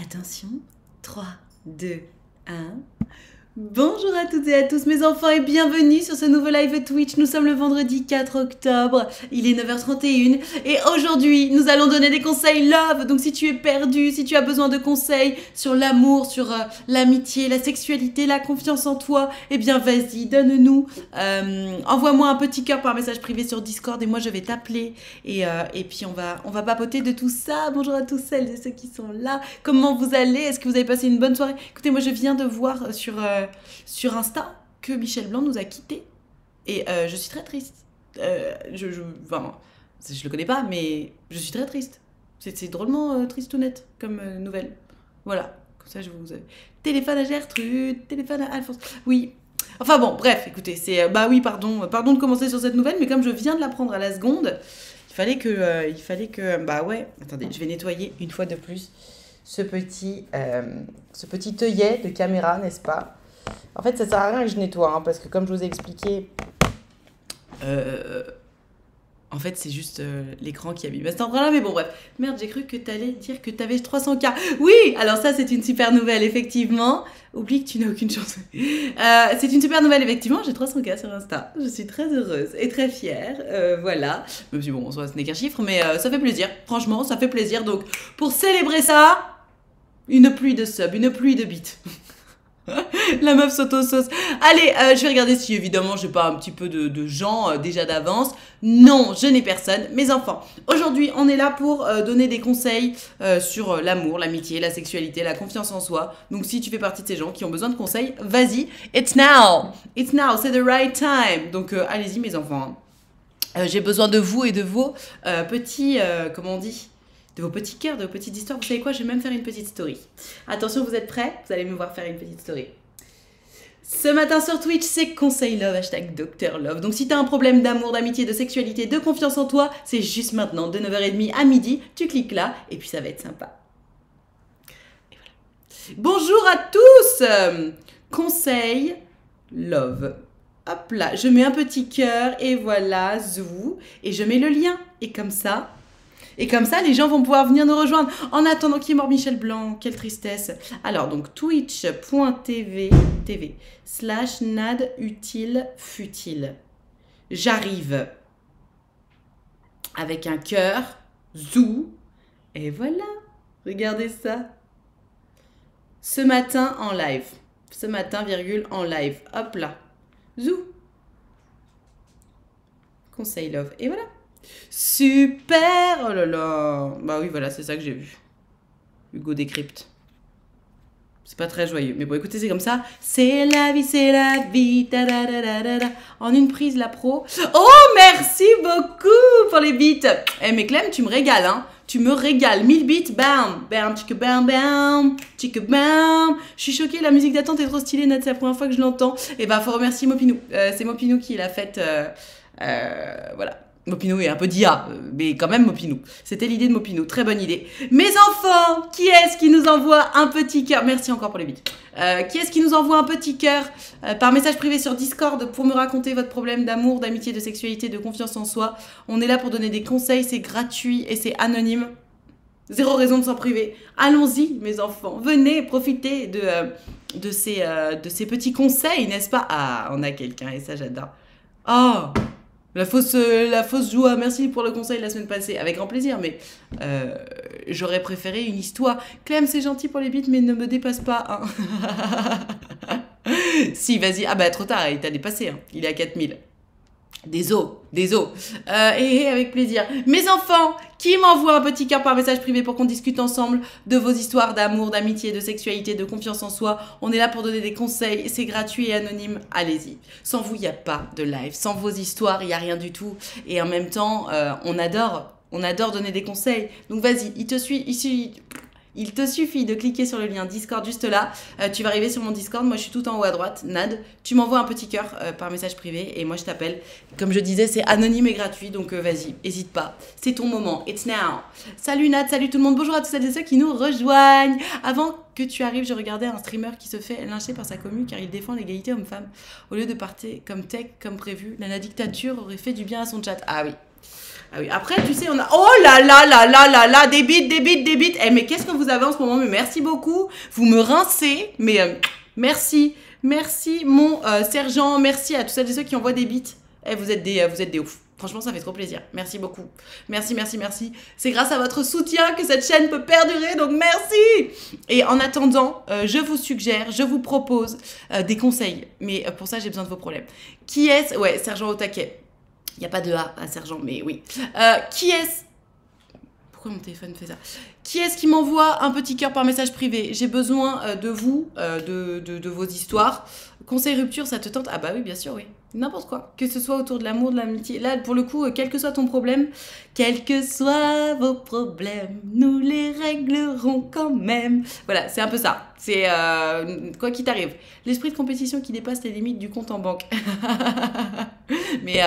Attention, 3, 2, 1... Bonjour à toutes et à tous mes enfants et bienvenue sur ce nouveau live Twitch. Nous sommes le vendredi 4 octobre, il est 9h31 et aujourd'hui nous allons donner des conseils love. Donc si tu es perdu, si tu as besoin de conseils sur l'amour, sur l'amitié, la sexualité, la confiance en toi, eh bien vas-y, donne-nous, envoie-moi un petit cœur par message privé sur Discord et moi je vais t'appeler et puis on va papoter de tout ça. Bonjour à tous celles et ceux qui sont là, comment vous allez, est-ce que vous avez passé une bonne soirée? Écoutez, moi je viens de voir sur Insta que Michel Blanc nous a quittés et je suis très triste. Enfin, je le connais pas, mais je suis très triste. C'est drôlement tristounette comme nouvelle. Voilà, comme ça je vous... Téléphone à Gertrude, téléphone à Alphonse. Oui, enfin bon, bref, écoutez, c'est... Bah oui, pardon de commencer sur cette nouvelle, mais comme je viens de la prendre à la seconde, il fallait que... Bah ouais, attendez, je vais nettoyer une fois de plus ce petit œillet de caméra, n'est-ce pas? En fait, ça sert à rien que je nettoie, hein, parce que comme je vous ai expliqué, en fait, c'est juste l'écran qui abîme. C'est en vrai là, mais bon, bref. Merde, j'ai cru que t'allais dire que t'avais 300 000. Oui, alors ça, c'est une super nouvelle, effectivement. Oublie que tu n'as aucune chance. C'est une super nouvelle, effectivement. J'ai 300 000 sur Insta. Je suis très heureuse et très fière. Voilà. Même si, bon, en soi, ce n'est qu'un chiffre, mais ça fait plaisir. Franchement, ça fait plaisir. Donc, pour célébrer ça, une pluie de subs, une pluie de bits. La meuf s'auto-sauce. Allez, je vais regarder si évidemment j'ai pas un petit peu de gens déjà d'avance. Non, je n'ai personne. Mes enfants, aujourd'hui on est là pour donner des conseils sur l'amour, l'amitié, la sexualité, la confiance en soi. Donc si tu fais partie de ces gens qui ont besoin de conseils, vas-y, it's now, c'est the right time. Donc allez-y mes enfants, j'ai besoin de vous et de vos petits, comment on dit, de vos petits cœurs, de vos petites histoires. Vous savez quoi? Je vais même faire une petite story. Attention, vous êtes prêts? Vous allez me voir faire une petite story. Ce matin sur Twitch, c'est Conseil Love, hashtag Docteur Love. Donc si t'as un problème d'amour, d'amitié, de sexualité, de confiance en toi, c'est juste maintenant, de 9h30 à midi. Tu cliques là et puis ça va être sympa. Et voilà. Bonjour à tous, Conseil Love. Hop là, je mets un petit cœur et voilà, zou. Et je mets le lien. Et comme ça, les gens vont pouvoir venir nous rejoindre. En attendant qu'il est mort Michel Blanc, quelle tristesse. Alors, donc, twitch.tv/nadutilefutile. J'arrive. Avec un cœur. Zou. Et voilà. Regardez ça. Ce matin, en live. Ce matin, virgule, en live. Hop là. Zou. Conseil love. Et voilà. Super! Oh là là! Bah oui, voilà, c'est ça que j'ai vu. Hugo décrypte. C'est pas très joyeux. Mais bon, écoutez, c'est comme ça. C'est la vie, ta da da da da da. En une prise, la pro. Oh, merci beaucoup pour les beats! Eh, mais Clem, tu me régales, hein! Tu me régales. 1000 beats, bam! Bam, tchik bam, bam! Tchik bam! Je suis choquée, la musique d'attente est trop stylée, Nat, c'est la première fois que je l'entends. Et bah, faut remercier Mopinou. C'est Mopinou qui l'a faite. Voilà. Mopinou est un peu d'IA, mais quand même Mopinou. C'était l'idée de Mopinou, très bonne idée. Mes enfants, qui est-ce qui nous envoie un petit cœur? Merci encore pour les bits. Qui est-ce qui nous envoie un petit cœur par message privé sur Discord pour me raconter votre problème d'amour, d'amitié, de sexualité, de confiance en soi? On est là pour donner des conseils, c'est gratuit et c'est anonyme. Zéro raison de s'en priver. Allons-y, mes enfants. Venez profiter de ces petits conseils, n'est-ce pas? Ah, on a quelqu'un et ça j'adore. Oh! La fausse joie, merci pour le conseil de la semaine passée, avec grand plaisir, mais j'aurais préféré une histoire. Clem, c'est gentil pour les bits, mais ne me dépasse pas, hein. Si, vas-y, ah bah trop tard, il t'a dépassé, hein. Il est à 4000. Désolé. Et avec plaisir. Mes enfants, qui m'envoient un petit cœur par message privé pour qu'on discute ensemble de vos histoires d'amour, d'amitié, de sexualité, de confiance en soi. On est là pour donner des conseils, c'est gratuit et anonyme, allez-y. Sans vous, il n'y a pas de live. Sans vos histoires, il n'y a rien du tout. Et en même temps, on adore donner des conseils. Donc vas-y, il te suffit de cliquer sur le lien Discord juste là, tu vas arriver sur mon Discord, moi je suis tout en haut à droite, Nad, tu m'envoies un petit cœur par message privé et moi je t'appelle. Comme je disais, c'est anonyme et gratuit, donc vas-y, hésite pas, c'est ton moment, it's now. Salut Nad, salut tout le monde, bonjour à tous celles et ceux qui nous rejoignent. Avant que tu arrives, je regardais un streamer qui se fait lyncher par sa commu car il défend l'égalité homme-femme. Au lieu de partir comme tech, comme prévu, la dictature aurait fait du bien à son chat. Ah oui. Ah oui, après, tu sais, on a... Oh là là là là là là, des bites, des bites, des bites. Eh, mais qu'est-ce que vous avez en ce moment? Mais merci beaucoup. Vous me rincez, mais merci. Merci, mon sergent. Merci à tous celles et ceux qui envoient des bites. Eh, vous êtes des ouf. Franchement, ça fait trop plaisir. Merci beaucoup. Merci, merci, merci. C'est grâce à votre soutien que cette chaîne peut perdurer, donc merci. Et en attendant, je vous suggère, je vous propose des conseils. Mais pour ça, j'ai besoin de vos problèmes. Qui est-ce? Ouais, sergent au taquet. Il n'y a pas de A à sergent, mais oui. Qui est-ce? Pourquoi mon téléphone fait ça? Qui est-ce qui m'envoie un petit cœur par message privé? J'ai besoin de vous, de vos histoires. Conseil rupture, ça te tente? Ah bah oui, bien sûr, oui. N'importe quoi. Que ce soit autour de l'amour, de l'amitié. Là, pour le coup, quel que soit ton problème, quels que soient vos problèmes, nous les réglerons quand même. Voilà, c'est un peu ça. C'est quoi qu'il t'arrive. L'esprit de compétition qui dépasse les limites du compte en banque. Mais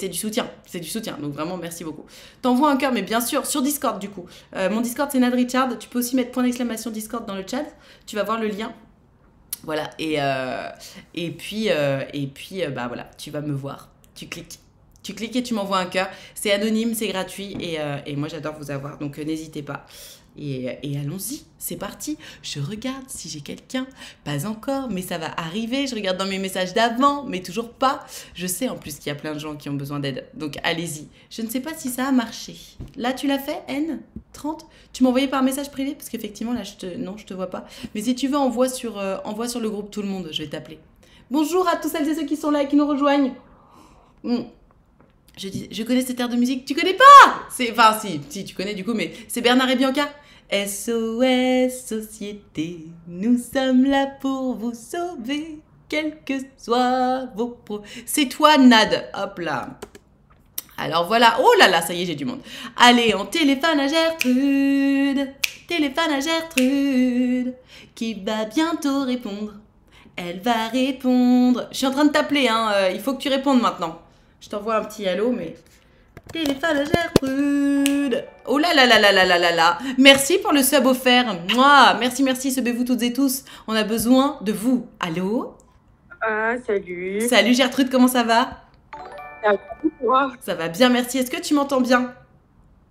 c'est du soutien. C'est du soutien. Donc vraiment, merci beaucoup. T'envoies un cœur, mais bien sûr, sur Discord du coup. Mon Discord, c'est Nadia Richard. Tu peux aussi mettre point d'exclamation Discord dans le chat. Tu vas voir le lien. Voilà, et puis bah voilà, tu vas me voir, tu cliques et tu m'envoies un cœur, c'est anonyme, c'est gratuit, et moi j'adore vous avoir, donc n'hésitez pas, et allons-y, c'est parti, je regarde si j'ai quelqu'un, pas encore, mais ça va arriver, je regarde dans mes messages d'avant, mais toujours pas, je sais en plus qu'il y a plein de gens qui ont besoin d'aide, donc allez-y, je ne sais pas si ça a marché, là tu l'as fait, N 30, tu m'envoyais par message privé parce qu'effectivement là non je te vois pas, mais si tu veux envoie sur le groupe tout le monde, je vais t'appeler. Bonjour à tous celles et ceux qui sont là et qui nous rejoignent. Je connais cet air de musique, tu connais pas? C'est enfin si tu connais du coup, mais c'est Bernard et Bianca. SOS société, nous sommes là pour vous sauver, quel que soit vos pro. C'est toi Nad, hop là. Alors voilà, oh là là, ça y est, j'ai du monde. Allez, on téléphone à Gertrude, qui va bientôt répondre. Elle va répondre. Je suis en train de t'appeler, hein, il faut que tu répondes maintenant. Je t'envoie un petit allô, mais... Téléphone à Gertrude. Oh là là là là là là là là. Merci pour le sub offert. Mouah, merci, merci, subez-vous toutes et tous. On a besoin de vous. Allô? Ah, salut. Salut Gertrude, comment ça va? Ça va bien, merci. Est-ce que tu m'entends bien?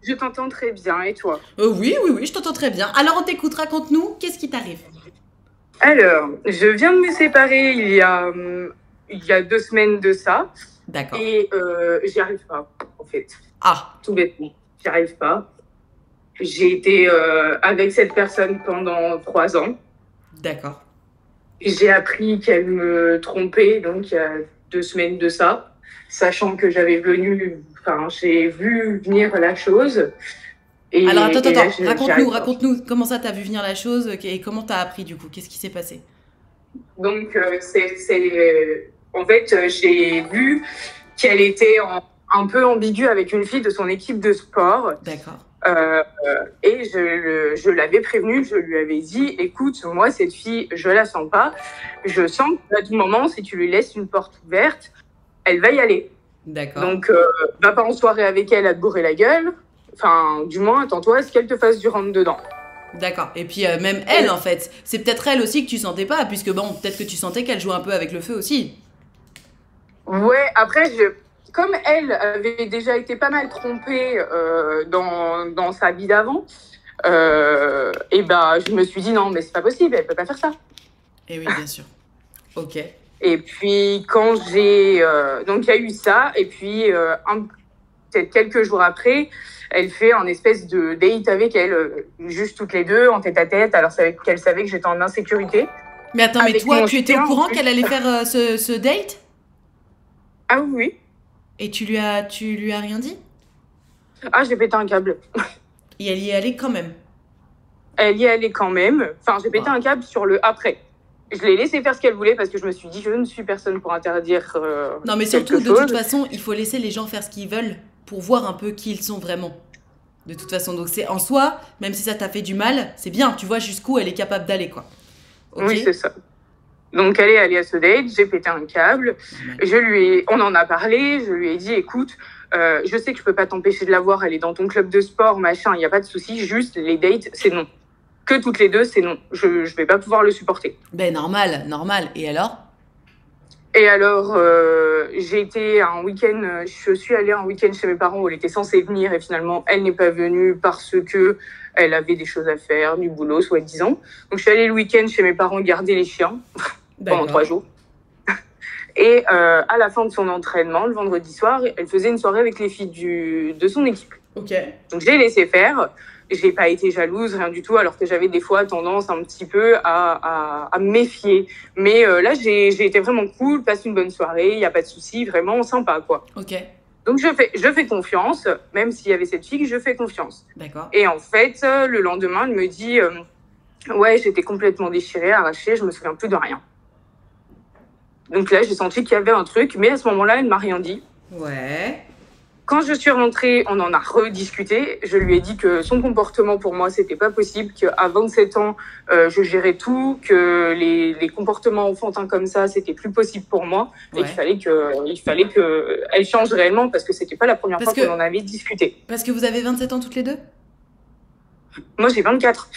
Je t'entends très bien, et toi? Oui, je t'entends très bien. Alors, on t'écoute, raconte-nous, qu'est-ce qui t'arrive? Alors, je viens de me séparer il y a 2 semaines de ça. D'accord. Et j'y arrive pas, en fait. Ah. Tout bêtement, j'y arrive pas. J'ai été avec cette personne pendant 3 ans. D'accord. J'ai appris qu'elle me trompait, donc il y a 2 semaines de ça. Sachant que j'avais venu, enfin, j'ai vu venir la chose. Et, alors, attends, raconte-nous comment ça t'as vu venir la chose et comment t'as appris du coup, qu'est-ce qui s'est passé? Donc, en fait, j'ai vu qu'elle était un peu ambiguë avec une fille de son équipe de sport. D'accord. Et je l'avais prévenue, je lui avais dit, écoute, moi, cette fille, je la sens pas. Je sens qu'à tout moment, si tu lui laisses une porte ouverte, elle va y aller. D'accord. Donc, va pas en soirée avec elle à te bourrer la gueule. Enfin, du moins, attends-toi à ce qu'elle te fasse du rentre-dedans. D'accord. Et puis, même elle, en fait. C'est peut-être elle aussi que tu sentais pas, puisque bon, peut-être que tu sentais qu'elle jouait un peu avec le feu aussi. Ouais, après, comme elle avait déjà été pas mal trompée dans sa vie d'avant, et ben, je me suis dit, non, mais c'est pas possible, elle peut pas faire ça. Et oui, bien sûr. Ok. Et puis, quand j'ai... donc, il y a eu ça. Et puis, peut-être quelques jours après, elle fait un espèce de date avec elle, juste toutes les deux, en tête-à-tête, alors qu'elle savait que j'étais en insécurité. Mais attends, mais toi, tu étais au courant qu'elle allait faire ce date? Ah oui. Et tu lui as rien dit? Ah, j'ai pété un câble. Et elle y est allée quand même? Elle y est allée quand même. Enfin, j'ai pété un câble sur le après. Je l'ai laissé faire ce qu'elle voulait parce que je me suis dit je ne suis personne pour interdire non mais surtout, de toute façon, il faut laisser les gens faire ce qu'ils veulent pour voir un peu qui ils sont vraiment. De toute façon, donc c'est en soi, même si ça t'a fait du mal, c'est bien, tu vois jusqu'où elle est capable d'aller, quoi. Okay. Oui, c'est ça. Donc elle est allée à ce date, j'ai pété un câble, on en a parlé, je lui ai dit écoute, je sais que je peux pas t'empêcher de la voir, elle est dans ton club de sport, machin, il n'y a pas de souci, juste les dates, c'est non. Que toutes les deux, c'est non. Je vais pas pouvoir le supporter. Ben normal, normal. Et alors? Et alors, j'ai été un week-end, je suis allée un week-end chez mes parents où elle était censée venir et finalement, elle n'est pas venue parce que elle avait des choses à faire, du boulot, soi-disant. Donc, je suis allée le week-end chez mes parents garder les chiens pendant 3 jours. Et à la fin de son entraînement, le vendredi soir, elle faisait une soirée avec les filles de son équipe. Okay. Donc, j'ai laissé faire. J'ai pas été jalouse, rien du tout, alors que j'avais des fois tendance un petit peu à me méfier. Mais là, j'ai été vraiment cool, passe une bonne soirée, il n'y a pas de souci, vraiment sympa, quoi. Ok. Donc, je fais confiance, même s'il y avait cette fille, je fais confiance. D'accord. Et en fait, le lendemain, elle me dit « Ouais, j'étais complètement déchirée, arrachée, je me souviens plus de rien. » Donc là, j'ai senti qu'il y avait un truc, mais à ce moment-là, elle ne m'a rien dit. Ouais. Quand je suis rentrée, on en a rediscuté. Je lui ai dit que son comportement, pour moi, c'était pas possible, qu'à 27 ans, je gérais tout, que les comportements enfantins comme ça, c'était plus possible pour moi, ouais. Et qu'il fallait qu'elle change réellement, parce que c'était pas la première fois qu'on en avait discuté. Parce que vous avez 27 ans toutes les deux? Moi, j'ai 24.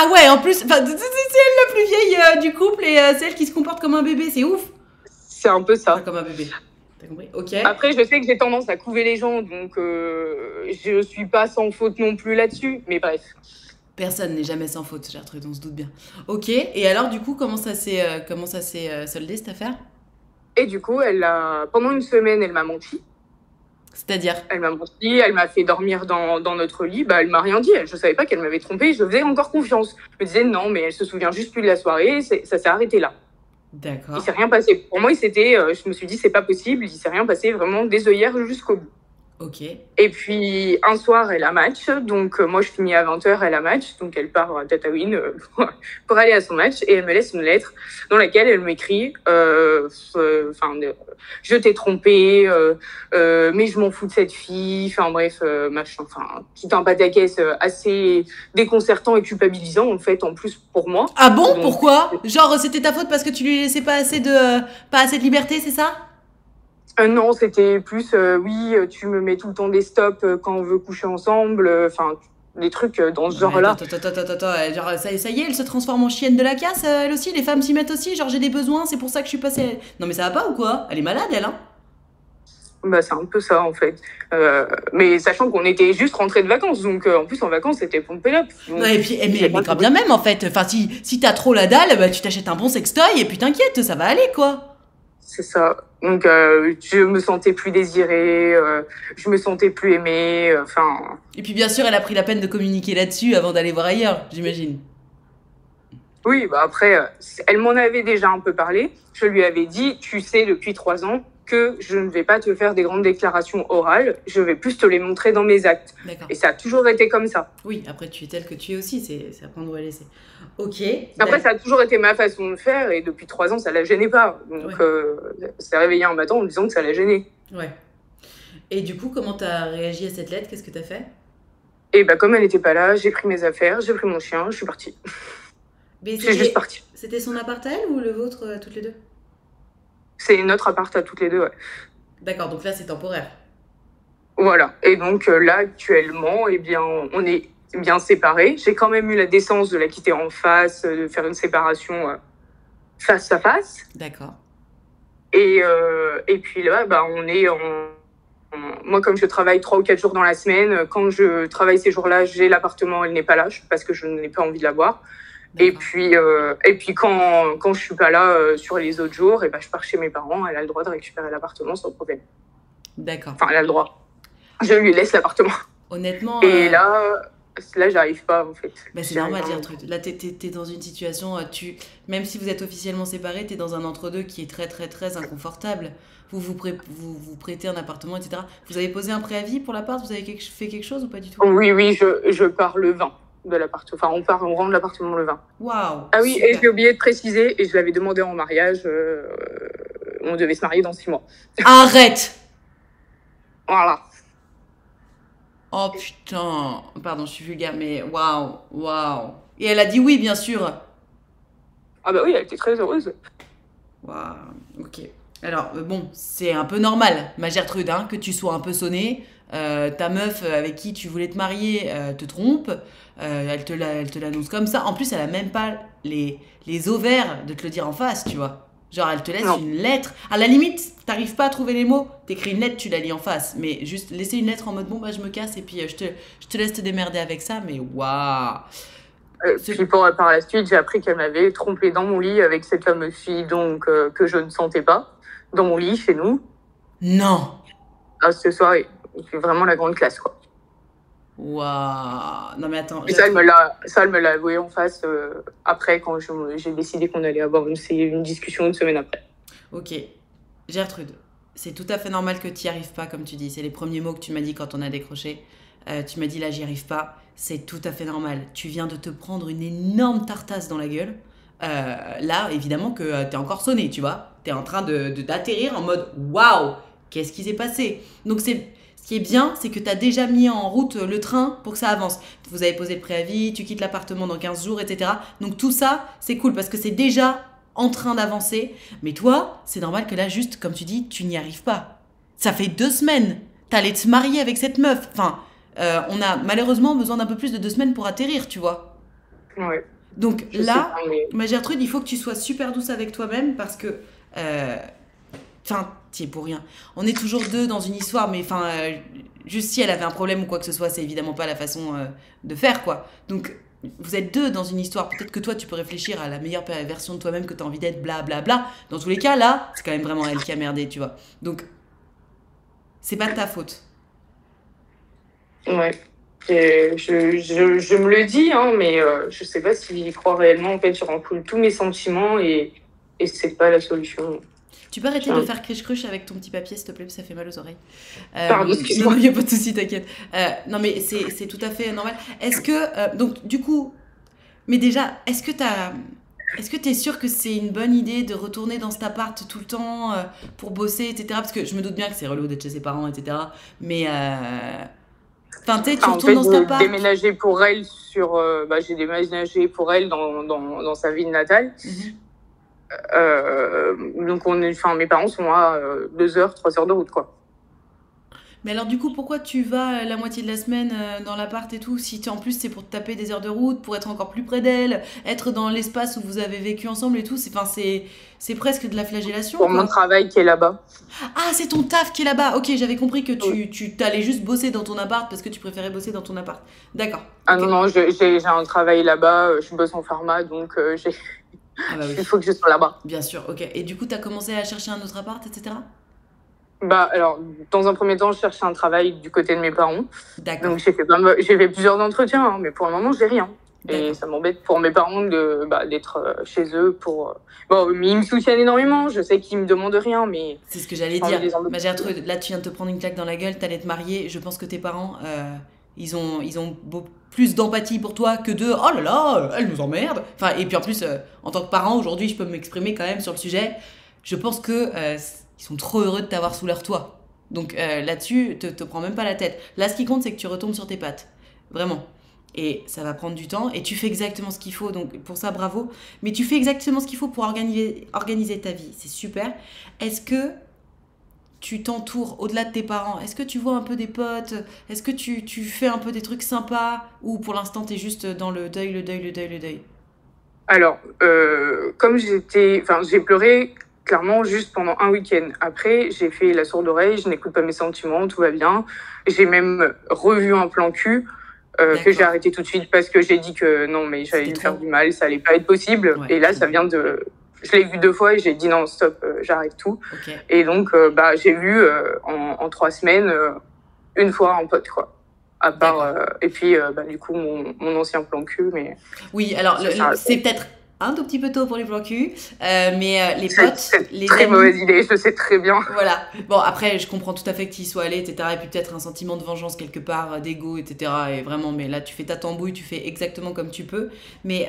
Ah ouais, en plus, c'est elle la plus vieille du couple, et celle qui se comporte comme un bébé, c'est ouf. C'est un peu ça. Enfin, comme un bébé. T'as compris? Okay. Après, je sais que j'ai tendance à couver les gens, donc je suis pas sans faute non plus là-dessus, mais bref. Personne n'est jamais sans faute, Gertrude, on se doute bien. Ok, et alors du coup, comment ça s'est soldé, cette affaire? Et du coup, pendant une semaine, elle m'a menti. C'est-à-dire? Elle m'a menti, elle m'a fait dormir dans notre lit, bah, elle m'a rien dit, je savais pas qu'elle m'avait trompée, je faisais encore confiance. Je me disais non, mais elle se souvient juste plus de la soirée, ça s'est arrêté là. D'accord. Il s'est rien passé. Pour moi, je me suis dit, c'est pas possible. Il s'est rien passé vraiment des œillères jusqu'au bout. Ok. Et puis, un soir, elle a match. Donc, moi, je finis à 20h, elle a match. Donc, elle part à Tatooine pour aller à son match. Et elle me laisse une lettre dans laquelle elle m'écrit je t'ai trompée, mais je m'en fous de cette fille. Enfin, bref, machin. Enfin, tout un pataquès assez déconcertant et culpabilisant, en fait, en plus pour moi. Ah bon? Donc, pourquoi? Genre, c'était ta faute parce que tu lui laissais pas assez de liberté, c'est ça? Non, c'était plus oui, tu me mets tout le temps des stops quand on veut coucher ensemble, enfin des trucs dans ce genre-là. Attends, genre ça y est, elle se transforme en chienne de la casse, elle aussi, les femmes s'y mettent aussi, genre j'ai des besoins, c'est pour ça que je suis passée. Non mais ça va pas ou quoi? Elle est malade, elle, hein? Bah c'est un peu ça en fait, mais sachant qu'on était juste rentrés de vacances, donc en plus en vacances c'était pompé là. Ouais, et puis mais quand bien même en fait, enfin si t'as trop la dalle, bah tu t'achètes un bon sextoy et puis t'inquiète, ça va aller quoi. C'est ça. Donc, je me sentais plus désirée, je me sentais plus aimée, enfin... Et puis, bien sûr, elle a pris la peine de communiquer là-dessus avant d'aller voir ailleurs, j'imagine. Oui, bah après, elle m'en avait déjà un peu parlé. Je lui avais dit, tu sais, depuis 3 ans, que je ne vais pas te faire des grandes déclarations orales, je vais plus te les montrer dans mes actes. Et ça a toujours été comme ça. Oui, après, tu es telle que tu es aussi, c'est à prendre ou à laisser. Ok. Après, ça a toujours été ma façon de faire, et depuis 3 ans, ça ne la gênait pas. Donc, ouais. Ça réveillait un matin en me disant que ça la gênait. Ouais. Et du coup, comment tu as réagi à cette lettre? Qu'est-ce que tu as fait? Et bah, comme elle n'était pas là, j'ai pris mes affaires, j'ai pris mon chien, je suis partie. J'ai juste partie. C'était son appart à elle ou le vôtre, toutes les deux? C'est notre appart à toutes les deux, ouais. D'accord, donc là, c'est temporaire. Voilà. Et donc, là, actuellement, eh bien, on est bien séparés. J'ai quand même eu la décence de la quitter en face, de faire une séparation face à face. D'accord. Et puis là, bah, on est en... Moi, comme je travaille 3 ou 4 jours dans la semaine, quand je travaille ces jours-là, j'ai l'appartement, elle n'est pas là, parce que je n'ai pas envie de la voir. Et puis quand je suis pas là sur les autres jours, et ben je pars chez mes parents, elle a le droit de récupérer l'appartement sans problème. D'accord. Enfin, elle a le droit. Je lui laisse l'appartement. Honnêtement. Et là j'arrive pas en fait. Bah, c'est normal, dire un truc. Là t'es dans une situation, même si vous êtes officiellement séparés, t'es dans un entre-deux qui est très très très inconfortable. Vous prêtez un appartement, etc. Vous avez posé un préavis pour l'appart? Vous avez fait quelque chose ou pas du tout? Oui, je pars le 20. De l'appartement, enfin on rend l'appartement le 20. Waouh. Ah oui, super. Et j'ai oublié de préciser, et je l'avais demandé en mariage, on devait se marier dans 6 mois. Arrête. Voilà. Oh putain, pardon, je suis vulgaire, mais waouh. Et elle a dit oui, bien sûr. Ah bah oui, elle était très heureuse. Waouh, ok. Alors bon, c'est un peu normal, ma Gertrude, hein, que tu sois un peu sonnée. Ta meuf avec qui tu voulais te marier te trompe, elle te l'annonce comme ça. En plus, elle a même pas les ovaires de te le dire en face, tu vois. Genre, elle te laisse une lettre. À la limite, t'arrives pas à trouver les mots. T'écris une lettre, tu la lis en face. Mais juste laisser une lettre en mode bon, bah je me casse et puis je te laisse te démerder avec ça. Mais waouh! Puis par la suite, j'ai appris qu'elle m'avait trompée dans mon lit avec cette fameuse fille donc, que je ne sentais pas. Dans mon lit, chez nous. Non! Ah, ce soir, il fait vraiment la grande classe, quoi. Waouh! Non, mais attends. Et ça, elle me l'a avoué en face après, quand j'ai décidé qu'on allait avoir une discussion une semaine après. Ok. Gertrude, c'est tout à fait normal que tu n'y arrives pas, comme tu dis. C'est les premiers mots que tu m'as dit quand on a décroché. Tu m'as dit là, j'y arrive pas. C'est tout à fait normal. Tu viens de te prendre une énorme tartasse dans la gueule. Là, évidemment que t'es encore sonné, tu vois. T'es en train d'atterrir en mode waouh, qu'est-ce qui s'est passé? Donc, ce qui est bien, c'est que t'as déjà mis en route le train pour que ça avance. Vous avez posé le préavis, tu quittes l'appartement dans 15 jours, etc. Donc, tout ça, c'est cool parce que c'est déjà en train d'avancer. Mais toi, c'est normal que là, juste comme tu dis, tu n'y arrives pas. Ça fait 2 semaines. T'allais te marier avec cette meuf. Enfin, on a malheureusement besoin d'un peu plus de 2 semaines pour atterrir, tu vois. Ouais. Donc là, ma Gertrude, il faut que tu sois super douce avec toi-même parce que, enfin, t'y es pour rien. On est toujours deux dans une histoire, mais enfin, juste si elle avait un problème ou quoi que ce soit, c'est évidemment pas la façon de faire, quoi. Donc, vous êtes deux dans une histoire. Peut-être que toi, tu peux réfléchir à la meilleure version de toi-même que t'as envie d'être, bla bla bla. Dans tous les cas, là, c'est quand même vraiment elle qui a merdé, tu vois. Donc, c'est pas de ta faute. Ouais, je me le dis, hein, mais je sais pas si j'y crois réellement. En fait, je rencoule tous mes sentiments et c'est pas la solution. Tu peux arrêter de faire criche-cruche avec ton petit papier, s'il te plaît, parce que ça fait mal aux oreilles. Pardon, excuse-moi. Non, il n'y a pas de souci, t'inquiète. Non, mais c'est tout à fait normal. Est-ce que, donc, du coup, mais déjà, est-ce que t'es sûre que c'est une bonne idée de retourner dans cet appart tout le temps pour bosser, etc. Parce que je me doute bien que c'est relou d'être chez ses parents, etc. Mais... Enfin, tu retournes en fait, dans cet appart. Déménager pour elle sur, j'ai déménagé pour elle dans sa ville natale. Mm-hmm. Donc, mes parents sont à 2 heures, 3 heures de route, quoi. Mais alors, du coup, pourquoi tu vas la moitié de la semaine dans l'appart et tout? Si en plus, c'est pour te taper des heures de route, pour être encore plus près d'elle, être dans l'espace où vous avez vécu ensemble et tout, c'est presque de la flagellation. Pour mon travail qui est là-bas. Ah, c'est ton taf qui est là-bas. Ok, j'avais compris que tu t'allais juste bosser dans ton appart parce que tu préférais bosser dans ton appart. D'accord. Ah okay. Non, j'ai un travail là-bas, je bosse en pharma, donc il faut que je sois là-bas. Bien sûr, ok. Et du coup, tu as commencé à chercher un autre appart, etc. Bah, alors, dans un premier temps, je cherchais un travail du côté de mes parents. D'accord. Donc, j'ai fait plusieurs entretiens, hein, mais pour le moment, j'ai rien. Et ça m'embête pour mes parents d'être chez eux pour... Bon, mais ils me soutiennent énormément, je sais qu'ils me demandent rien, mais... C'est ce que j'allais dire. Bah, Gertrude, là, tu viens de te prendre une claque dans la gueule, t'allais te marier. Je pense que tes parents, ils ont plus d'empathie pour toi que de « Oh là là, elle nous emmerde !» Enfin, et puis en plus, en tant que parent, aujourd'hui, je peux m'exprimer quand même sur le sujet. Je pense que... Ils sont trop heureux de t'avoir sous leur toit. Donc là-dessus, te prends même pas la tête. Là, ce qui compte, c'est que tu retombes sur tes pattes. Vraiment. Et ça va prendre du temps. Et tu fais exactement ce qu'il faut. Donc pour ça, bravo. Mais tu fais exactement ce qu'il faut pour organiser ta vie. C'est super. Est-ce que tu t'entoures au-delà de tes parents? Est-ce que tu vois un peu des potes? Est-ce que tu fais un peu des trucs sympas? Ou pour l'instant, tu es juste dans le deuil, le deuil, le deuil, le deuil? Alors, comme j'ai pleuré... Clairement, juste pendant un week-end. Après, j'ai fait la sourde oreille, je n'écoute pas mes sentiments, tout va bien. J'ai même revu un plan cul que j'ai arrêté tout de suite parce que j'ai dit que non, mais j'allais lui faire du mal, ça allait pas être possible. Ouais, et là, ça vient de... Je l'ai vu 2 fois et j'ai dit non, stop, j'arrête tout. Okay. Et donc, j'ai vu en 3 semaines, 1 fois un pote, quoi. À part... et puis, du coup, mon ancien plan cul, mais... Oui, alors, c'est peut-être... un tout petit peu tôt pour les plans cul, mais les potes... C'est une très mauvaise idée, je sais très bien. Voilà. Bon, après, je comprends tout à fait que tu y sois allé, etc. Et puis peut-être un sentiment de vengeance quelque part, d'ego, etc. Et vraiment, mais là, tu fais ta tambouille, tu fais exactement comme tu peux. Mais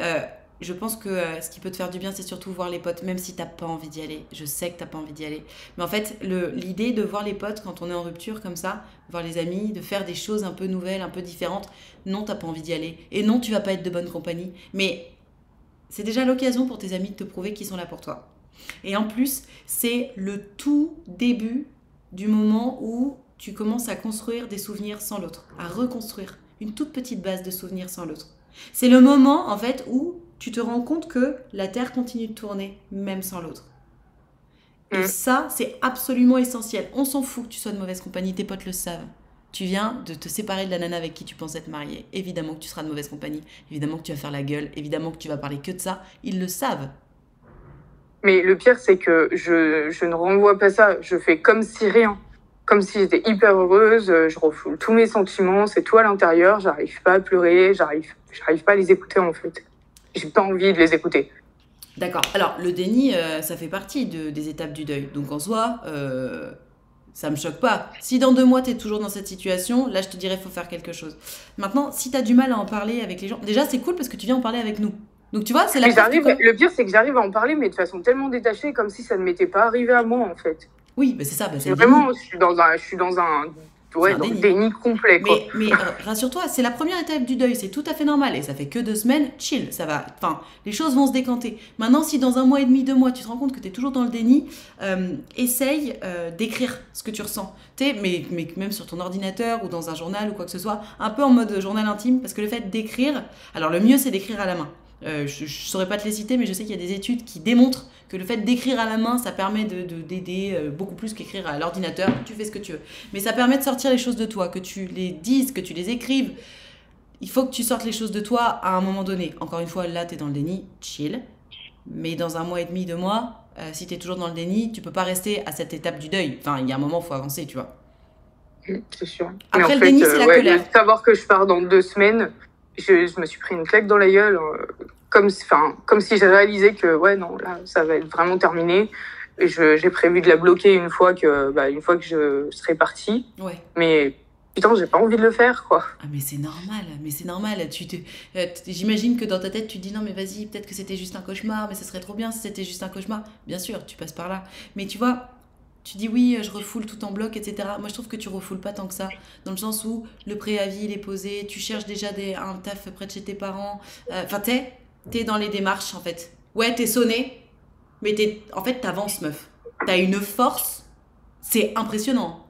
je pense que ce qui peut te faire du bien, c'est surtout voir les potes, même si t'as pas envie d'y aller. Je sais que t'as pas envie d'y aller. Mais en fait, l'idée de voir les potes quand on est en rupture comme ça, voir les amis, de faire des choses un peu nouvelles, un peu différentes, non, t'as pas envie d'y aller. Et non, tu vas pas être de bonne compagnie. Mais... c'est déjà l'occasion pour tes amis de te prouver qu'ils sont là pour toi. Et en plus, c'est le tout début du moment où tu commences à construire des souvenirs sans l'autre, à reconstruire une toute petite base de souvenirs sans l'autre. C'est le moment, en fait, où tu te rends compte que la Terre continue de tourner, même sans l'autre. Et ça, c'est absolument essentiel. On s'en fout que tu sois de mauvaise compagnie, tes potes le savent. Tu viens de te séparer de la nana avec qui tu pensais te marier. Évidemment que tu seras de mauvaise compagnie, évidemment que tu vas faire la gueule, évidemment que tu vas parler que de ça. Ils le savent. Mais le pire, c'est que je ne renvoie pas ça. Je fais comme si rien. Comme si j'étais hyper heureuse, je refoule tous mes sentiments, c'est tout à l'intérieur, j'arrive pas à pleurer, j'arrive pas à les écouter en fait. J'ai pas envie de les écouter. D'accord. Alors, le déni, ça fait partie des étapes du deuil. Donc, en soi, ça me choque pas. Si dans 2 mois, tu es toujours dans cette situation, là, je te dirais, faut faire quelque chose. Maintenant, si tu as du mal à en parler avec les gens... Déjà, c'est cool parce que tu viens en parler avec nous. Donc, tu vois, c'est la... Le pire, c'est que j'arrive à en parler, mais de façon tellement détachée, comme si ça ne m'était pas arrivé à moi, en fait. Oui, bah c'est ça. Bah vraiment, je suis dans un déni complet. Quoi. Mais rassure-toi, c'est la première étape du deuil, c'est tout à fait normal. Et ça fait que 2 semaines, chill, ça va. Enfin, les choses vont se décanter. Maintenant, si dans 1 mois et demi, 2 mois, tu te rends compte que tu es toujours dans le déni, essaye d'écrire ce que tu ressens. Mais même sur ton ordinateur ou dans un journal ou quoi que ce soit, un peu en mode journal intime, parce que le fait d'écrire, alors le mieux c'est d'écrire à la main. Je ne saurais pas te les citer, mais je sais qu'il y a des études qui démontrent que le fait d'écrire à la main, ça permet d'aider beaucoup plus qu'écrire à l'ordinateur. Tu fais ce que tu veux. Mais ça permet de sortir les choses de toi, que tu les dises, que tu les écrives. Il faut que tu sortes les choses de toi à un moment donné. Encore une fois, là, tu es dans le déni, chill. Mais dans 1 mois et demi, 2 mois, si tu es toujours dans le déni, tu ne peux pas rester à cette étape du deuil. Enfin, il y a un moment, il faut avancer, tu vois. C'est sûr. Après, le déni, c'est la colère. Savoir que je pars dans 2 semaines... Je me suis pris une claque dans la gueule, comme si j'avais réalisé que ouais non là ça va être vraiment terminé. J'ai prévu de la bloquer une fois que je serai partie. Ouais. Mais putain, j'ai pas envie de le faire quoi. Ah mais c'est normal, j'imagine que dans ta tête tu te dis non mais vas-y, peut-être que c'était juste un cauchemar, mais ça serait trop bien si c'était juste un cauchemar. Bien sûr, tu passes par là. Mais tu vois, tu dis oui, je refoule tout en bloc, etc. Moi, je trouve que tu refoules pas tant que ça, dans le sens où le préavis, il est posé, tu cherches déjà un taf près de chez tes parents. Enfin, t'es dans les démarches, en fait. Ouais, t'es sonné, mais en fait, t'avances, meuf. T'as une force, c'est impressionnant.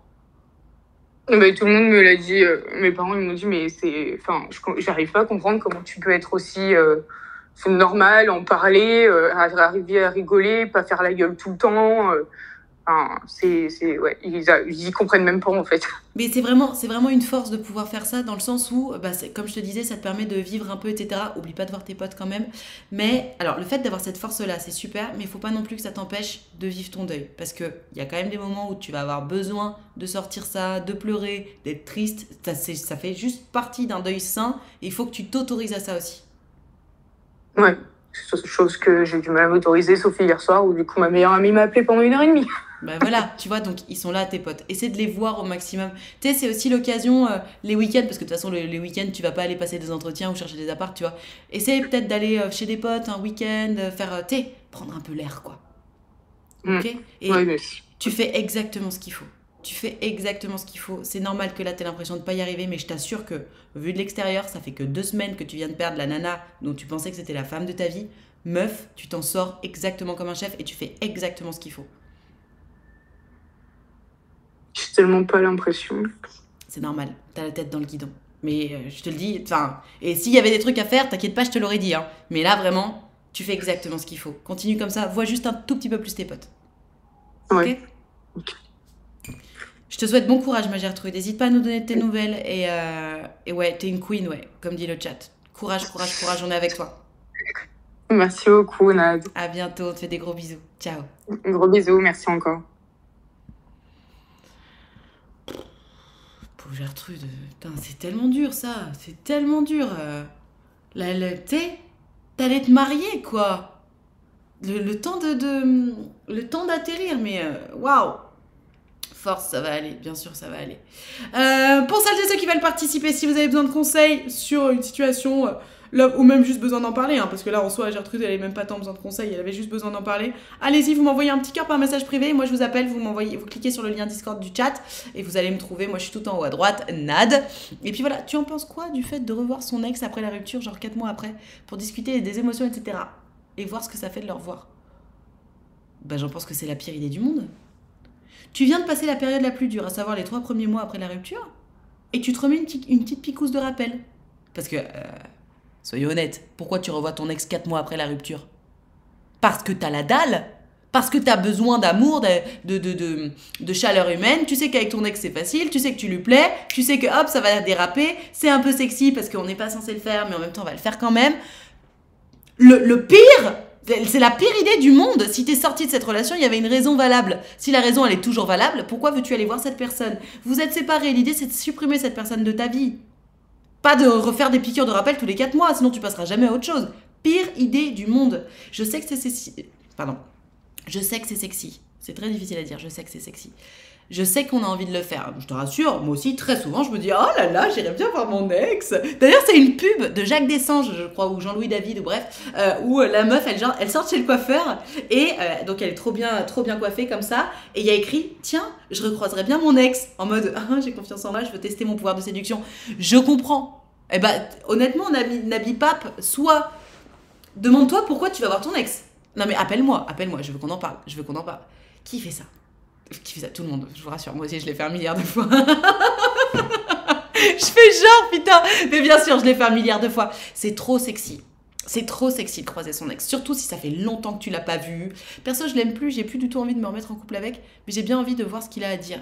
Bah, tout le monde me l'a dit, mes parents, ils m'ont dit, mais j'arrive pas à comprendre comment tu peux être aussi... normal, en parler, arriver à rigoler, pas faire la gueule tout le temps... ils y comprennent même pas en fait. Mais c'est vraiment une force de pouvoir faire ça, dans le sens où, comme je te disais, ça te permet de vivre un peu, etc. Oublie pas de voir tes potes quand même. Mais alors, le fait d'avoir cette force-là, c'est super, mais il faut pas non plus que ça t'empêche de vivre ton deuil. Parce qu'il y a quand même des moments où tu vas avoir besoin de sortir ça, de pleurer, d'être triste. Ça fait juste partie d'un deuil sain et il faut que tu t'autorises à ça aussi. Ouais, chose que j'ai du mal à m'autoriser, sauf hier soir, où du coup ma meilleure amie m'a appelée pendant 1h30. Ben voilà, tu vois, donc ils sont là, tes potes. Essaie de les voir au maximum. Tu sais, c'est aussi l'occasion, les week-ends, parce que de toute façon, les week-ends, tu vas pas aller passer des entretiens ou chercher des apparts, tu vois. Essaie peut-être d'aller chez des potes un week-end, prendre un peu l'air, quoi. Ok ? Et ouais, tu fais exactement ce qu'il faut. Tu fais exactement ce qu'il faut. C'est normal que là, tu aies l'impression de ne pas y arriver, mais je t'assure que, vu de l'extérieur, ça fait que 2 semaines que tu viens de perdre la nana dont tu pensais que c'était la femme de ta vie. Meuf, tu t'en sors exactement comme un chef et tu fais exactement ce qu'il faut. J'ai tellement pas l'impression. C'est normal, t'as la tête dans le guidon. Mais je te le dis, et s'il y avait des trucs à faire, t'inquiète pas, je te l'aurais dit. Hein. Mais là, vraiment, tu fais exactement ce qu'il faut. Continue comme ça, vois juste un tout petit peu plus tes potes. Ouais. Ok. Je te souhaite bon courage, ma Gertrude. N'hésite pas à nous donner de tes nouvelles. Et ouais, t'es une queen, ouais, comme dit le chat. Courage, courage, courage, on est avec toi. Merci beaucoup, Nad. À bientôt, on te fait des gros bisous. Ciao. Gros bisous, merci encore. Gertrude, putain, c'est tellement dur ça, c'est tellement dur. T'allais te marier quoi. Le temps d'atterrir, mais waouh. Force, ça va aller, bien sûr, ça va aller. Pour celles et ceux qui veulent participer, si vous avez besoin de conseils sur une situation, love, ou même juste besoin d'en parler, hein, parce que là en soi, Gertrude, elle n'avait même pas tant besoin de conseils, elle avait juste besoin d'en parler. Allez-y, vous m'envoyez un petit cœur par message privé, moi je vous appelle, vous cliquez sur le lien Discord du chat et vous allez me trouver. Moi je suis tout en haut à droite, Nad. Et puis voilà, tu en penses quoi du fait de revoir son ex après la rupture, genre 4 mois après, pour discuter des émotions, etc. et voir ce que ça fait de le revoir? Bah, j'en pense que c'est la pire idée du monde. Tu viens de passer la période la plus dure, à savoir les 3 premiers mois après la rupture, et tu te remets une petite picousse de rappel. Parce que, soyez honnête, pourquoi tu revois ton ex 4 mois après la rupture? Parce que t'as la dalle, Parce que tu as besoin d'amour, de chaleur humaine. Tu sais qu'avec ton ex, c'est facile. Tu sais que tu lui plais. Tu sais que hop, ça va déraper. C'est un peu sexy parce qu'on n'est pas censé le faire, mais en même temps, on va le faire quand même. Le pire, c'est la pire idée du monde. Si tu es sorti de cette relation, il y avait une raison valable. Si la raison, elle est toujours valable, pourquoi veux-tu aller voir cette personne? Vous êtes séparés. L'idée, c'est de supprimer cette personne de ta vie. Pas de refaire des piqûres de rappel tous les 4 mois, sinon tu passeras jamais à autre chose. Pire idée du monde. Je sais que c'est sexy. Pardon. Je sais que c'est sexy. C'est très difficile à dire, je sais que c'est sexy. Je sais qu'on a envie de le faire. Je te rassure, moi aussi, très souvent, je me dis « Oh là là, j'irais bien voir mon ex !» D'ailleurs, c'est une pub de Jacques Dessange, je crois, ou Jean-Louis David, ou bref, où la meuf, elle sort chez le coiffeur, et donc elle est trop bien coiffée comme ça, et il y a écrit « Tiens, je recroiserais bien mon ex !» En mode « J'ai confiance en moi, je veux tester mon pouvoir de séduction. » Je comprends. Eh ben, honnêtement, Nabi Pape, soit demande-toi pourquoi tu vas voir ton ex. Non mais appelle-moi, je veux qu'on en parle, Qui fait ça? Qui fait ça? Tout le monde, je vous rassure, moi aussi je l'ai fait un milliard de fois. Je fais genre, putain, mais bien sûr, je l'ai fait un milliard de fois. C'est trop sexy. C'est trop sexy de croiser son ex, surtout si ça fait longtemps que tu l'as pas vu. Perso, je l'aime plus, j'ai plus du tout envie de me remettre en couple avec, mais j'ai bien envie de voir ce qu'il a à dire.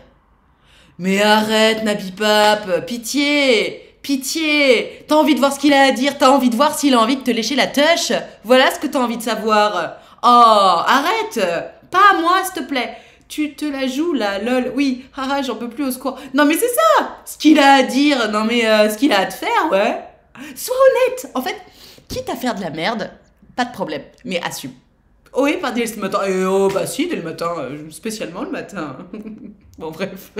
Mais arrête, Nabi Pape, pitié! Pitié, t'as envie de voir ce qu'il a à dire, t'as envie de voir s'il a envie de te lécher la touche. Voilà ce que t'as envie de savoir. Oh, arrête, pas à moi, s'il te plaît. Tu te la joues, là, lol. Oui, haha, j'en peux plus, au secours. Non, mais c'est ça, ce qu'il a à dire. Non, mais ce qu'il a à te faire, ouais. Sois honnête. En fait, quitte à faire de la merde, pas de problème, mais assume. Oui, pas dès le matin. Oh, bah si, dès le matin, spécialement le matin. Bon, bref.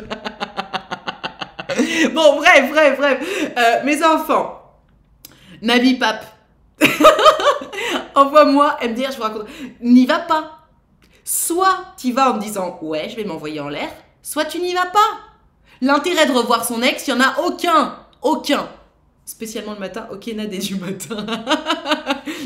Bon, bref. Mes enfants, Nabi Pape, envoie-moi MDR, je vous raconte. N'y va pas. Soit tu vas en me disant, ouais, je vais m'envoyer en l'air, soit tu n'y vas pas. L'intérêt de revoir son ex, il n'y en a aucun. Aucun. Spécialement le matin, ok, Nadé, du matin.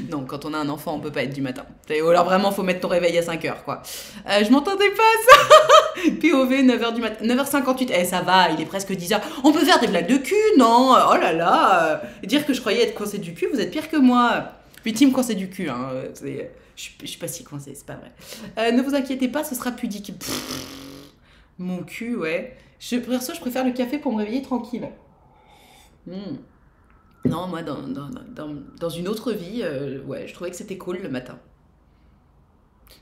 Non, quand on a un enfant, on peut pas être du matin. Ou alors vraiment, faut mettre ton réveil à 5h, quoi. Je m'entendais pas à ça. POV, 9h du matin. 9h58, eh, ça va, il est presque 10h. On peut faire des blagues de cul, non? Oh là là. Dire que je croyais être coincée du cul, vous êtes pire que moi. Ultime coincée du cul, hein. Je suis pas si coincée, c'est pas vrai. Ne vous inquiétez pas, ce sera pudique. Pff, mon cul, ouais. Perso, je préfère le café pour me réveiller tranquille. Non, moi, dans une autre vie, ouais, je trouvais que c'était cool le matin.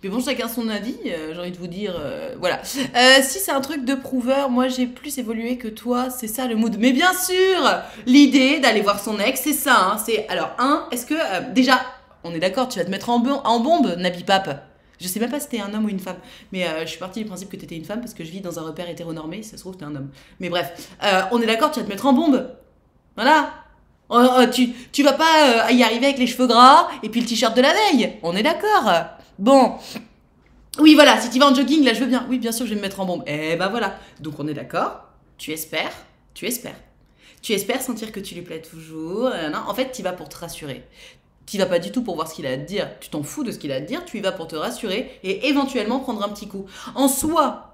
Mais bon, chacun son avis, j'ai envie de vous dire, voilà. Si c'est un truc de prouveur, moi, j'ai plus évolué que toi, c'est ça le mood. Mais bien sûr, l'idée d'aller voir son ex, c'est ça, hein, c'est... Alors, est-ce que... déjà, on est d'accord, tu vas te mettre en bombe, Nabi Pape. Je sais même pas si t'es un homme ou une femme, mais je suis partie du principe que t'étais une femme parce que je vis dans un repère hétéronormé, si ça se trouve, t'es un homme. Mais bref, on est d'accord, tu vas te mettre en bombe. Voilà. Tu vas pas y arriver avec les cheveux gras et puis le t-shirt de la veille. On est d'accord. Bon. Oui, voilà, si tu vas en jogging, là, je veux bien. Oui, bien sûr, je vais me mettre en bombe. Eh ben voilà. Donc, on est d'accord. Tu espères sentir que tu lui plais toujours. Non, en fait, tu y vas pour te rassurer. Tu y vas pas du tout pour voir ce qu'il a à te dire. Tu t'en fous de ce qu'il a à te dire. Tu y vas pour te rassurer et éventuellement prendre un petit coup. En soi...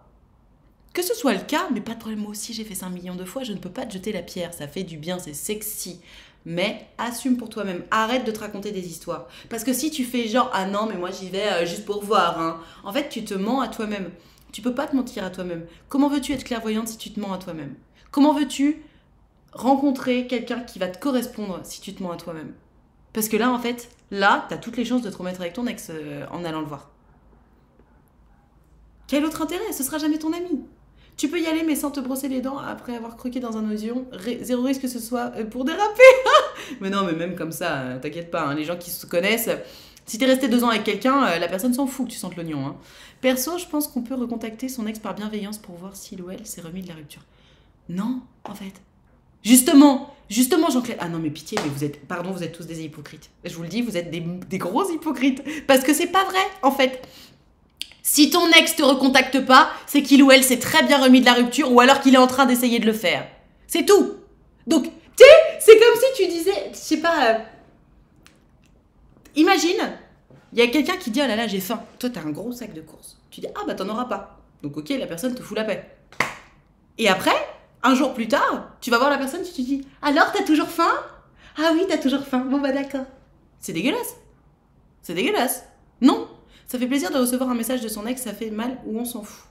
Que ce soit le cas, mais pas de problème, moi aussi j'ai fait ça 1 million de fois, je ne peux pas te jeter la pierre, ça fait du bien, c'est sexy. Mais assume pour toi-même, arrête de te raconter des histoires. Parce que si tu fais genre, ah non mais moi j'y vais juste pour voir, hein. En fait tu te mens à toi-même, tu peux pas te mentir à toi-même. Comment veux-tu être clairvoyante si tu te mens à toi-même? Comment veux-tu rencontrer quelqu'un qui va te correspondre si tu te mens à toi-même? Parce que là en fait, là t'as toutes les chances de te remettre avec ton ex en allant le voir. Quel autre intérêt? Ce sera jamais ton ami. Tu peux y aller, mais sans te brosser les dents après avoir croqué dans un oignon. Zéro risque que ce soit pour déraper. Mais non, mais même comme ça, t'inquiète pas. Hein, les gens qui se connaissent, si t'es resté 2 ans avec quelqu'un, la personne s'en fout que tu sentes l'oignon. Hein. Perso, je pense qu'on peut recontacter son ex par bienveillance pour voir s'il ou elle s'est remis de la rupture. Non, en fait. Justement, Jean-Claude. Ah non, mais pitié, mais vous êtes tous des hypocrites. Je vous le dis, vous êtes des gros hypocrites. Parce que c'est pas vrai, en fait. Si ton ex te recontacte pas, c'est qu'il ou elle s'est très bien remis de la rupture ou alors qu'il est en train d'essayer de le faire. C'est tout. Donc, tu sais, c'est comme si tu disais, je sais pas... Imagine, il y a quelqu'un qui dit « Oh là là, j'ai faim ». Toi, t'as un gros sac de courses. Tu dis « Ah bah, t'en auras pas ». Donc, ok, la personne te fout la paix. Et après, un jour plus tard, tu vas voir la personne, tu te dis « Alors, t'as toujours faim ?»« Ah oui, t'as toujours faim. Bon bah, d'accord. » C'est dégueulasse. Non. Ça fait plaisir de recevoir un message de son ex, ça fait mal ou on s'en fout.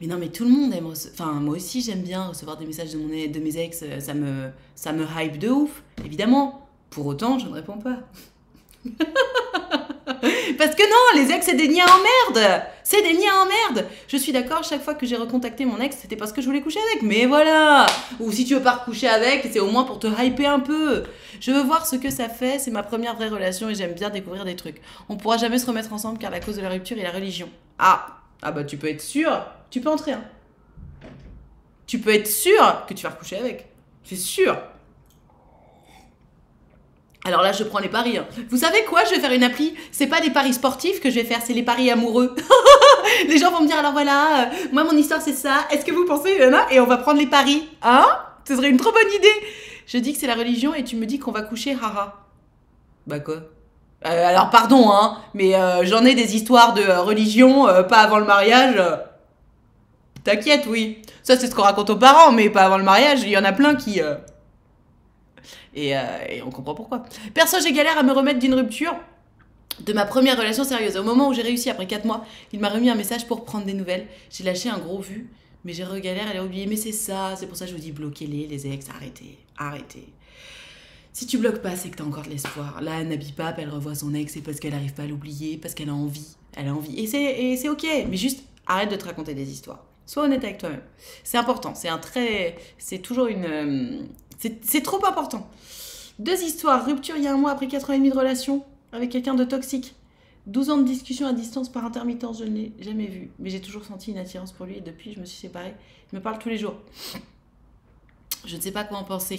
Mais non, mais tout le monde aime... Enfin, moi aussi, j'aime bien recevoir des messages de mes ex. Ça me hype de ouf, évidemment. Pour autant, je ne réponds pas. Parce que non, les ex, c'est des niais en merde. C'est des niais en merde. Je suis d'accord, chaque fois que j'ai recontacté mon ex, c'était parce que je voulais coucher avec. Mais voilà. Ou si tu veux pas coucher avec, c'est au moins pour te hyper un peu. Je veux voir ce que ça fait. C'est ma première vraie relation et j'aime bien découvrir des trucs. On pourra jamais se remettre ensemble car la cause de la rupture est la religion. Ah bah tu peux être sûr. Tu peux entrer, hein. Tu peux être sûr que tu vas recoucher avec. C'est sûr. Alors là, je prends les paris. Hein. Vous savez quoi? Je vais faire une appli. C'est pas des paris sportifs que je vais faire, c'est les paris amoureux. Les gens vont me dire, alors voilà, moi mon histoire c'est ça. Est-ce que vous pensez, Yana? Et on va prendre les paris. Hein? Ce serait une trop bonne idée. Je dis que c'est la religion et tu me dis qu'on va coucher, haha. Bah quoi? Alors pardon, hein, mais j'en ai des histoires de religion, pas avant le mariage. T'inquiète, oui. Ça c'est ce qu'on raconte aux parents, mais pas avant le mariage. Il y en a plein qui... Et on comprend pourquoi. Perso, j'ai galère à me remettre d'une rupture de ma première relation sérieuse. Au moment où j'ai réussi, après 4 mois, il m'a remis un message pour prendre des nouvelles. J'ai lâché un gros vu, mais j'ai regalère à les oublier. Mais c'est ça, c'est pour ça que je vous dis bloquez-les, les ex, arrêtez, arrêtez. Si tu bloques pas, c'est que t'as encore de l'espoir. Là, Nabi Pape, elle revoit son ex, c'est parce qu'elle n'arrive pas à l'oublier, parce qu'elle a envie. Elle a envie. Et c'est ok, mais juste arrête de te raconter des histoires. Sois honnête avec toi-même. C'est important, c'est un très... C'est toujours une... C'est trop important. 2 histoires. Rupture il y a un mois après 4 ans et demi de relation avec quelqu'un de toxique. 12 ans de discussion à distance par intermittence, je ne l'ai jamais vu. Mais j'ai toujours senti une attirance pour lui et depuis, je me suis séparée. Il me parle tous les jours. Je ne sais pas quoi en penser.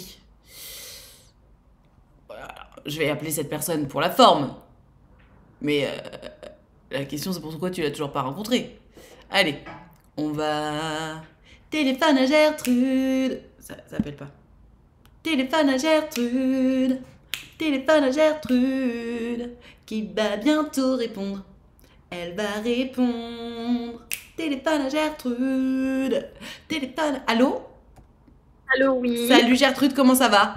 Je vais appeler cette personne pour la forme. Mais la question, c'est pourquoi tu l'as toujours pas rencontré. Allez, on va... Téléphone à Gertrude. Ça appelle pas. Téléphone à Gertrude, téléphone à Gertrude, qui va bientôt répondre. Elle va répondre. Téléphone à Gertrude, téléphone. Allô? Allô, oui. Salut Gertrude, comment ça va?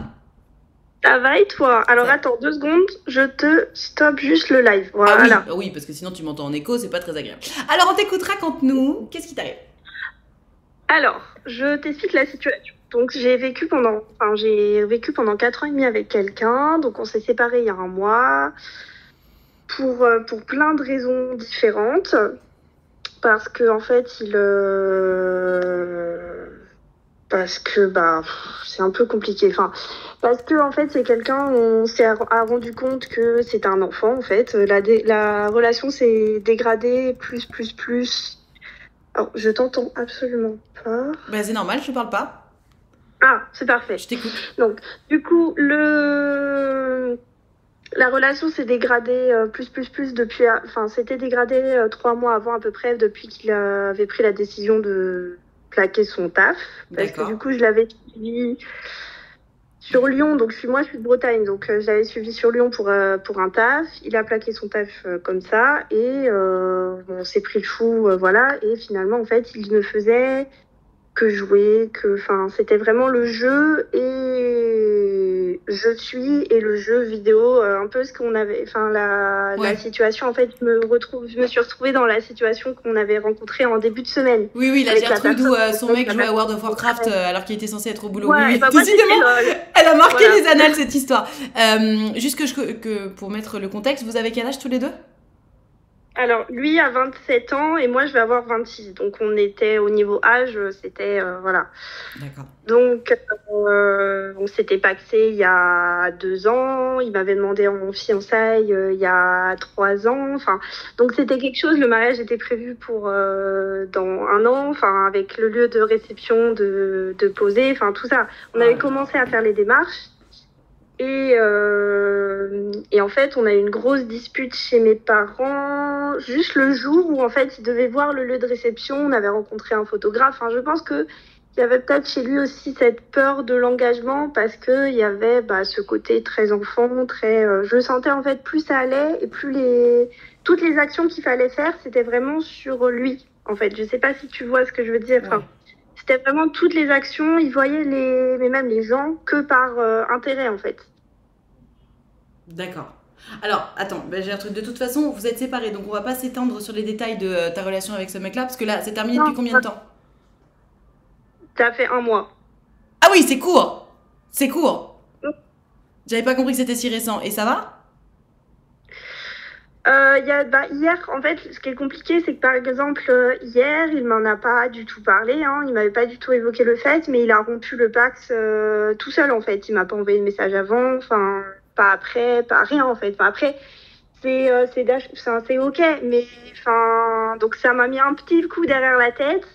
Ça va et toi? Alors attends 2 secondes, je te stoppe juste le live. Voilà. Ah oui, parce que sinon tu m'entends en écho, c'est pas très agréable. Alors on t'écoutera quand nous. Qu'est-ce qui t'arrive? Alors, je t'explique la situation. Donc j'ai vécu pendant 4 ans et demi avec quelqu'un, donc on s'est séparés il y a un mois pour plein de raisons différentes, parce que en fait c'est un peu compliqué, enfin parce que en fait c'est quelqu'un, on s'est rendu compte que c'était un enfant en fait, la relation s'est dégradée plus. Alors je t'entends absolument pas. Bah c'est normal, je parle pas. Ah, c'est parfait. Je t'écoute. Donc, du coup, la relation s'est dégradée depuis... Enfin, s'était dégradée 3 mois avant à peu près, depuis qu'il avait pris la décision de plaquer son taf. Parce que du coup, je l'avais suivi sur Lyon. Donc, moi, je suis de Bretagne. Donc, je l'avais suivi sur Lyon pour un taf. Il a plaqué son taf comme ça. Et on s'est pris le fou, voilà. Et finalement, en fait, il ne faisait... que jouer, enfin, c'était vraiment le jeu et le jeu vidéo, un peu ce qu'on avait, enfin, la situation, en fait, je me suis retrouvée dans la situation qu'on avait rencontrée en début de semaine. Oui, oui, la Gertrude où son mec jouait à World of Warcraft alors qu'il était censé être au boulot. Ouais, oui, bah, décidément, elle a marqué les annales, cette histoire. Juste que pour mettre le contexte, vous avez quel âge tous les deux? Alors, lui a 27 ans et moi, je vais avoir 26. Donc, on était au niveau âge, c'était... voilà. D'accord. Donc, on s'était paxé il y a 2 ans. Il m'avait demandé en fiançailles il y a 3 ans. Enfin, donc, c'était quelque chose. Le mariage était prévu pour dans 1 an, enfin, avec le lieu de réception de poser, enfin, tout ça. On avait commencé à faire les démarches. Et en fait, on a eu une grosse dispute chez mes parents, juste le jour où en fait, ils devaient voir le lieu de réception, on avait rencontré un photographe. Enfin, je pense qu'il y avait peut-être chez lui aussi cette peur de l'engagement parce qu'il y avait ce côté très enfant, très... je sentais en fait plus ça allait et plus toutes les actions qu'il fallait faire, c'était vraiment sur lui. En fait, je sais pas si tu vois ce que je veux dire. Enfin, ouais. C'était vraiment toutes les actions, ils voyaient mais même les gens que par intérêt en fait. D'accord. Alors, attends, ben j'ai un truc. De toute façon, vous êtes séparés, donc on va pas s'étendre sur les détails de ta relation avec ce mec-là, parce que là, c'est terminé depuis combien de temps? Ça fait 1 mois. Ah oui, c'est court. C'est court. J'avais pas compris que c'était si récent. Et ça va? Hier, en fait, ce qui est compliqué, c'est que par exemple, hier, il m'en a pas du tout parlé, hein, il m'avait pas du tout évoqué le fait, mais il a rompu le Pax tout seul, en fait. Il m'a pas envoyé de message avant, enfin, pas après, pas rien, en fait. Enfin, après, c'est ok, mais enfin, donc ça m'a mis un petit coup derrière la tête.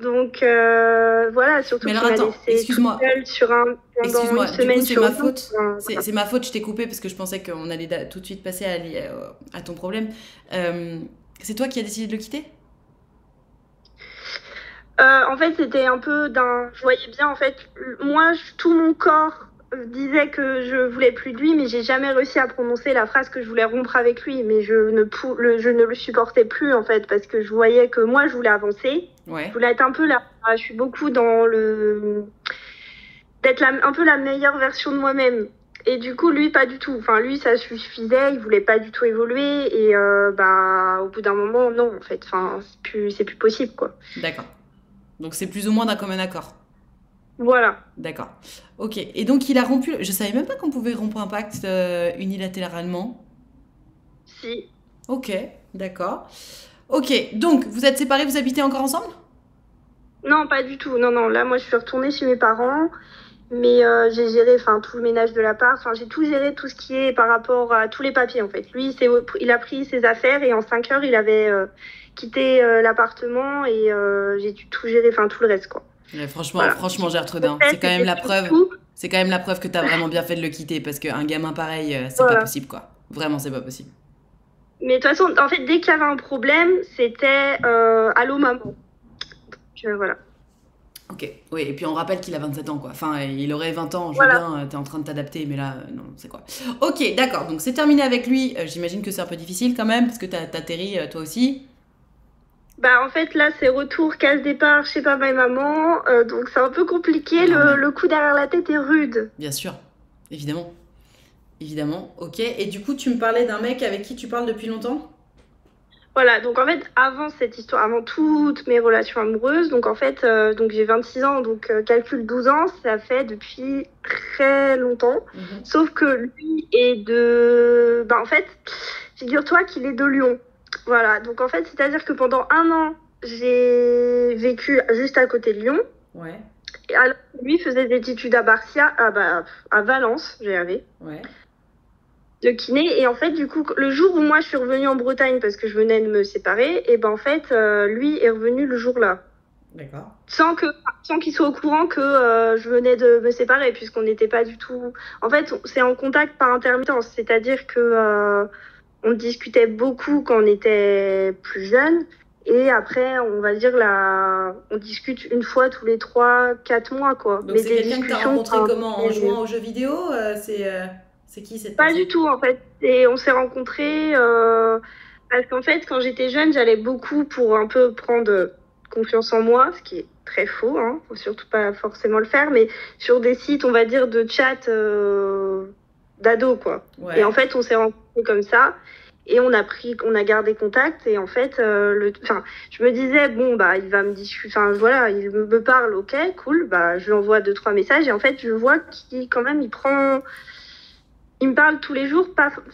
Donc, voilà, surtout qu'il m'a laissé tout seul sur un, pendant une semaine sur l'autre. Excuse-moi, c'est ma faute, je t'ai coupé parce que je pensais qu'on allait tout de suite passer à ton problème. C'est toi qui as décidé de le quitter? En fait, c'était un peu d'un... Je voyais bien, en fait, moi, tout mon corps disait que je voulais plus de lui, mais j'ai jamais réussi à prononcer la phrase que je voulais rompre avec lui. Mais je ne le supportais plus, en fait, parce que je voyais que moi, je voulais avancer. Ouais. Je voulais être un peu là. Je suis beaucoup dans le... d'être un peu la meilleure version de moi-même. Et du coup, lui, pas du tout. Enfin, lui, ça suffisait. Il voulait pas du tout évoluer. Et bah, au bout d'un moment, non, en fait. Enfin, c'est plus possible, quoi. D'accord. Donc, c'est plus ou moins d'un commun accord. Voilà. D'accord. Ok. Et donc, il a rompu... Je savais même pas qu'on pouvait rompre un pacte unilatéralement. Si. Ok. D'accord. Ok. Donc, vous êtes séparés, vous habitez encore ensemble? Non, pas du tout. Non, non. Là, moi, je suis retournée chez mes parents. Mais j'ai géré tout le ménage de l'appart. Enfin, j'ai tout géré, tout ce qui est par rapport à tous les papiers, en fait. Lui, il a pris ses affaires et en 5 heures, il avait quitté l'appartement et j'ai dû tout gérer, enfin, tout le reste, quoi. Ouais, franchement, voilà. Franchement, Gertrudin, c'est quand même la preuve. C'est quand même la preuve que t'as vraiment bien fait de le quitter, parce qu'un gamin pareil, c'est pas possible, quoi. Vraiment, c'est pas possible. Mais de toute façon, en fait, dès qu'il y avait un problème, c'était allô maman. Donc, voilà. Ok. Oui. Et puis on rappelle qu'il a 27 ans, quoi. Enfin, il aurait 20 ans. Je veux bien. T'es en train de t'adapter, mais là, non, c'est quoi. Ok, d'accord. Donc c'est terminé avec lui. J'imagine que c'est un peu difficile quand même, parce que t'atterris toi aussi. Bah, en fait, là, c'est retour, casse-départ chez papa et maman. Donc, c'est un peu compliqué. Le coup derrière la tête est rude. Bien sûr. Évidemment. Évidemment. Ok. Et du coup, tu me parlais d'un mec avec qui tu parles depuis longtemps? Voilà. Donc, en fait, avant cette histoire, avant toutes mes relations amoureuses, donc, en fait, j'ai 26 ans. Donc, calcul 12 ans, ça fait depuis très longtemps. Mmh. Sauf que lui est de... Bah, en fait, figure-toi qu'il est de Lyon. Voilà, donc en fait, c'est-à-dire que pendant 1 an, j'ai vécu juste à côté de Lyon. Ouais. Et alors, lui faisait des études à Barcia, à Valence, j'y avais. Ouais. De kiné. Et en fait, du coup, le jour où moi je suis revenue en Bretagne parce que je venais de me séparer, et ben en fait, lui est revenu le jour-là. D'accord. Sans qu'il soit au courant que je venais de me séparer, puisqu'on n'était pas du tout. En fait, c'est en contact par intermittence, c'est-à-dire que. On discutait beaucoup quand on était plus jeune. Et après, on va dire, on discute une fois tous les 3-4 mois, quoi. Donc, c'est quelqu'un que tu as rencontré comment? En jouant aux jeux vidéo? C'est qui cette personne? Pas du tout, en fait. Et on s'est rencontrés... parce qu'en fait, quand j'étais jeune, j'allais beaucoup pour un peu prendre confiance en moi, ce qui est très faux, hein. Faut surtout pas forcément le faire, mais sur des sites, on va dire, de chat... d'ado, quoi. Ouais. Et en fait, on s'est rencontrés comme ça et on a gardé contact. Et en fait, je me disais, bon, bah, il va me discuter, enfin, voilà, il me parle, ok, cool, bah, je lui envoie 2-3 messages. Et en fait, je vois qu'il, quand même, il me parle tous les jours,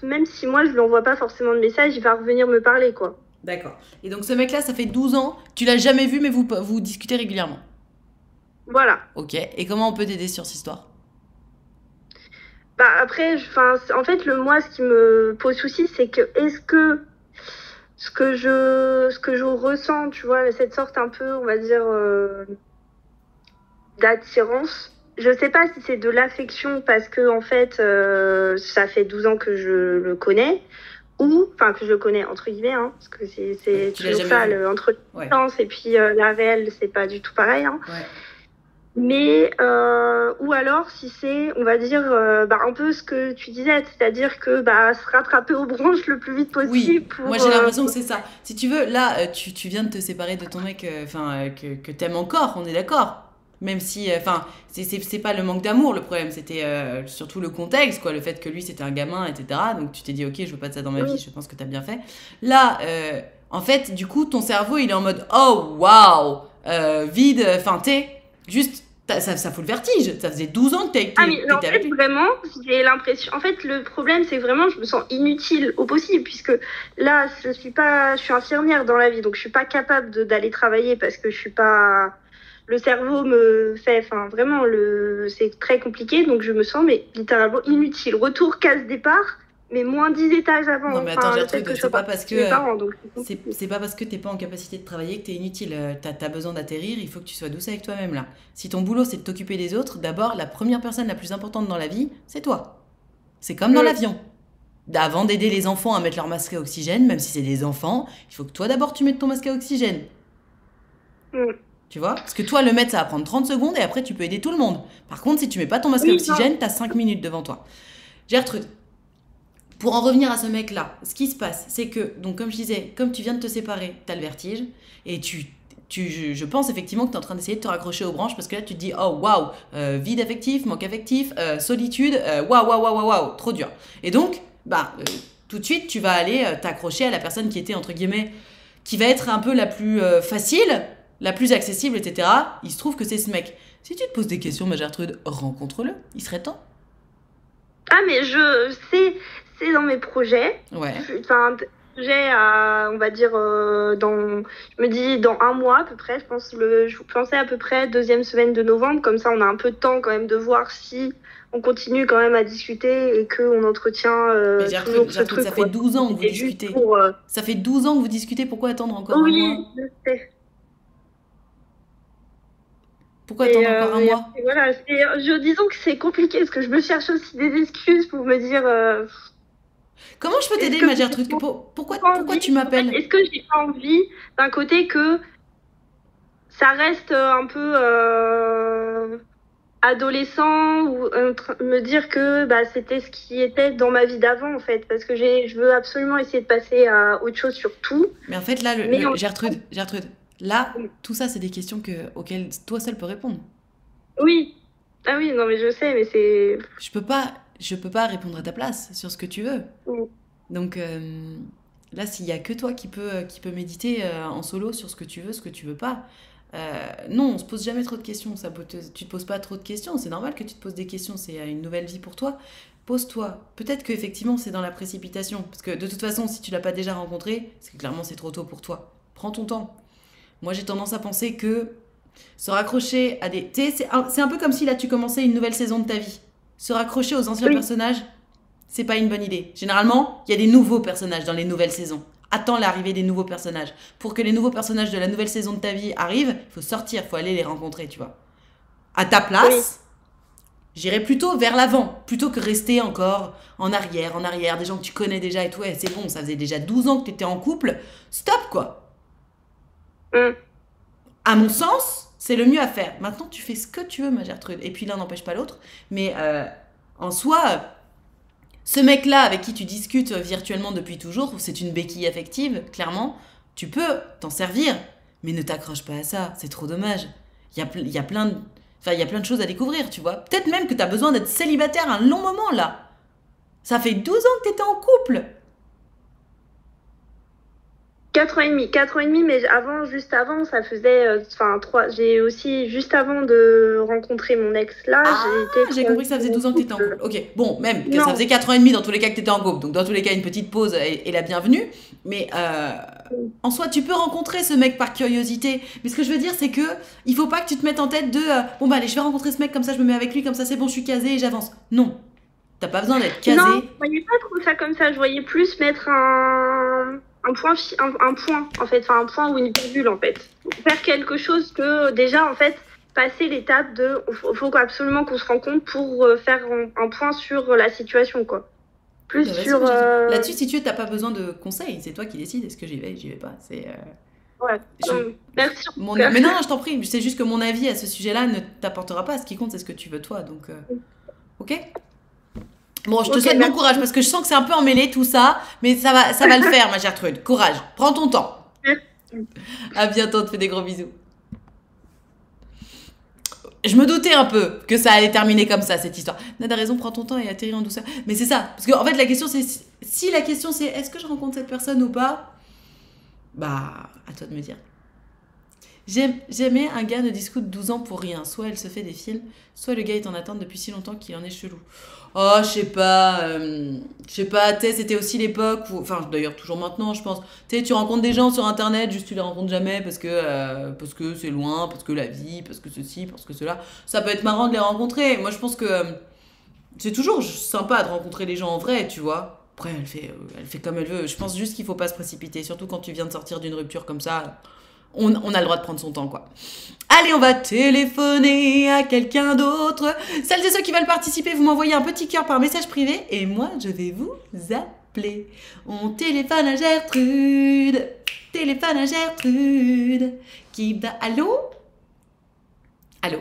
même si moi, je lui envoie pas forcément de messages, il va revenir me parler, quoi. D'accord. Et donc, ce mec-là, ça fait 12 ans, tu l'as jamais vu, mais vous discutez régulièrement. Voilà. Ok. Et comment on peut t'aider sur cette histoire? Bah après, en fait, moi, ce qui me pose souci, c'est que est-ce que ce que je ressens, tu vois, cette sorte un peu, on va dire, d'attirance, je sais pas si c'est de l'affection parce que, en fait, ça fait 12 ans que je le connais, ou, enfin, que je le connais, entre guillemets, hein, parce que c'est toujours ça, entre l'enfance et puis la réelle, c'est pas du tout pareil, hein. Ouais. Mais, ou alors, si c'est, on va dire, un peu ce que tu disais, c'est-à-dire que se rattraper aux branches le plus vite possible. Oui, pour, moi j'ai l'impression que c'est ça. Si tu veux, là, tu viens de te séparer de ton mec que t'aimes encore, on est d'accord. Même si, enfin, c'est pas le manque d'amour le problème, c'était surtout le contexte, quoi, le fait que lui c'était un gamin, etc. Donc tu t'es dit, ok, je veux pas de ça dans ma vie, je pense que t'as bien fait. Là, en fait, du coup, ton cerveau il est en mode, oh waouh, vide, enfin, t'es juste, ça fout le vertige, ça faisait 12 ans que t'étais avec lui. Vraiment, j'ai l'impression, en fait, le problème c'est vraiment, je me sens inutile au possible, puisque là, je suis infirmière dans la vie, donc je suis pas capable d'aller travailler parce que je suis pas. Le cerveau me fait, enfin vraiment, c'est très compliqué, donc je me sens mais littéralement inutile. Retour case départ, mais moins 10 étages avant. Non mais attends, enfin, c'est pas parce que t'es pas en capacité de travailler que t'es inutile. T'as besoin d'atterrir, il faut que tu sois douce avec toi-même là. Si ton boulot c'est de t'occuper des autres, d'abord la première personne la plus importante dans la vie, c'est toi. C'est comme dans l'avion. Avant d'aider les enfants à mettre leur masque à oxygène, même si c'est des enfants, il faut que toi d'abord tu mettes ton masque à oxygène. Tu vois? Parce que toi, le mettre, ça va prendre 30 secondes et après, tu peux aider tout le monde. Par contre, si tu mets pas ton masque à oxygène, t'as 5 minutes devant toi. Gertrude, pour en revenir à ce mec-là, ce qui se passe, c'est que, donc comme je disais, comme tu viens de te séparer, t'as le vertige et je pense effectivement que t'es en train d'essayer de te raccrocher aux branches parce que là, tu te dis, oh waouh, vide affectif, manque affectif, solitude, waouh, waouh, waouh, waouh, trop dur. Et donc, bah, tout de suite, tu vas aller t'accrocher à la personne qui était, entre guillemets, qui va être un peu la plus facile, la plus accessible, etc. Il se trouve que c'est ce mec. Si tu te poses des questions, ma Gertrude, rencontre-le. Il serait temps. Ah, mais c'est dans mes projets. Ouais. Enfin, j'ai, on va dire, je me dis dans un mois à peu près, je pensais à peu près deuxième semaine de novembre, comme ça on a un peu de temps quand même de voir si on continue quand même à discuter et qu'on entretient Gertrude, ça fait 12 ans que vous discutez. Ça fait 12 ans que vous discutez, pourquoi attendre encore un mois? Oui, je sais. Pourquoi attendre encore un mois? Voilà, disons que c'est compliqué parce que je me cherche aussi des excuses pour me dire. Comment je peux t'aider, ma Gertrude? Pourquoi tu m'appelles? Est-ce que j'ai pas envie d'un côté que ça reste un peu adolescent ou me dire que bah, c'était ce qui était dans ma vie d'avant en fait parce que je veux absolument essayer de passer à autre chose sur tout. Mais en fait là, Gertrude. Là, tout ça, c'est des questions auxquelles toi seule peux répondre. Oui. Ah oui, non, mais je sais, mais c'est... Je peux pas répondre à ta place sur ce que tu veux. Oui. Donc là, s'il y a que toi qui peut méditer en solo sur ce que tu veux pas, non, on se pose jamais trop de questions, saboteuse. Tu te poses pas trop de questions, c'est normal que tu te poses des questions, c'est une nouvelle vie pour toi. Pose-toi. Peut-être qu'effectivement, c'est dans la précipitation. Parce que de toute façon, si tu l'as pas déjà rencontré, c'est que clairement, c'est trop tôt pour toi. Prends ton temps. Moi, j'ai tendance à penser que se raccrocher à des... Tu sais, c'est un peu comme si là, tu commençais une nouvelle saison de ta vie. Se raccrocher aux anciens personnages, c'est pas une bonne idée. Généralement, il y a des nouveaux personnages dans les nouvelles saisons. Attends l'arrivée des nouveaux personnages. Pour que les nouveaux personnages de la nouvelle saison de ta vie arrivent, il faut sortir, il faut aller les rencontrer, tu vois. À ta place, j'irais plutôt vers l'avant, plutôt que rester encore en arrière, des gens que tu connais déjà et tout. Ouais, c'est bon, ça faisait déjà 12 ans que tu étais en couple. Stop, quoi. À mon sens, c'est le mieux à faire. Maintenant, tu fais ce que tu veux, ma Gertrude. Et puis l'un n'empêche pas l'autre. Mais en soi, ce mec-là avec qui tu discutes virtuellement depuis toujours, c'est une béquille affective, clairement. Tu peux t'en servir, mais ne t'accroche pas à ça. C'est trop dommage. Il y a plein de choses à découvrir, tu vois. Peut-être même que tu as besoin d'être célibataire un long moment, là. Ça fait 12 ans que tu étais en couple. 4 ans et demi, mais avant, juste avant, ça faisait, enfin, 3, j'ai aussi, juste avant de rencontrer mon ex, là, j'ai compris que ça faisait 12 ans que t'étais en couple, ok, bon, même, ça faisait 4 ans et demi dans tous les cas que t'étais en couple, donc dans tous les cas, une petite pause est la bienvenue, mais en soi, tu peux rencontrer ce mec par curiosité, mais ce que je veux dire, c'est que, il faut pas que tu te mettes en tête de, bon, bah, allez, je vais rencontrer ce mec, comme ça, je me mets avec lui, comme ça, c'est bon, je suis casée et j'avance, non, t'as pas besoin d'être casée. Non, je voyais pas trop ça comme ça, je voyais plus mettre un point en fait, enfin un point ou une virgule en fait. Faire quelque chose que déjà en fait passer l'étape de faut absolument qu'on se rencontre pour faire un point sur la situation quoi. Plus sur là-dessus si tu veux, t'as pas besoin de conseils, c'est toi qui décides est-ce que j'y vais pas, c'est ouais. Merci. Mais non, je t'en prie, c'est juste que mon avis à ce sujet-là ne t'apportera pas, ce qui compte c'est ce que tu veux toi donc OK. Bon, je te souhaite bon courage parce que je sens que c'est un peu emmêlé tout ça, mais ça va le faire, ma Gertrude. Courage, prends ton temps. À bientôt, te fais des gros bisous. je me doutais un peu que ça allait terminer comme ça, cette histoire. Nadia a raison, prends ton temps et atterris en douceur. Mais c'est ça, parce qu'en fait la question c'est, si la question c'est est-ce que je rencontre cette personne ou pas, bah à toi de me dire. J'aimais un gars ne discute 12 ans pour rien. Soit elle se fait des films, soit le gars est en attente depuis si longtemps qu'il en est chelou. Oh, je sais pas, tu sais, c'était aussi l'époque, enfin d'ailleurs toujours maintenant je pense, tu sais, tu rencontres des gens sur internet, juste tu les rencontres jamais parce que c'est loin, parce que la vie, parce que ceci, parce que cela. Ça peut être marrant de les rencontrer. Moi je pense que c'est toujours sympa de rencontrer les gens en vrai, tu vois. Après elle fait comme elle veut. Je pense juste qu'il faut pas se précipiter, surtout quand tu viens de sortir d'une rupture comme ça. On a le droit de prendre son temps, quoi. Allez, on va téléphoner à quelqu'un d'autre. Celles et ceux qui veulent participer, vous m'envoyez un petit cœur par message privé et moi, je vais vous appeler. On téléphone à Gertrude. Téléphone à Gertrude. Qui va... Allô? Allô?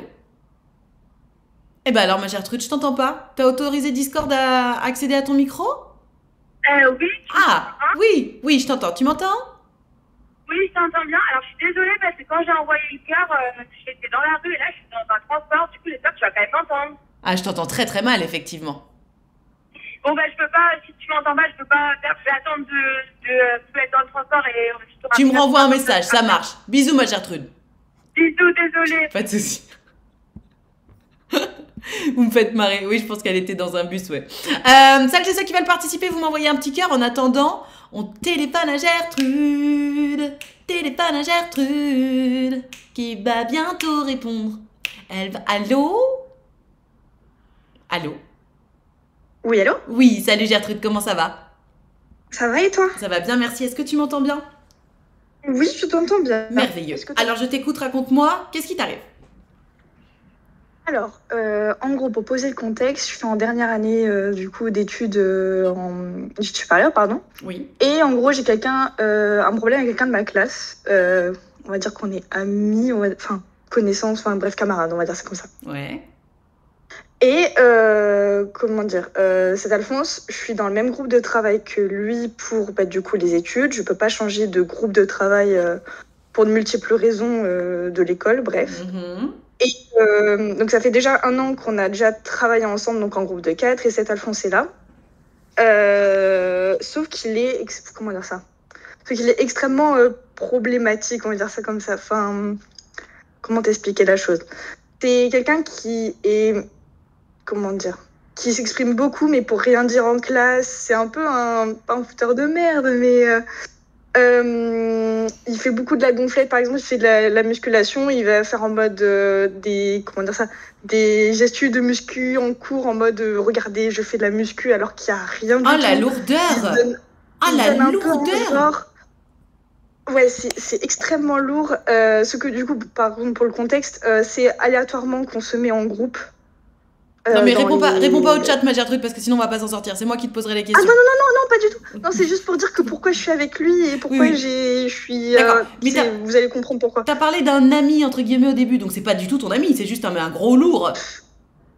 Eh ben alors, ma Gertrude, je t'entends pas. T'as autorisé Discord à accéder à ton micro? Oui. Ah, oui, oui, je t'entends. Tu m'entends? Oui, je t'entends bien. Alors, je suis désolée parce que quand j'ai envoyé le cœur, j'étais dans la rue et là, je suis dans un transport. Du coup, j'espère que tu vas quand même m'entendre. Ah, je t'entends très très mal, effectivement. Bon, bah, je peux pas, si tu m'entends pas, je peux pas faire, je vais attendre de être dans le transport et je te... Tu me renvoies un message, ça marche. Bisous, ma Gertrude. Bisous, désolée. Pas de soucis. Vous me faites marrer. Oui, je pense qu'elle était dans un bus, ouais. Celles et ceux qui veulent participer, vous m'envoyez un petit cœur. En attendant, on téléphone à Gertrude. Téléphone à Gertrude. Qui va bientôt répondre. Elle va... Allô? Allô? Oui, allô? Oui, salut Gertrude, comment ça va? Ça va et toi? Ça va bien, merci. Est-ce que tu m'entends bien? Oui, je t'entends bien. Merveilleux. Alors, je t'écoute, raconte-moi. Qu'est-ce qui t'arrive? Alors, en gros, pour poser le contexte, je suis en dernière année du coup d'études en études supérieures, pardon. Oui. Et en gros, j'ai un problème avec quelqu'un de ma classe. On va dire qu'on est amis, enfin connaissances, enfin bref camarades, on va dire c'est comme ça. Ouais. Et comment dire, cet Alphonse, je suis dans le même groupe de travail que lui pour bah, du coup les études. Je peux pas changer de groupe de travail pour de multiples raisons de l'école, bref. Mm-hmm. Et donc ça fait déjà un an qu'on a déjà travaillé ensemble, donc en groupe de 4, et cet Alphonse est là. Sauf qu'il est, comment dire ça? Sauf qu'il est extrêmement problématique, on va dire ça comme ça. Enfin, comment t'expliquer la chose? C'est quelqu'un qui est, comment dire, qui s'exprime beaucoup, mais pour rien dire en classe. C'est un peu pas un fouteur de merde, mais... il fait beaucoup de la gonflette, par exemple, il fait de la musculation, il va faire en mode des gestes de muscu en cours, en mode regardez, je fais de la muscu alors qu'il n'y a rien du tout. La lourdeur! Ah la lourdeur! Ouais, c'est extrêmement lourd. Ce que, du coup, par contre, pour le contexte, c'est aléatoirement qu'on se met en groupe. Non mais réponds pas au chat, ma Gertrude, parce que sinon on va pas s'en sortir. C'est moi qui te poserai les questions. Ah non, non, non, non, pas du tout. Non, c'est juste pour dire que pourquoi je suis avec lui et pourquoi je suis... vous allez comprendre pourquoi. T'as parlé d'un ami, entre guillemets, au début, donc c'est pas du tout ton ami, c'est juste un gros lourd.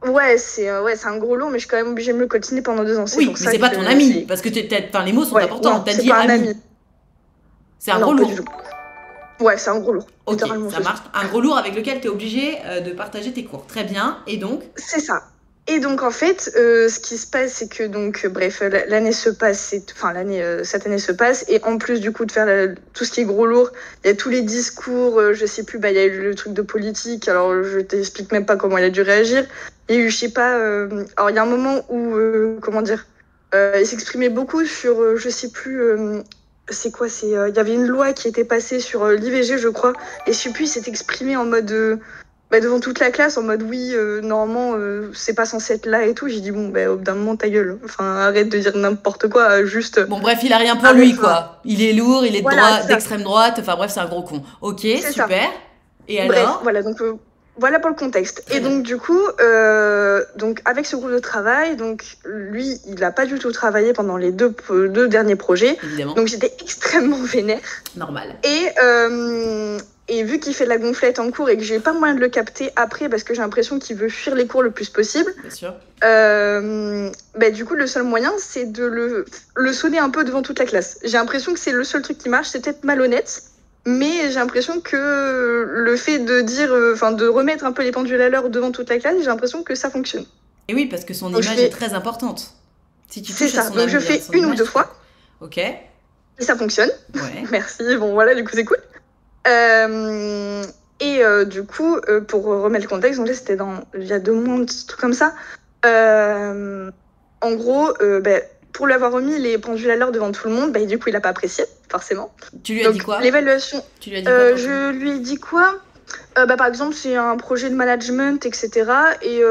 Ouais, c'est un gros lourd, mais je suis quand même obligée de me coltiner pendant 2 ans. Oui, mais c'est pas ton ami, parce que les mots sont importants. T'as dit ami. C'est un gros lourd. Ouais, c'est un gros lourd. Ok, ça marche. Un gros lourd avec lequel t'es obligée de partager tes cours. Très bien, et donc... C'est ça. Et donc, en fait, ce qui se passe, c'est que, donc, bref, l'année se passe, enfin, cette année se passe, et en plus, du coup, de faire tout ce qui est gros lourd, il y a tous les discours, je sais plus, bah, il y a eu le truc de politique, alors je t'explique même pas comment il a dû réagir. Il y a eu, je sais pas, alors il y a un moment où, comment dire, il s'exprimait beaucoup sur, je sais plus, c'est quoi, c'est, il y avait une loi qui était passée sur l'IVG, je crois, et je sais plus, il s'est exprimé en mode... Bah devant toute la classe en mode oui normalement c'est pas censé être là et tout. J'ai dit bon bah au bout d'un moment ta gueule, enfin arrête de dire n'importe quoi, juste bon bref il a rien pour lui quoi, il est lourd, il est voilà, d'extrême droite, enfin bref c'est un gros con. Ok super ça. Et bref, alors voilà donc voilà pour le contexte. Très et bien. Donc du coup donc avec ce groupe de travail donc lui il a pas du tout travaillé pendant les deux derniers projets. Évidemment. Donc j'étais extrêmement vénère. Normal. Et vu qu'il fait de la gonflette en cours et que j'ai pas moyen de le capter après parce que j'ai l'impression qu'il veut fuir les cours le plus possible. Bien sûr. Bah, du coup, le seul moyen, c'est de le sonner un peu devant toute la classe. J'ai l'impression que c'est le seul truc qui marche, c'est peut-être malhonnête, Mais j'ai l'impression que le fait de dire, enfin de remettre un peu les pendules à l'heure devant toute la classe, j'ai l'impression que ça fonctionne. Et oui, parce que son image est très importante. Si tu touches à son image, donc je fais une ou deux fois. Ok. Et ça fonctionne. Ouais. Merci. Bon voilà, du coup c'est cool. Du coup, pour remettre le contexte, donc là c'était dans il y a 2 mois, tout comme ça. En gros, pour lui avoir remis les pendules à l'heure devant tout le monde, du coup il a pas apprécié forcément. Tu lui as dit quoi? L'évaluation. Tu lui as dit quoi? Je lui ai dit quoi? Par exemple, c'est un projet de management, etc. Et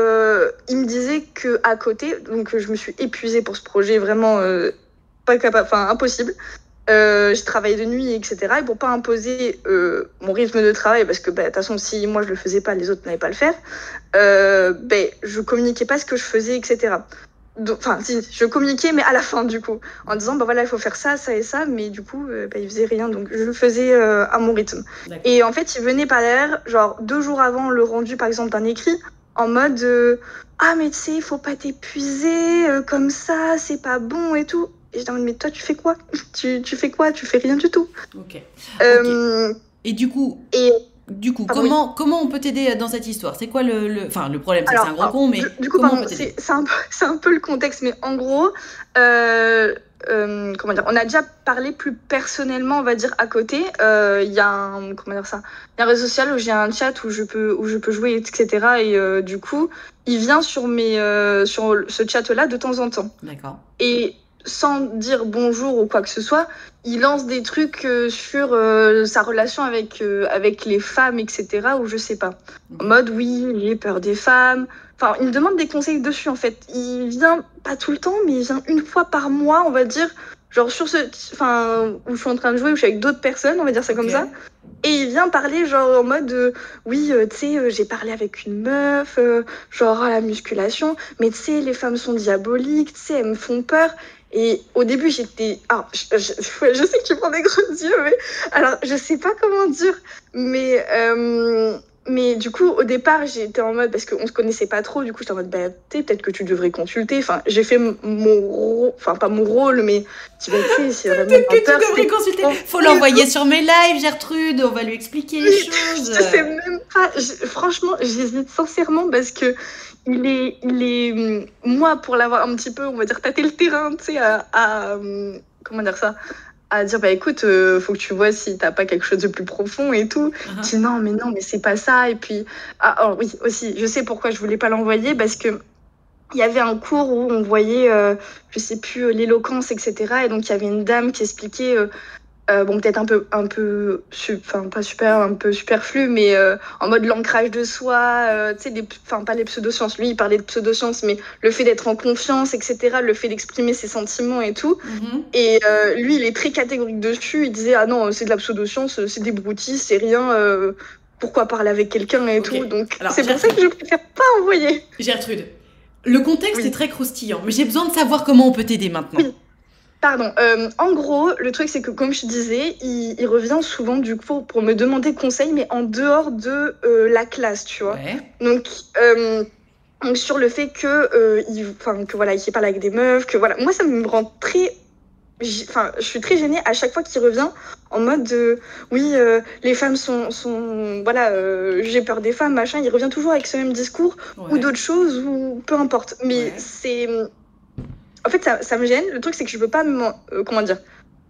il me disait que à côté, donc je me suis épuisée pour ce projet, vraiment pas capable, enfin impossible. Je travaillais de nuit, etc. Et pour pas imposer mon rythme de travail, parce que de toute façon, si moi je le faisais pas, les autres n'allaient pas le faire. Je communiquais pas ce que je faisais, etc. Enfin, si, je communiquais, mais à la fin, du coup, en disant, voilà, il faut faire ça, ça et ça, mais du coup, il faisait rien, donc je le faisais à mon rythme. Et en fait, il venait par derrière, genre 2 jours avant le rendu, par exemple, d'un écrit, en mode, ah, mais tu sais, il faut pas t'épuiser, comme ça, c'est pas bon et tout. Et je dis, mais toi, tu fais quoi? Tu fais quoi? Tu fais rien du tout. Ok. Okay. Et du coup... comment on peut t'aider dans cette histoire? C'est quoi le problème? C'est un gros con, mais c'est un peu le contexte, mais en gros, comment dire, on a déjà parlé plus personnellement, on va dire, à côté. Il y a un réseau social où j'ai un chat où je peux jouer, etc. Et du coup, il vient sur ce chat-là de temps en temps. D'accord. Et sans dire bonjour ou quoi que ce soit, il lance des trucs sur sa relation avec les femmes, etc., ou je sais pas. En mode, oui, il a peur des femmes. Enfin, il me demande des conseils dessus, en fait. Il vient, pas tout le temps, mais il vient 1 fois par mois, on va dire, genre sur ce... Enfin, où je suis en train de jouer, où je suis avec d'autres personnes, on va dire ça comme ça. Et il vient parler, genre, en mode, oui, tu sais, j'ai parlé avec une meuf, genre, à la musculation, mais tu sais, les femmes sont diaboliques, tu sais, elles me font peur. Et au début, j'étais... Alors, je sais que tu prends des gros yeux, mais... Alors, je sais pas comment dire, mais du coup, au départ, j'étais en mode... Parce qu'on se connaissait pas trop, du coup, j'étais en mode, peut-être que tu devrais consulter. Enfin, j'ai fait mon rôle... Enfin, pas mon rôle, mais... Tu vas essayer, c'est vraiment... Peut-être que tu devrais consulter. Faut l'envoyer sur mes lives, Gertrude, on va lui expliquer les choses. Je sais même pas. Franchement, j'hésite sincèrement, parce que... Il est, moi, pour l'avoir un petit peu, on va dire, tâter le terrain, tu sais, comment dire ça, à dire, écoute, faut que tu vois si t'as pas quelque chose de plus profond et tout. Uh-huh. Je dis, non, mais c'est pas ça. Et puis, oui, aussi, je sais pourquoi je voulais pas l'envoyer, parce que il y avait un cours où on voyait, je sais plus, l'éloquence, etc. Et donc, il y avait une dame qui expliquait... peut-être un peu pas super, un peu superflu, mais en mode l'ancrage de soi, tu sais, pas les pseudosciences. Lui, il parlait de pseudosciences, mais le fait d'être en confiance, etc., le fait d'exprimer ses sentiments et tout. Mm-hmm. Et lui, il est très catégorique dessus. Il disait, ah non, c'est de la pseudoscience, c'est des broutilles, c'est rien. Pourquoi parler avec quelqu'un et tout. Donc, alors, c'est pour ça que je préfère pas envoyer. Gertrude, le contexte est très croustillant, mais j'ai besoin de savoir comment on peut t'aider maintenant. Oui. Pardon. En gros, le truc, c'est que, comme je disais, il revient souvent, du coup, pour me demander conseil, mais en dehors de la classe, tu vois. Ouais. Donc, sur le fait qu'il parle avec des meufs, que voilà. Moi, ça me rend très... je suis très gênée à chaque fois qu'il revient en mode les femmes sont j'ai peur des femmes, machin. Il revient toujours avec ce même discours ou d'autres choses, ou peu importe. Mais c'est... En fait, ça me gêne. Le truc, c'est que je peux pas, comment dire,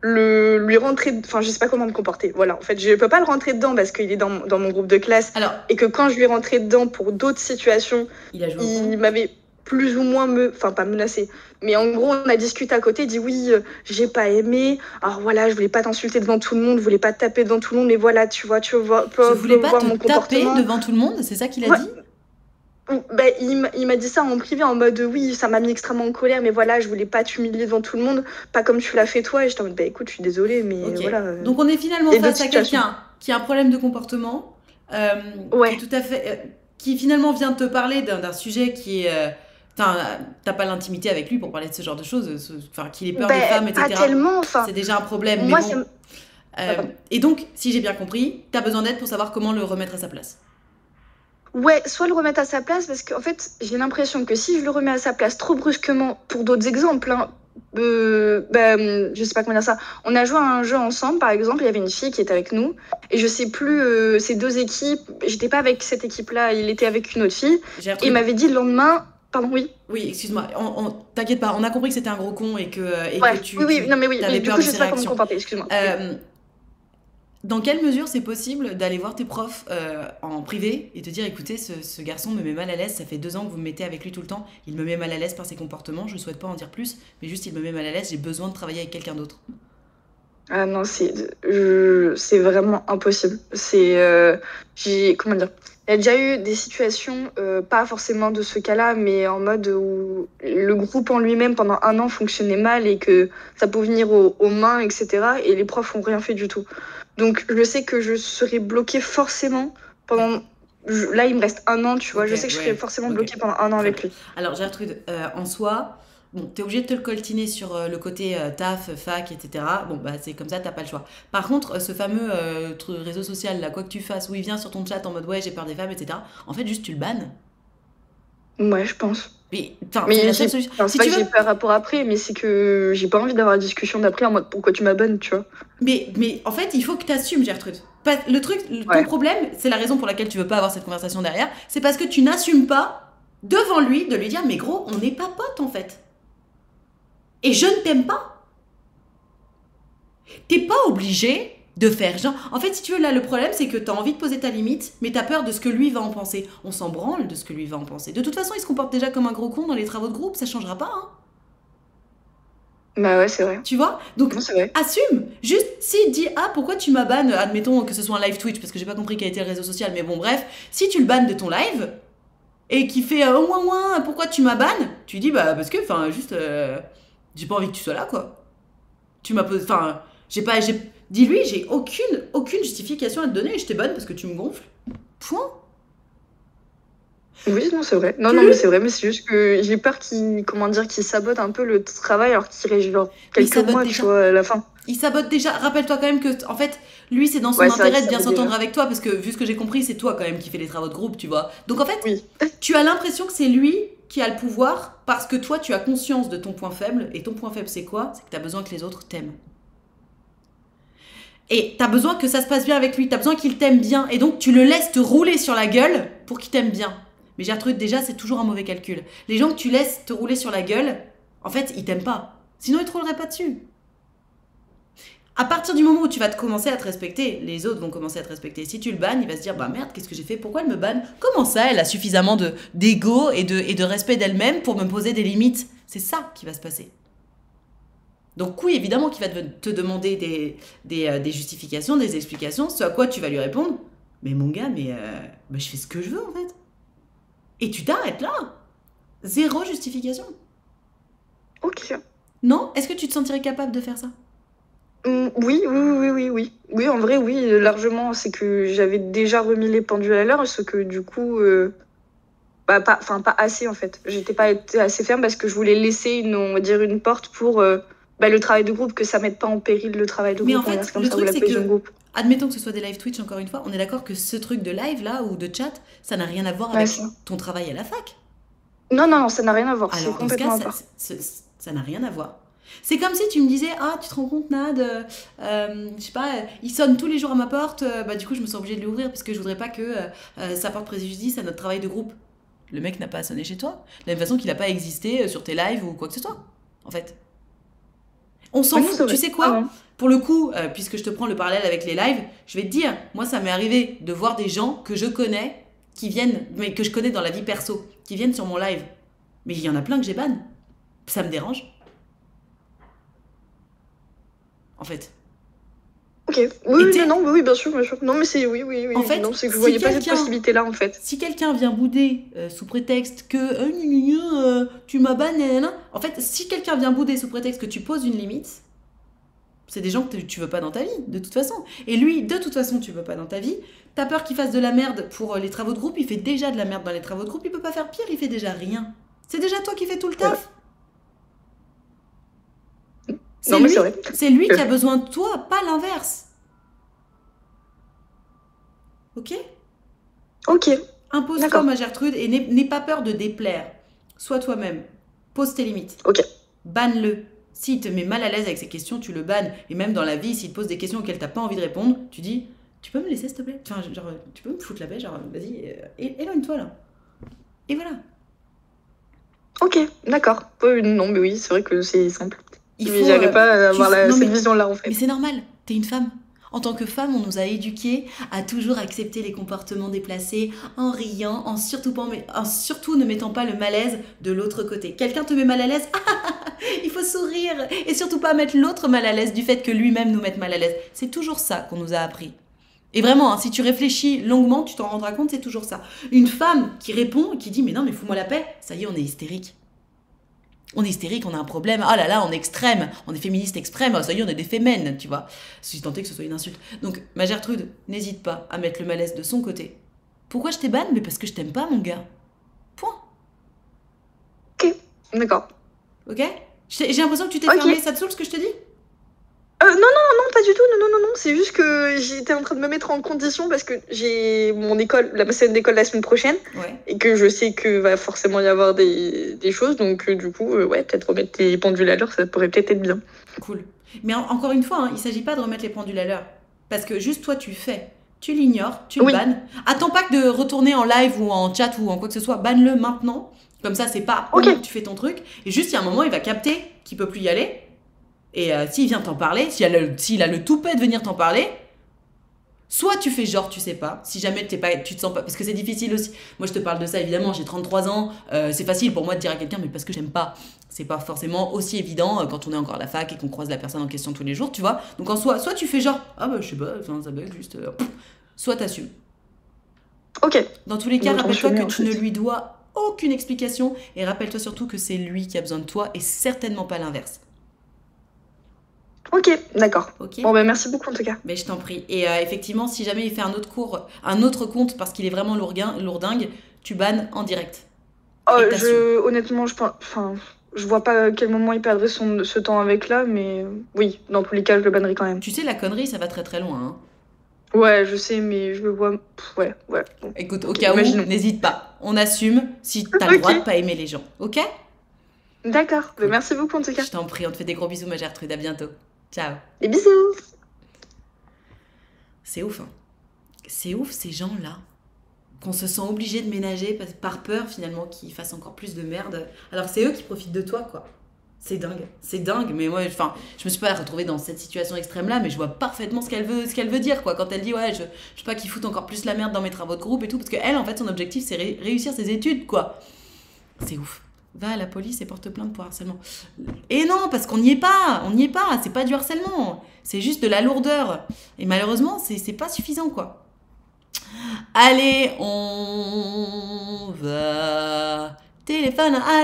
lui rentrer... Enfin, je sais pas comment me comporter. Voilà, en fait, je peux pas le rentrer dedans parce qu'il est dans mon groupe de classe. Alors, et que quand je lui rentrais dedans pour d'autres situations, il m'avait plus ou moins pas menacé. Mais en gros, on a discuté à côté, dit oui, j'ai pas aimé. Alors voilà, je voulais pas t'insulter devant tout le monde, je voulais pas te taper devant tout le monde, mais voilà, tu vois mon comportement. Taper devant tout le monde, c'est ça qu'il a dit? Il m'a dit ça en privé, en mode oui, ça m'a mis extrêmement en colère, mais voilà, je voulais pas t'humilier devant tout le monde, pas comme tu l'as fait toi. Et j'étais en mode écoute, je suis désolée, mais voilà. Donc on est finalement face à quelqu'un qui a un problème de comportement, qui, tout à fait, qui finalement vient te parler d'un sujet qui est... t'as pas l'intimité avec lui pour parler de ce genre de choses, qu'il ait peur des femmes, etc. C'est déjà un problème. Moi, mais bon. Et donc, si j'ai bien compris, t'as besoin d'aide pour savoir comment le remettre à sa place. Ouais, soit le remettre à sa place, parce qu'en fait, j'ai l'impression que si je le remets à sa place trop brusquement, pour d'autres exemples, hein, je sais pas comment dire ça. On a joué à un jeu ensemble, par exemple, il y avait une fille qui était avec nous, et je sais plus, ces deux équipes, j'étais pas avec cette équipe-là, il était avec une autre fille, et il m'avait dit le lendemain, pardon, oui. Oui, excuse-moi, t'inquiète pas, on a compris que c'était un gros con et que, ouais, que tu avais peur de ses réactions. Oui, non mais oui, mais du coup je sais pas comment me comporter, excuse-moi. Dans quelle mesure c'est possible d'aller voir tes profs en privé et te dire, écoutez, ce garçon me met mal à l'aise, ça fait 2 ans que vous me mettez avec lui tout le temps, il me met mal à l'aise par ses comportements, je ne souhaite pas en dire plus, mais juste il me met mal à l'aise, j'ai besoin de travailler avec quelqu'un d'autre. Ah non, c'est vraiment impossible. C'est, comment dire, il y a déjà eu des situations, pas forcément de ce cas-là, mais en mode où le groupe en lui-même pendant 1 an fonctionnait mal et que ça pouvait venir aux mains, etc. Et les profs n'ont rien fait du tout. Donc, je sais que je serai bloquée forcément pendant... Là, il me reste 1 an, tu vois. Okay, je sais que je serai forcément bloquée pendant 1 an avec lui. Alors, Gertrude, en soi, bon, t'es obligée de te le coltiner sur le côté taf, fac, etc. Bon, bah, c'est comme ça, t'as pas le choix. Par contre, ce fameux réseau social, là, quoi que tu fasses, où il vient sur ton chat en mode « ouais, j'ai peur des femmes », etc. En fait, juste, tu le bannes. Ouais, je pense. Mais c'est pas que j'ai pas un rapport après, mais c'est que j'ai pas envie d'avoir la discussion d'après en mode pourquoi tu m'abonnes, tu vois. Mais en fait, il faut que t'assumes, Gertrude. Le truc, ton problème, c'est la raison pour laquelle tu veux pas avoir cette conversation derrière, c'est parce que tu n'assumes pas devant lui de lui dire mais gros, on n'est pas potes en fait. Et je ne t'aime pas. T'es pas obligé de faire genre. En fait, si tu veux, là, le problème, c'est que t'as envie de poser ta limite, mais t'as peur de ce que lui va en penser. On s'en branle de ce que lui va en penser. De toute façon, il se comporte déjà comme un gros con dans les travaux de groupe, ça changera pas, hein. Bah ouais, c'est vrai. Tu vois? Donc, non, assume. Juste, s'il dit, ah, pourquoi tu m'as banne, admettons que ce soit un live Twitch, parce que j'ai pas compris quel était le réseau social, mais bon, bref, si tu le bannes de ton live, et qu'il fait, oh, ouin, ouin, pourquoi tu m'as banne, tu dis, bah, parce que, enfin, juste, j'ai pas envie que tu sois là, quoi. Tu m'as posé, enfin, j'ai pas, dis-lui, j'ai aucune justification à te donner, je t'ai bonne parce que tu me gonfles. Point. Oui, non, c'est vrai. Non, non, mais c'est vrai, mais c'est juste que j'ai peur qu'il, comment dire, qu'il sabote un peu le travail alors qu'il reste genre quelques mois, tu vois, à la fin. Il sabote déjà. Rappelle-toi quand même que, en fait, lui, c'est dans son intérêt de bien s'entendre avec toi parce que, vu ce que j'ai compris, c'est toi quand même qui fais les travaux de groupe, tu vois. Donc, en fait, tu as l'impression que c'est lui qui a le pouvoir parce que toi, tu as conscience de ton point faible. Et ton point faible, c'est quoi? C'est que tu as besoin que les autres t'aiment. Et t'as besoin que ça se passe bien avec lui, t'as besoin qu'il t'aime bien, et donc tu le laisses te rouler sur la gueule pour qu'il t'aime bien. Mais Gertrude, déjà, c'est toujours un mauvais calcul. Les gens que tu laisses te rouler sur la gueule, en fait, ils t'aiment pas. Sinon, ils te rouleraient pas dessus. À partir du moment où tu vas te commencer à te respecter, les autres vont commencer à te respecter. Si tu le bannes, il va se dire, bah merde, qu'est-ce que j'ai fait? Pourquoi elle me banne? Comment ça, elle a suffisamment d'ego et de respect d'elle-même pour me poser des limites? C'est ça qui va se passer. Donc oui, évidemment qu'il va te demander des justifications, des explications, ce à quoi tu vas lui répondre « Mais mon gars, mais bah, je fais ce que je veux en fait. » Et tu t'arrêtes là. 0 justification. Ok. Non? Est-ce que tu te sentirais capable de faire ça? Oui. Oui, en vrai, oui, largement. C'est que j'avais déjà remis les pendules à l'heure, ce que du coup... Bah, pas assez en fait. J'étais pas assez ferme parce que je voulais laisser, on va dire, une porte pour... Bah, le travail de groupe, que ça mette pas en péril le travail de groupe. Mais en fait, le truc, c'est que, admettons que ce soit des live Twitch, encore une fois, on est d'accord que ce truc de live, là, ou de chat, ça n'a rien à voir avec ton travail à la fac. Non, non, ça n'a rien à voir. Alors, en ce cas, ça n'a rien à voir. C'est comme si tu me disais, ah, tu te rends compte, Nad, je sais pas, il sonne tous les jours à ma porte, bah du coup, je me sens obligée de l'ouvrir, parce que je voudrais pas que ça porte préjudice à notre travail de groupe. Le mec n'a pas sonné chez toi, de la même façon qu'il n'a pas existé sur tes lives ou quoi que ce soit, en fait. On s'en fout, tu sais quoi? Pour le coup, puisque je te prends le parallèle avec les lives, je vais te dire, moi ça m'est arrivé de voir des gens que je connais, qui viennent, mais que je connais dans la vie perso, qui viennent sur mon live. Mais il y en a plein que j'ai ban. Ça me dérange. En fait. Ok, oui, bien sûr, bien sûr. Non, mais c'est oui. En fait, non, c'est que je voyais pas cette possibilité-là, en fait. Si quelqu'un vient bouder sous prétexte que tu m'as banné, en fait, si quelqu'un vient bouder sous prétexte que tu poses une limite, c'est des gens que tu veux pas dans ta vie, de toute façon. Et lui, de toute façon, tu veux pas dans ta vie. T'as peur qu'il fasse de la merde pour les travaux de groupe, il fait déjà de la merde dans les travaux de groupe, il peut pas faire pire, il fait déjà rien. C'est déjà toi qui fais tout le taf. Ouais. C'est lui qui a besoin de toi, pas l'inverse. Ok? Ok. Impose-toi, ma Gertrude, et n'aie pas peur de déplaire. Sois toi-même. Pose tes limites. Ok. Banne-le. S'il te met mal à l'aise avec ses questions, tu le bannes. Et même dans la vie, s'il te pose des questions auxquelles t'as pas envie de répondre, tu dis, tu peux me laisser s'il te plaît? Enfin, genre, tu peux me foutre la paix, genre, vas-y, éloigne-toi là. Et voilà. Ok, d'accord. Non, mais oui, c'est vrai que c'est simple. Mais j'arrive pas à avoir cette vision-là, en fait. Mais c'est normal, t'es une femme. En tant que femme, on nous a éduqués à toujours accepter les comportements déplacés en riant, en surtout ne mettant pas le malaise de l'autre côté. Quelqu'un te met mal à l'aise, il faut sourire et surtout pas mettre l'autre mal à l'aise du fait que lui-même nous mette mal à l'aise. C'est toujours ça qu'on nous a appris. Et vraiment, hein, si tu réfléchis longuement, tu t'en rendras compte, c'est toujours ça. Une femme qui répond, qui dit « mais non, mais fous-moi la paix », ça y est, on est hystérique. On est hystérique, on a un problème, ah là là, on est extrême, on est féministe extrême, ah, ça y est, on est des fémènes, tu vois. Si tant est que ce soit une insulte. Donc, ma Gertrude, n'hésite pas à mettre le malaise de son côté. Pourquoi je t'ai banne? Mais parce que je t'aime pas, mon gars. Point. Ok, d'accord. Ok. J'ai l'impression que tu t'es fermée, ça te saoule ce que je te dis? Non, pas du tout, non, c'est juste que j'étais en train de me mettre en condition parce que j'ai mon école, la semaine d'école la semaine prochaine, et que je sais que va forcément y avoir des choses, donc du coup, ouais, peut-être remettre les pendules à l'heure, ça pourrait peut-être être bien. Cool. Mais encore une fois, hein, il s'agit pas de remettre les pendules à l'heure, parce que juste toi, tu fais, tu l'ignores, tu le bannes. Attends pas que de retourner en live ou en chat ou en quoi que ce soit, banne-le maintenant, comme ça, c'est pas tu fais ton truc, et juste il y a un moment, il va capter qu'il peut plus y aller. Et s'il vient t'en parler, s'il a le toupet de venir t'en parler, soit tu fais genre, tu sais pas, si jamais tu te sens pas, parce que c'est difficile aussi. Moi, je te parle de ça, évidemment, j'ai 33 ans, c'est facile pour moi de dire à quelqu'un, mais parce que j'aime pas. C'est pas forcément aussi évident quand on est encore à la fac et qu'on croise la personne en question tous les jours, tu vois. Donc en soi, soit tu fais genre, ah bah je sais pas, ça bug juste, soit t'assumes. Ok. Dans tous les cas, rappelle-toi que tu ne lui dois aucune explication et rappelle-toi surtout que c'est lui qui a besoin de toi et certainement pas l'inverse. Ok, d'accord. Okay. Bon, bah, merci beaucoup en tout cas. Mais je t'en prie. Et effectivement, si jamais il fait un autre compte parce qu'il est vraiment lourdingue, tu bannes en direct. Oh, honnêtement, je pense... Enfin, je vois pas à quel moment il perdrait ce temps avec là, mais oui, dans tous les cas, je le bannerai quand même. Tu sais, la connerie, ça va très très loin. Hein. Ouais, je sais, mais je le vois... Ouais. Bon. Écoute, au cas où, n'hésite pas. On assume si t'as le droit de pas aimer les gens, ok? D'accord, bah, merci beaucoup en tout cas. Je t'en prie, on te fait des gros bisous, ma Gertrude, à bientôt. Ciao. Des bisous. C'est ouf, hein. C'est ouf, ces gens-là, qu'on se sent obligé de ménager par peur, finalement, qu'ils fassent encore plus de merde. Alors, c'est eux qui profitent de toi, quoi. C'est dingue, mais moi, enfin, je me suis pas retrouvée dans cette situation extrême-là, mais je vois parfaitement ce qu'elle veut dire, quoi. Quand elle dit, ouais, je sais pas qu'ils foutent encore plus la merde dans mes travaux de groupe et tout, parce qu'elle, en fait, son objectif, c'est réussir ses études, quoi. C'est ouf. Va à la police et porte plainte pour harcèlement. Et non, parce qu'on n'y est pas, c'est pas du harcèlement, c'est juste de la lourdeur. Et malheureusement, c'est pas suffisant, quoi. Allez, on va... Téléphone à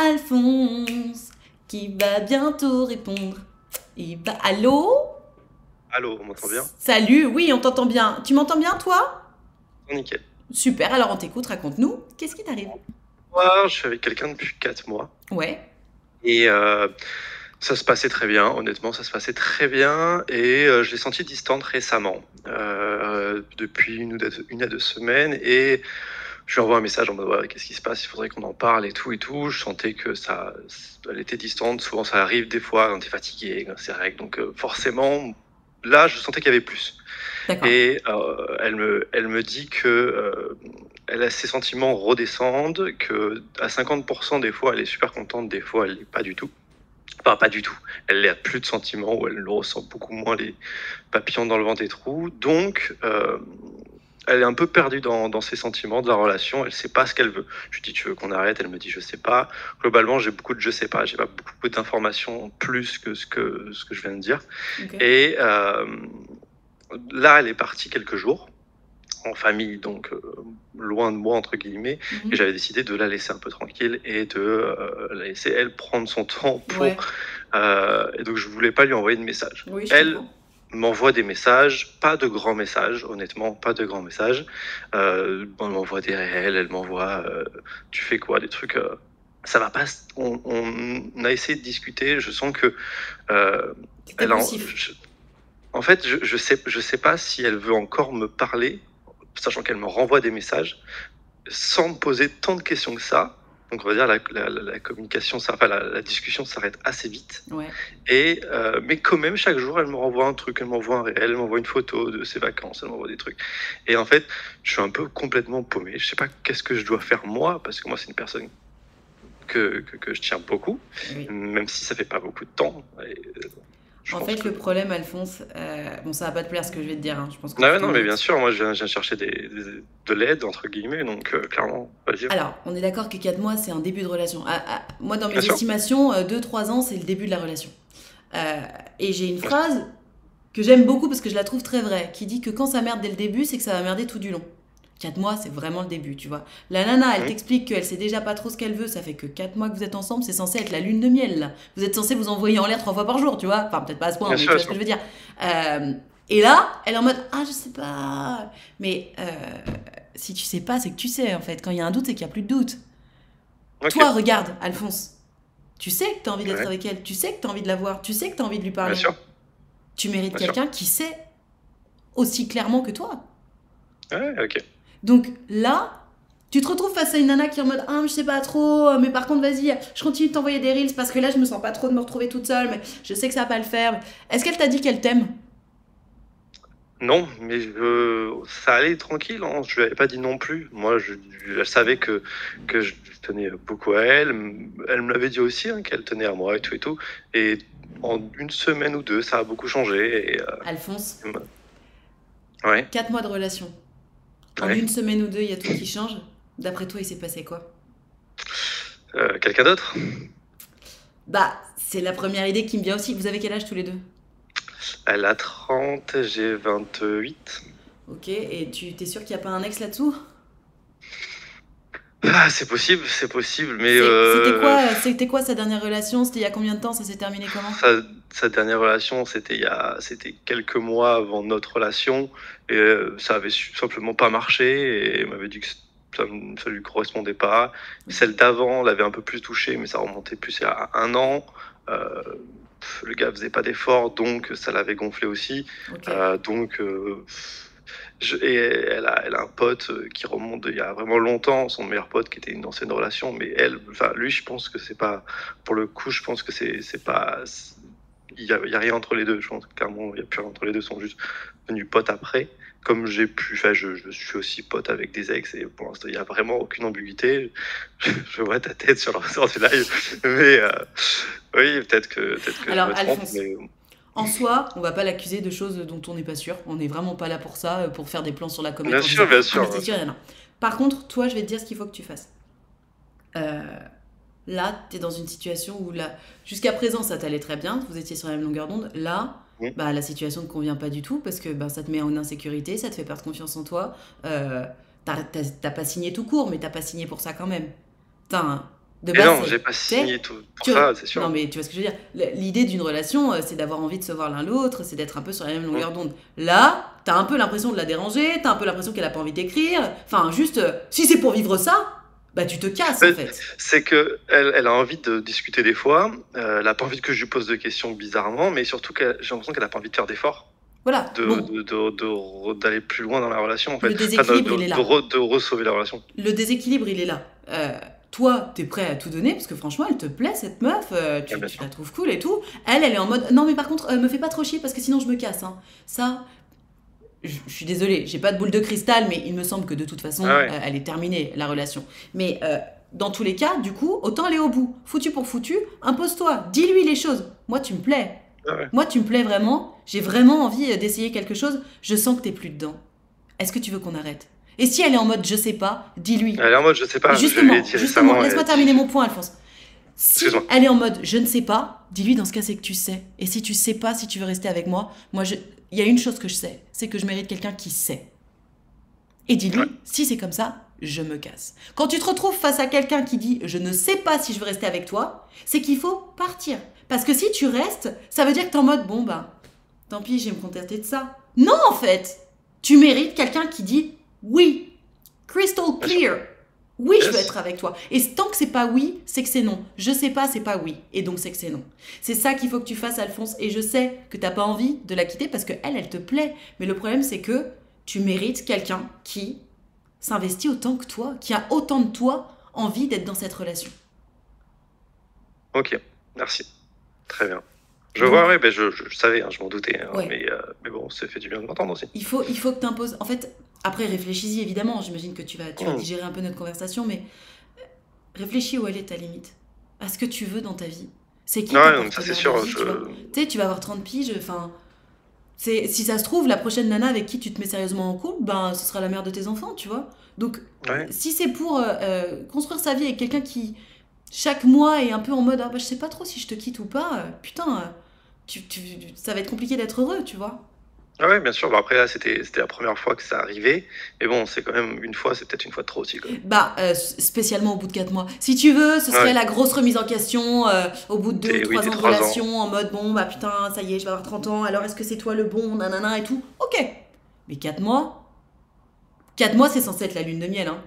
Alphonse, qui va bientôt répondre. Allô ? Allô, on m'entend bien ? Salut, oui, on t'entend bien. Tu m'entends bien, toi ? Nickel. Super, alors on t'écoute, raconte-nous, qu'est-ce qui t'arrive? Moi, je suis avec quelqu'un depuis 4 mois. Ouais. Et ça se passait très bien, honnêtement, ça se passait très bien. Et je l'ai sentie distante récemment, depuis une à deux semaines. Et je lui envoie un message en mode ouais, qu'est-ce qui se passe? Il faudrait qu'on en parle et tout, et tout. Je sentais que ça, elle était distante. Souvent, ça arrive des fois quand t'es fatigué, quand c'est règle. Donc forcément, là, je sentais qu'il y avait plus. Et elle me dit que elle a ses sentiments redescendent, que à 50% des fois elle est super contente, des fois elle l'est pas du tout. Enfin, pas du tout. Elle n'a plus de sentiments ou elle le ressent beaucoup moins, les papillons dans le ventre et trous. Donc, elle est un peu perdue dans ses sentiments, de la relation. Elle sait pas ce qu'elle veut. Je lui dis, tu veux qu'on arrête? Elle me dit, je sais pas. Globalement, j'ai beaucoup de je sais pas. J'ai pas beaucoup d'informations plus que ce que je viens de dire. Okay. Et là, elle est partie quelques jours, en famille, donc loin de moi, entre guillemets, et j'avais décidé de la laisser un peu tranquille et de la laisser, elle, prendre son temps pour... Ouais. Et donc, je voulais pas lui envoyer de message. Oui, elle m'envoie des messages, pas de grands messages, honnêtement, pas de grands messages. Elle m'envoie des réels, elle m'envoie... tu fais quoi? Des trucs... ça va pas... On a essayé de discuter, je sens que... elle a... En fait, je sais pas si elle veut encore me parler, sachant qu'elle me renvoie des messages, sans me poser tant de questions que ça, Donc on va dire la communication, la discussion s'arrête assez vite. Ouais. Et mais quand même chaque jour elle me renvoie un truc, elle m'envoie un réel, elle m'envoie une photo de ses vacances, elle m'envoie des trucs. Et en fait je suis un peu complètement paumé. Je sais pas qu'est-ce que je dois faire moi, parce que moi c'est une personne que je tiens beaucoup, oui. Même si ça fait pas beaucoup de temps. Et, en fait, le problème, Alphonse, bon, ça va pas te plaire ce que je vais te dire. Hein. Je pense que non, mais bien sûr, moi, je viens chercher de l'aide, entre guillemets, donc clairement, vas-y. Alors, on est d'accord que 4 mois, c'est un début de relation. Moi, dans mes estimations, 2-3 ans, c'est le début de la relation. Et j'ai une phrase que j'aime beaucoup parce que je la trouve très vraie, qui dit que quand ça merde dès le début, c'est que ça va merder tout du long. 4 mois, c'est vraiment le début, tu vois. La nana, elle t'explique qu'elle sait déjà pas trop ce qu'elle veut, ça fait que 4 mois que vous êtes ensemble, c'est censé être la lune de miel, là. Vous êtes censé vous envoyer en l'air 3 fois par jour, tu vois. Enfin, peut-être pas à ce point, mais tu vois ce que je veux dire. Et là, elle est en mode, ah, je sais pas. Mais si tu sais pas, c'est que tu sais, en fait. Quand il y a un doute, c'est qu'il n'y a plus de doute. Okay. Toi, regarde, Alphonse, tu sais que tu as envie d'être avec elle, tu sais que tu as envie de la voir, tu sais que tu as envie de lui parler. Bien sûr. Tu mérites quelqu'un qui sait aussi clairement que toi. Ouais, ok. Donc là, tu te retrouves face à une nana qui est en mode « Ah, je sais pas trop, mais par contre, vas-y, je continue de t'envoyer des reels parce que là, je me sens pas trop de me retrouver toute seule, mais je sais que ça va pas le faire. » Est-ce qu'elle t'a dit qu'elle t'aime ? Non, mais ça allait tranquille, hein. Je lui avais pas dit non plus. Moi, je savais que je tenais beaucoup à elle. Elle me l'avait dit aussi, hein, qu'elle tenait à moi et tout et tout. Et en une semaine ou deux, ça a beaucoup changé. Et, Alphonse, 4 mois de relation. En une semaine ou deux, il y a tout qui change. D'après toi, il s'est passé quoi? Quelqu'un d'autre? Bah, c'est la première idée qui me vient aussi. Vous avez quel âge tous les deux? Elle a 30, j'ai 28. Ok, et tu t'es sûr qu'il n'y a pas un ex là-dessous? Ah, c'est possible, c'est possible, mais... C'était quoi sa dernière relation? C'était il y a combien de temps? Ça s'est terminé comment? Sa dernière relation, c'était quelques mois avant notre relation, et ça avait simplement pas marché, et elle m'avait dit que ça lui correspondait pas. Okay. Celle d'avant l'avait un peu plus touchée, mais ça remontait plus à 1 an. Le gars faisait pas d'efforts, donc ça l'avait gonflé aussi. Okay. Et elle a un pote qui remonte il y a vraiment longtemps, son meilleur pote qui était une ancienne relation, mais lui, je pense que c'est pas, pour le coup, je pense que c'est pas, il y a rien entre les deux, je pense clairement, il y a plus rien entre les deux, ils sont juste devenus potes après, comme j'ai pu, enfin je suis aussi pote avec des ex et pour l'instant il y a vraiment aucune ambiguïté, je vois ta tête sur le ressort du live, mais oui peut-être que alors, je me trompe, Alphonse... mais... En soi, on va pas l'accuser de choses dont on n'est pas sûr. On n'est vraiment pas là pour ça, pour faire des plans sur la comète. Bien sûr, bien sûr. Par contre, toi, je vais te dire ce qu'il faut que tu fasses. Là, tu es dans une situation où, jusqu'à présent, ça t'allait très bien. Vous étiez sur la même longueur d'onde. Là, bah, la situation ne te convient pas du tout parce que bah, ça te met en insécurité, ça te fait perdre confiance en toi. T'as pas signé tout court, mais t'as pas signé pour ça quand même. Non, j'ai pas signé tout pour ça, c'est sûr. Non, mais tu vois ce que je veux dire. L'idée d'une relation, c'est d'avoir envie de se voir l'un l'autre, c'est d'être un peu sur la même longueur d'onde. Là, t'as un peu l'impression de la déranger, t'as un peu l'impression qu'elle a pas envie d'écrire. Enfin, juste, si c'est pour vivre ça, bah tu te casses en fait. C'est qu'elle a envie de discuter des fois, elle a pas envie que je lui pose de questions bizarrement, mais surtout j'ai l'impression qu'elle a pas envie de faire d'efforts. Voilà. D'aller plus loin dans la relation, en fait. Le déséquilibre, il est là. De re-sauver la relation. Le déséquilibre, il est là. Toi, t'es prêt à tout donner parce que franchement, elle te plaît cette meuf, tu la trouves cool et tout. Elle est en mode non mais par contre, me fais pas trop chier parce que sinon je me casse. Hein. Ça, je suis désolée, j'ai pas de boule de cristal, mais il me semble que de toute façon, elle est terminée la relation. Mais dans tous les cas, du coup, autant aller au bout, foutu pour foutu, impose-toi, dis-lui les choses. Moi, tu me plais. Moi, tu me plais vraiment. J'ai vraiment envie d'essayer quelque chose. Je sens que t'es plus dedans. Est-ce que tu veux qu'on arrête? Et si elle est en mode je sais pas, dis-lui. Elle est en mode je sais pas. Justement, laisse-moi terminer mon point, Alphonse. Si elle est en mode je ne sais pas, dis-lui dans ce cas c'est que tu sais. Et si tu sais pas, si tu veux rester avec moi, il y a une chose que je sais, c'est que je mérite quelqu'un qui sait. Et dis-lui, si c'est comme ça, je me casse. Quand tu te retrouves face à quelqu'un qui dit je ne sais pas si je veux rester avec toi, c'est qu'il faut partir. Parce que si tu restes, ça veut dire que t'es en mode bon bah, tant pis, je vais me contenter de ça. Non en fait, tu mérites quelqu'un qui dit oui, crystal clear. Oui, je veux être avec toi. Et tant que c'est pas oui, c'est que c'est non. Je sais pas, c'est pas oui. Et donc, c'est que c'est non. C'est ça qu'il faut que tu fasses, Alphonse. Et je sais que t'as pas envie de la quitter parce qu'elle, elle te plaît. Mais le problème, c'est que tu mérites quelqu'un qui s'investit autant que toi, qui a autant de toi envie d'être dans cette relation. Ok, merci. Très bien. Je vois, ouais, ben je savais, hein, je m'en doutais, hein, ouais. Mais bon, ça fait du bien de m'entendre aussi. Il faut que tu imposes... En fait, après, réfléchis-y, évidemment. J'imagine que tu vas digérer un peu notre conversation, mais réfléchis où elle est ta limite. À ce que tu veux dans ta vie. C'est qui? Ouais, non, ça c'est sûr. Tu sais, tu vas avoir 30 piges, enfin... Si ça se trouve, la prochaine nana avec qui tu te mets sérieusement en couple, ben, ce sera la mère de tes enfants, tu vois. Donc, ouais. Si c'est pour construire sa vie avec quelqu'un qui... chaque mois est un peu en mode ah bah je sais pas trop si je te quitte ou pas, putain, ça va être compliqué d'être heureux, tu vois. Ah ouais, bien sûr. Bah après là c'était la première fois que ça arrivait, mais bon c'est quand même une fois, c'est peut-être une fois de trop aussi quand même. Bah spécialement au bout de 4 mois. Si tu veux, ce serait la grosse remise en question au bout de 2 ou 3 ans de relation, en mode bon bah putain ça y est je vais avoir 30 ans, alors est-ce que c'est toi le bon, nanana et tout. Ok. Mais 4 mois c'est censé être la lune de miel, hein.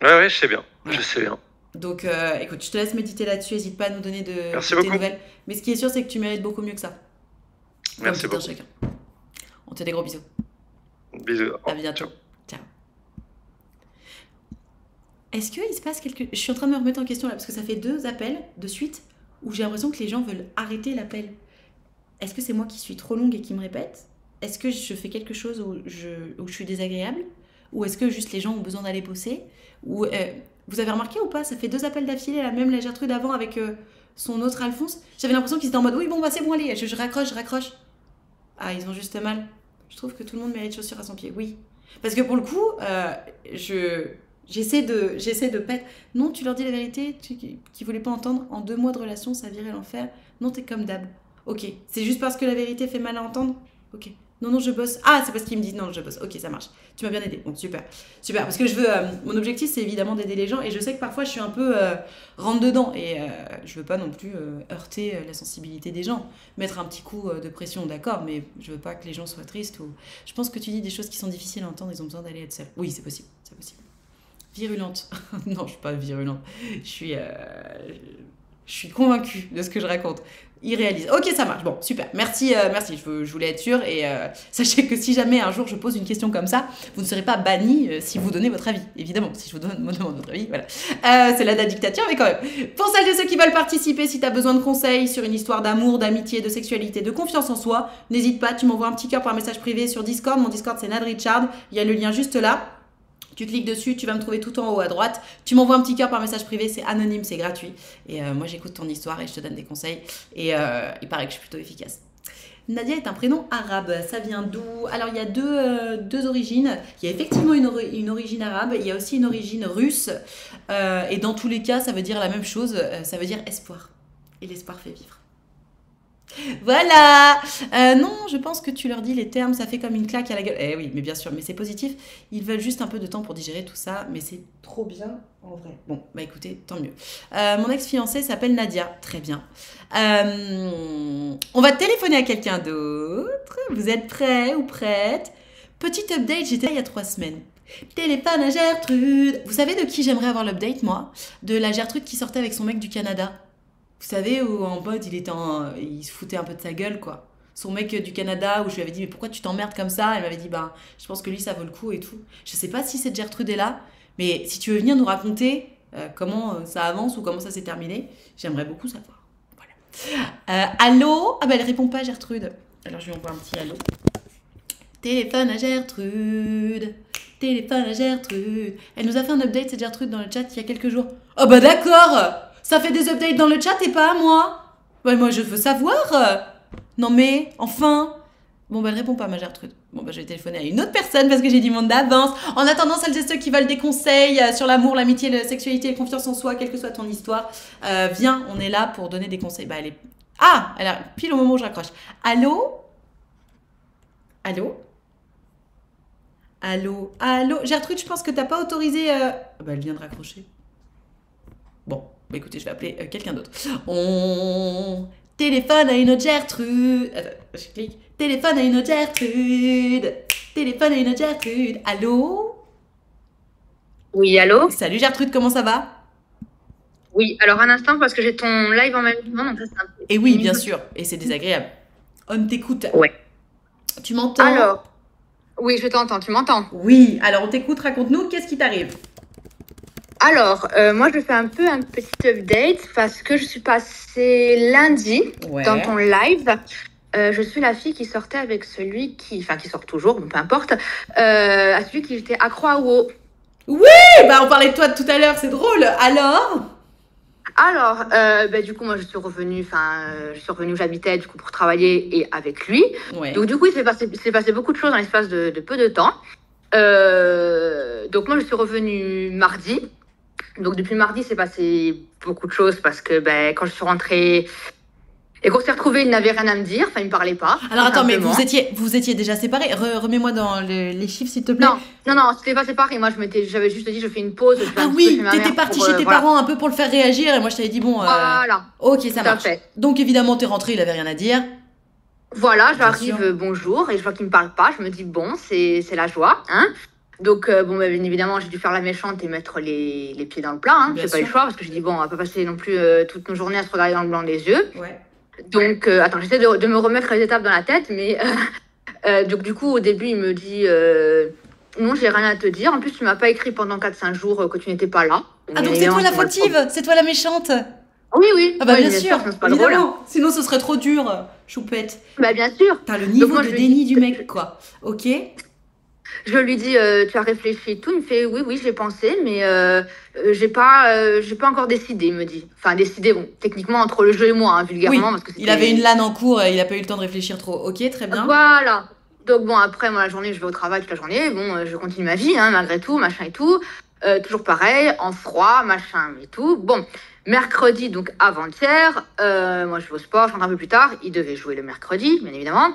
Ouais je sais bien, je sais bien. Donc, écoute, je te laisse méditer là-dessus. N'hésite pas à nous donner tes nouvelles. Mais ce qui est sûr, c'est que tu mérites beaucoup mieux que ça. Merci beaucoup. Chacun. On te fait des gros bisous. Bisous. À bientôt. Ciao. Est-ce qu'il se passe quelque... Je suis en train de me remettre en question là, parce que ça fait 2 appels de suite où j'ai l'impression que les gens veulent arrêter l'appel. Est-ce que c'est moi qui suis trop longue et qui me répète? Est-ce que je fais quelque chose où je suis désagréable? Ou est-ce que juste les gens ont besoin d'aller bosser? Ou... Vous avez remarqué ou pas? Ça fait 2 appels d'affilée, là, même la Gertrude avant avec son autre Alphonse. J'avais l'impression qu'ils étaient en mode oui, bon, bah c'est bon, allez, je raccroche. Ah, ils ont juste mal. Je trouve que tout le monde mérite chaussures à son pied, oui. Parce que pour le coup, j'essaie de pas. Non, tu leur dis la vérité, qu'ils voulaient pas entendre. En 2 mois de relation, ça virait l'enfer. Non, t'es comme d'hab. Ok, c'est juste parce que la vérité fait mal à entendre. Ok. Non, je bosse. Ah, c'est parce qu'ils me disent non, je bosse. Ok, ça marche. Tu m'as bien aidé. Bon, super. Super. Parce que je veux. Mon objectif, c'est évidemment d'aider les gens. Et je sais que parfois, je suis un peu rentre-dedans. Et je veux pas non plus heurter la sensibilité des gens. Mettre un petit coup de pression, d'accord. Mais je veux pas que les gens soient tristes. Ou... Je pense que tu dis des choses qui sont difficiles à entendre. Ils ont besoin d'aller être seuls. Oui, c'est possible. C'est possible. Virulente. Non, je suis pas virulente. Je suis convaincue de ce que je raconte. Ils réalisent. Ok, ça marche. Bon, super. Merci, merci. Je voulais être sûre. Et sachez que si jamais un jour je pose une question comme ça, vous ne serez pas banni si vous donnez votre avis. Évidemment, si je vous demande votre avis, voilà. C'est la dictature, mais quand même. Pour celles et ceux qui veulent participer, si tu as besoin de conseils sur une histoire d'amour, d'amitié, de sexualité, de confiance en soi, n'hésite pas. Tu m'envoies un petit cœur par message privé sur Discord. Mon Discord, c'est Nadia Richard. Il y a le lien juste là. Tu cliques dessus, tu vas me trouver tout en haut à droite. Tu m'envoies un petit cœur par message privé, c'est anonyme, c'est gratuit. Et moi, j'écoute ton histoire et je te donne des conseils. Et il paraît que je suis plutôt efficace. Nadia est un prénom arabe. Ça vient d'où? Alors, il y a deux origines. Il y a effectivement une origine arabe. Il y a aussi une origine russe. Et dans tous les cas, ça veut dire la même chose. Ça veut dire espoir. Et l'espoir fait vivre. Voilà. Non, je pense que tu leur dis les termes, ça fait comme une claque à la gueule. Eh oui, mais bien sûr, mais c'est positif. Ils veulent juste un peu de temps pour digérer tout ça, mais c'est trop bien en vrai. Bon, bah écoutez, tant mieux. Mon ex-fiancée s'appelle Nadia. Très bien. On va téléphoner à quelqu'un d'autre. Vous êtes prêts ou prêtes? Petit update, j'étais là il y a 3 semaines. Téléphone à Gertrude. Vous savez de qui j'aimerais avoir l'update, moi? De la Gertrude qui sortait avec son mec du Canada. Vous savez, où en mode, il se foutait un peu de sa gueule, quoi. Son mec du Canada, où je lui avais dit, mais pourquoi tu t'emmerdes comme ça? Elle m'avait dit, bah, je pense que lui, ça vaut le coup et tout. Je sais pas si cette Gertrude est là, mais si tu veux venir nous raconter comment ça avance ou comment ça s'est terminé, j'aimerais beaucoup savoir. Voilà. Allô? Ah, bah, elle répond pas, Gertrude. Alors, je lui envoie un petit allô. Téléphone à Gertrude. Téléphone à Gertrude. Elle nous a fait un update, cette Gertrude, dans le chat, il y a quelques jours. Oh, bah, d'accord! Ça fait des updates dans le chat et pas à moi. Ouais, moi, je veux savoir. Non, mais, enfin. Bon, bah, elle répond pas, ma Gertrude. Bon, bah, je vais téléphoner à une autre personne parce que j'ai du monde d'avance. En attendant, celles et ceux qui veulent des conseils sur l'amour, l'amitié, la sexualité, la confiance en soi, quelle que soit ton histoire, viens, on est là pour donner des conseils. Bah, elle est... Ah, elle a pile au moment où je raccroche. Allô? Allô? Allô? Allô? Gertrude, je pense que t'as pas autorisé... Bah, elle vient de raccrocher. Bon. Bah écoutez, je vais appeler quelqu'un d'autre. On téléphone à une autre Gertrude. Attends, je clique. Téléphone à une autre Gertrude. Téléphone à une autre Gertrude. Allô? Oui, allô? Salut Gertrude, comment ça va? Oui, alors un instant, parce que j'ai ton live en même temps. Donc ça, un peu... Et oui, bien sûr. Et c'est désagréable. On t'écoute. Ouais. Tu m'entends? Alors? Oui, je t'entends. Tu m'entends? Oui. Alors, on t'écoute. Raconte-nous, qu'est-ce qui t'arrive? Alors, moi, je fais un peu un petit update parce que je suis passée lundi dans ton live. Je suis la fille qui sortait avec celui qui... Enfin, qui sort toujours, peu importe. À celui qui était à Croix-Ho. Oui, bah on parlait de toi tout à l'heure, c'est drôle. Alors, bah, du coup, moi, je suis revenue où j'habitais, du coup, pour travailler et avec lui. Ouais. Donc, du coup, il s'est passé beaucoup de choses dans l'espace de peu de temps. Donc, moi, je suis revenue mardi. Donc, depuis mardi, s'est passé beaucoup de choses parce que ben, quand je suis rentrée et qu'on s'est retrouvés, il n'avait rien à me dire. Enfin, il ne me parlait pas. Alors, attends, mais vous étiez déjà séparés. Remets-moi dans les chiffres, s'il te plaît. Non, c'était pas séparés. Moi, j'avais juste dit, je fais une pause. Ah oui, t'étais partie chez tes parents un peu pour le faire réagir. Et moi, je t'avais dit, bon, voilà. Ok, ça marche. Donc, évidemment, t'es rentrée, il n'avait rien à dire. Voilà, j'arrive, bonjour, et je vois qu'il ne me parle pas. Je me dis, bon, c'est la joie, hein. Donc, bon, bien évidemment, j'ai dû faire la méchante et mettre les pieds dans le plat. Hein. J'ai pas eu le choix parce que je dis, bon, on va pas passer non plus toutes nos journées à se regarder dans le blanc des yeux. Ouais. Donc, attends, j'essaie de me remettre les étapes dans la tête, mais donc, du coup, au début, il me dit non, j'ai rien à te dire. En plus, tu m'as pas écrit pendant 4-5 jours que tu n'étais pas là. Ah, donc c'est toi la fautive, c'est toi la méchante. Oui. Ah, bah, bien sûr, évidemment. Sinon, ce serait trop dur, choupette. Bah, bien sûr. T'as le niveau de déni du mec, quoi. Ok. Je lui dis, tu as réfléchi et tout. Il me fait, oui, j'ai pensé, mais j'ai pas encore décidé, il me dit. Enfin, décidé, bon, techniquement, entre le jeu et moi, hein, vulgairement. Oui. Parce que il avait une LAN en cours, il n'a pas eu le temps de réfléchir trop. Ok, très bien. Voilà. Donc, bon, après, moi, la journée, je vais au travail toute la journée. Bon, je continue ma vie, hein, malgré tout, machin et tout. Toujours pareil, en froid, machin et tout. Bon, mercredi, donc avant-hier, moi, je vais au sport, je rentre un peu plus tard. Il devait jouer le mercredi, bien évidemment.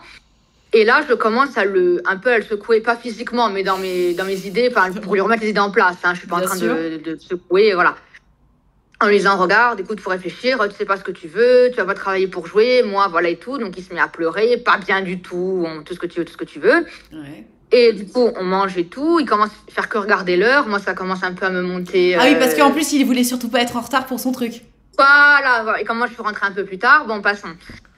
Et là, je commence un peu à le secouer, pas physiquement, mais dans mes idées, pour lui remettre les idées en place. Hein. Je suis pas en train de secouer, voilà. En lui disant, regarde, écoute, faut réfléchir, tu sais pas ce que tu veux, tu vas pas travailler pour jouer, moi, voilà et tout. Donc, il se met à pleurer, pas bien du tout, tout ce que tu veux. Ouais. Et du coup, on mange et tout. Il commence à faire que regarder l'heure. Moi, ça commence un peu à me monter. Ah oui, parce qu'en plus, il voulait surtout pas être en retard pour son truc. Voilà. Et comme moi, je suis rentrée un peu plus tard, bon, passons.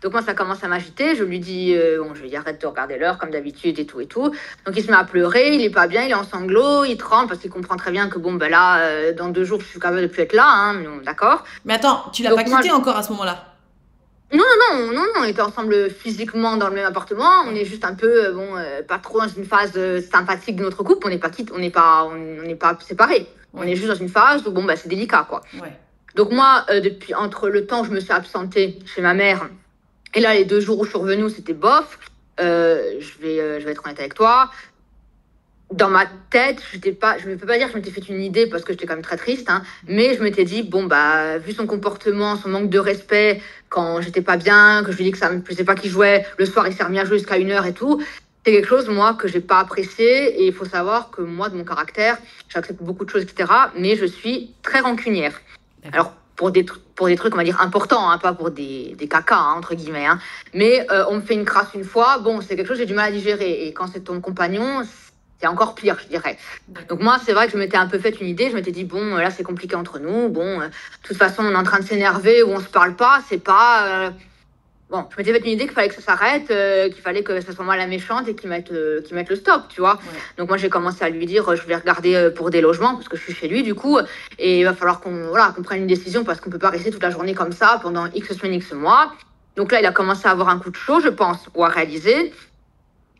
Donc, moi, ça commence à m'agiter. Je lui dis, bon, je lui dis, arrête de regarder l'heure, comme d'habitude, et tout. Donc, il se met à pleurer, il est pas bien, il est en sanglots, il tremble, parce qu'il comprend très bien que, bon, ben là, dans 2 jours, je suis capable de plus être là, hein, mais bon, d'accord. Mais attends, tu l'as pas quitté encore à ce moment-là? Non, on était ensemble physiquement dans le même appartement. On est juste un peu, pas trop dans une phase sympathique de notre couple. On n'est pas quitte, on n'est pas séparés. Ouais. On est juste dans une phase où, bon, ben, c'est délicat, quoi. Ouais. Donc, moi, depuis entre le temps où je me suis absentée chez ma mère, et là, les 2 jours où je suis revenue, c'était bof. Je vais être honnête avec toi. Dans ma tête, je ne peux pas dire que je m'étais fait une idée parce que j'étais quand même très triste, hein, mais je m'étais dit, bon, bah, vu son comportement, son manque de respect, quand j'étais pas bien, que je lui dis que ça ne me plaisait pas qu'il jouait, le soir, il s'est remis à jouer jusqu'à 1h et tout, c'est quelque chose, moi, que je n'ai pas apprécié. Et il faut savoir que moi, de mon caractère, j'accepte beaucoup de choses, etc., mais je suis très rancunière. Alors, pour des trucs, on va dire, importants, hein, pas pour des cacas, hein, entre guillemets. Hein. Mais on me fait une crasse une fois, bon, c'est quelque chose j'ai du mal à digérer. Et quand c'est ton compagnon, c'est encore pire, je dirais. Donc moi, c'est vrai que je m'étais un peu fait une idée. Je m'étais dit, bon, là, c'est compliqué entre nous. Bon, de toute façon, on est en train de s'énerver ou on se parle pas. C'est pas... Bon, je m'étais fait une idée qu'il fallait que ça s'arrête, qu'il fallait que ça soit moi la méchante et qu'il mette le stop, tu vois. Ouais. Donc moi, j'ai commencé à lui dire, je vais regarder pour des logements parce que je suis chez lui, du coup. Et il va falloir qu'on prenne une décision parce qu'on peut pas rester toute la journée comme ça pendant X semaines, X mois. Donc là, il a commencé à avoir un coup de chaud, je pense, ou à réaliser.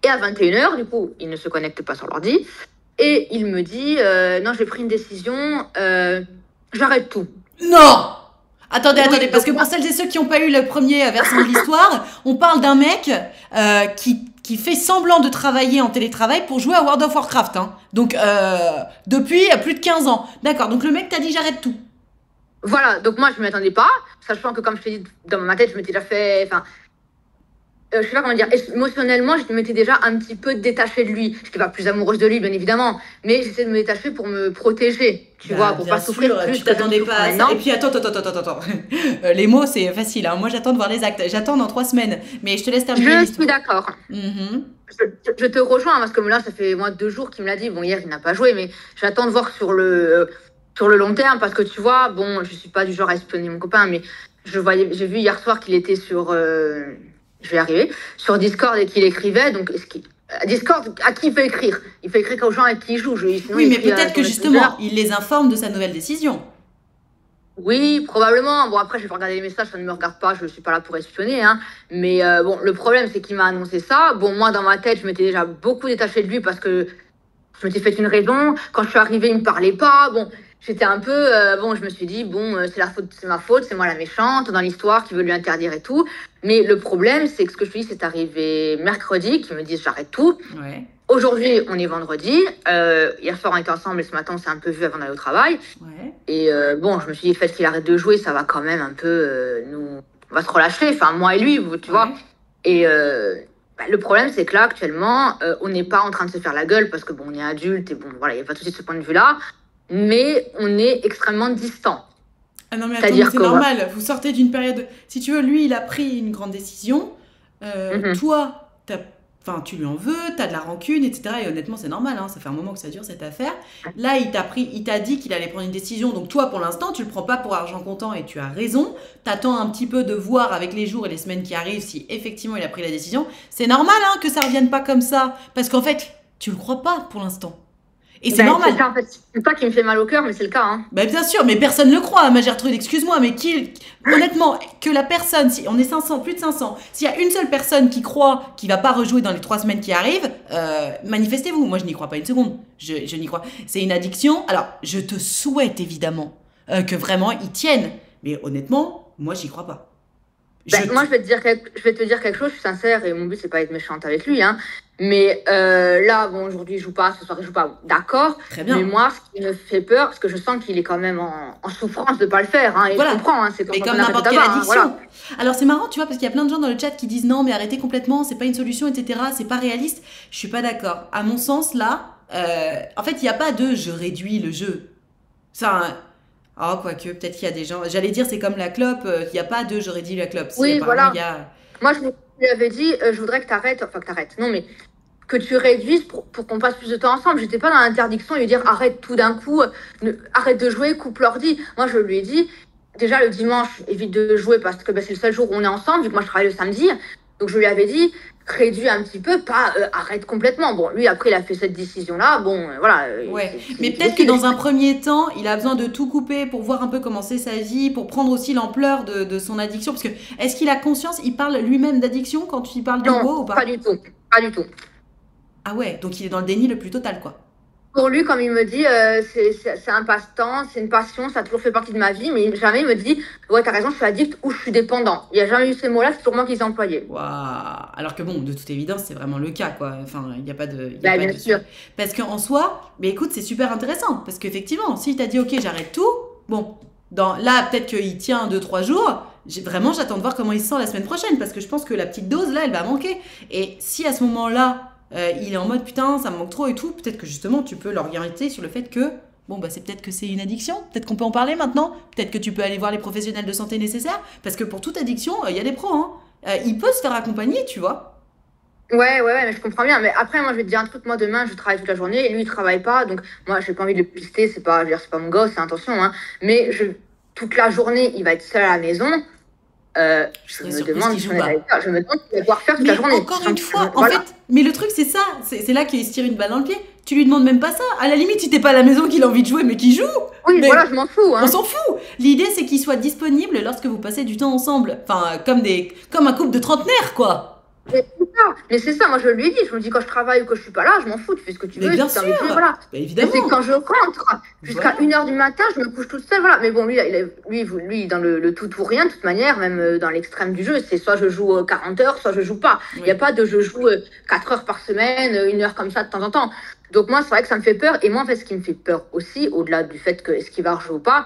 Et à 21h, du coup, il ne se connecte pas sur l'ordi. Et il me dit, non, j'ai pris une décision, j'arrête tout. Non! Attendez, parce que pour celles et ceux qui n'ont pas eu le premier versant de l'histoire, on parle d'un mec qui fait semblant de travailler en télétravail pour jouer à World of Warcraft. Hein. Donc, depuis plus de 15 ans. D'accord, donc le mec t'a dit j'arrête tout. Voilà, donc moi je ne m'y attendais pas, sachant que comme je t'ai dit, dans ma tête, je m'étais déjà fait... je sais pas comment dire, émotionnellement, je m'étais déjà un petit peu détachée de lui. Je n'étais pas plus amoureuse de lui, bien évidemment, mais j'essayais de me détacher pour me protéger, tu vois, pour pas souffrir plus. Tu t'attendais pas à ça. Et puis attends. Les mots, c'est facile. Hein. Moi, j'attends de voir les actes. J'attends dans 3 semaines, mais je te laisse terminer. Je suis d'accord. Mm-hmm. Je te rejoins, parce que là, ça fait moins 2 jours qu'il me l'a dit. Bon, hier, il n'a pas joué, mais j'attends de voir sur le long terme, parce que tu vois, bon, je suis pas du genre à espionner mon copain, mais j'ai vu hier soir qu'il était sur... je vais y arriver, sur Discord et qu'il écrivait, donc Discord, à qui il faut écrire? Il faut écrire aux gens à qui il joue. Sinon, oui, mais peut-être que justement, il les informe de sa nouvelle décision. Oui, probablement. Bon, après, je vais pas regarder les messages, ça ne me regarde pas, je ne suis pas là pour espionner. Hein. Mais bon, le problème, c'est qu'il m'a annoncé ça. Bon, moi, dans ma tête, je m'étais déjà beaucoup détachée de lui parce que je m'étais fait une raison. Quand je suis arrivée, il ne me parlait pas. Bon, j'étais un peu... bon, je me suis dit, bon, c'est ma faute, c'est moi la méchante dans l'histoire qui veut lui interdire et tout. Mais le problème, c'est que ce que je lui dis, c'est arrivé mercredi, qu'ils me disent, j'arrête tout. Ouais. Aujourd'hui, on est vendredi. Hier soir, on était ensemble et ce matin, on s'est un peu vu avant d'aller au travail. Ouais. Et bon, je me suis dit, le fait qu'il arrête de jouer, ça va quand même un peu nous... On va se relâcher, enfin, moi et lui, tu vois. Et bah, le problème, c'est que là, actuellement, on n'est pas en train de se faire la gueule parce que, bon, on est adulte et bon, voilà, il n'y a pas tout de suite ce point de vue-là. Mais on est extrêmement distant. Ah non, mais attends, c'est normal. Voilà. Vous sortez d'une période... Si tu veux, lui, il a pris une grande décision. Toi, t'as... Enfin, tu lui en veux, tu as de la rancune, etc. Et honnêtement, c'est normal, hein, ça fait un moment que ça dure, cette affaire. Là, il t'a dit qu'il allait prendre une décision. Donc toi, pour l'instant, tu ne le prends pas pour argent comptant et tu as raison. Tu attends un petit peu de voir avec les jours et les semaines qui arrivent si effectivement il a pris la décision. C'est normal hein, que ça ne revienne pas comme ça. Parce qu'en fait, tu ne le crois pas pour l'instant. Et c'est normal. C'est en fait, pas qui me fait mal au cœur, mais c'est le cas. Hein. Bah, bien sûr, mais personne ne le croit, ma Gertrude, excuse-moi. Mais qui, honnêtement, que la personne, si on est 500, plus de 500, s'il y a une seule personne qui croit qu'il ne va pas rejouer dans les 3 semaines qui arrivent, manifestez-vous. Moi, je n'y crois pas une seconde. Je n'y crois. C'est une addiction. Alors, je te souhaite évidemment que vraiment ils tiennent. Mais honnêtement, moi, j'y crois pas. Moi, je vais te dire quelque chose, je suis sincère, et mon but, c'est pas d'être méchante avec lui, hein. Mais là, bon, aujourd'hui, il joue pas, ce soir, il joue pas, d'accord. Mais moi, ce qui me fait peur, parce que je sens qu'il est quand même en souffrance de pas le faire, hein. Et voilà. Je comprends, hein, c'est comme n'importe quelle addiction. Hein, voilà. Alors, c'est marrant, tu vois, parce qu'il y a plein de gens dans le chat qui disent non, mais arrêtez complètement, c'est pas une solution, etc., c'est pas réaliste. Je suis pas d'accord. À mon sens, là, en fait, il n'y a pas de je réduis le jeu. Ça. Ah, oh, quoique, peut-être qu'il y a des gens... J'allais dire, c'est comme la clope, il n'y a pas de j'aurais dit la clope. Oui, voilà. Moi, je lui avais dit, je voudrais que tu arrêtes, enfin que tu arrêtes, non mais que tu réduises pour qu'on passe plus de temps ensemble. J'étais pas dans l'interdiction de lui dire arrête tout d'un coup, arrête de jouer, coupe l'ordi. Moi, je lui ai dit, déjà le dimanche, évite de jouer parce que ben, c'est le seul jour où on est ensemble, vu que moi je travaille le samedi. Donc je lui avais dit, réduis un petit peu, pas arrête complètement. Bon, lui, après, il a fait cette décision-là, bon, voilà. Ouais. Mais peut-être que dans un premier temps, il a besoin de tout couper pour voir un peu comment c'est sa vie, pour prendre aussi l'ampleur de son addiction. Parce que, est-ce qu'il a conscience, il parle lui-même d'addiction quand tu parles de Go ou pas? Pas du tout, pas du tout. Ah ouais, donc il est dans le déni le plus total, quoi. Pour lui, comme il me dit, c'est un passe-temps, c'est une passion, ça a toujours fait partie de ma vie, mais jamais il me dit, ouais, t'as raison, je suis addict ou je suis dépendant. Il n'y a jamais eu ces mots-là, c'est sûrement qu'ils employaient. Waouh. Alors que bon, de toute évidence, c'est vraiment le cas, quoi. Enfin, il n'y a pas de... Bah, bien sûr. Parce qu'en soi, mais écoute, c'est super intéressant, parce qu'effectivement, s'il t'a dit, ok, j'arrête tout, bon, là, peut-être qu'il tient 2-3 jours... Vraiment, j'attends de voir comment il se sent la semaine prochaine, parce que je pense que la petite dose, là, elle va manquer. Et si à ce moment-là, il est en mode putain ça me manque trop et tout, peut-être que justement tu peux l'orienter sur le fait que bon bah c'est peut-être que c'est une addiction, peut-être qu'on peut en parler maintenant, peut-être que tu peux aller voir les professionnels de santé nécessaires, parce que pour toute addiction il y a des pros, hein. Il peut se faire accompagner, tu vois. Ouais, mais je comprends bien, mais après moi je vais te dire un truc, moi demain je travaille toute la journée et lui il travaille pas, donc moi j'ai pas envie de le pister, c'est pas, je veux dire, c'est pas mon gosse, c'est attention, hein, mais toute la journée il va être seul à la maison. Je me demande si pouvoir faire toute la journée. Encore une fois, en fait, mais le truc c'est ça, c'est là qu'il se tire une balle dans le pied. Tu lui demandes même pas ça. À la limite, si t'es pas à la maison qu'il a envie de jouer, mais qu'il joue. Oui, mais voilà, je m'en fous. Hein. On s'en fout. L'idée c'est qu'il soit disponible lorsque vous passez du temps ensemble. Enfin, comme un couple de trentenaires, quoi. Mais c'est ça, moi je lui ai dit, je me dis quand je travaille ou que je suis pas là, je m'en fous, tu fais ce que tu veux. Mais bien sûr, voilà. Bah, évidemment. Et quand je rentre, jusqu'à 1h du matin, je me couche toute seule, voilà. Mais bon, lui dans le tout pour rien, de toute manière, même dans l'extrême du jeu, c'est soit je joue 40 heures, soit je joue pas. Il n'y a pas de je joue 4 heures par semaine, 1 heure comme ça de temps en temps. Donc moi, c'est vrai que ça me fait peur. Et moi, en fait, ce qui me fait peur aussi, au-delà du fait que est-ce qu'il va rejouer ou pas,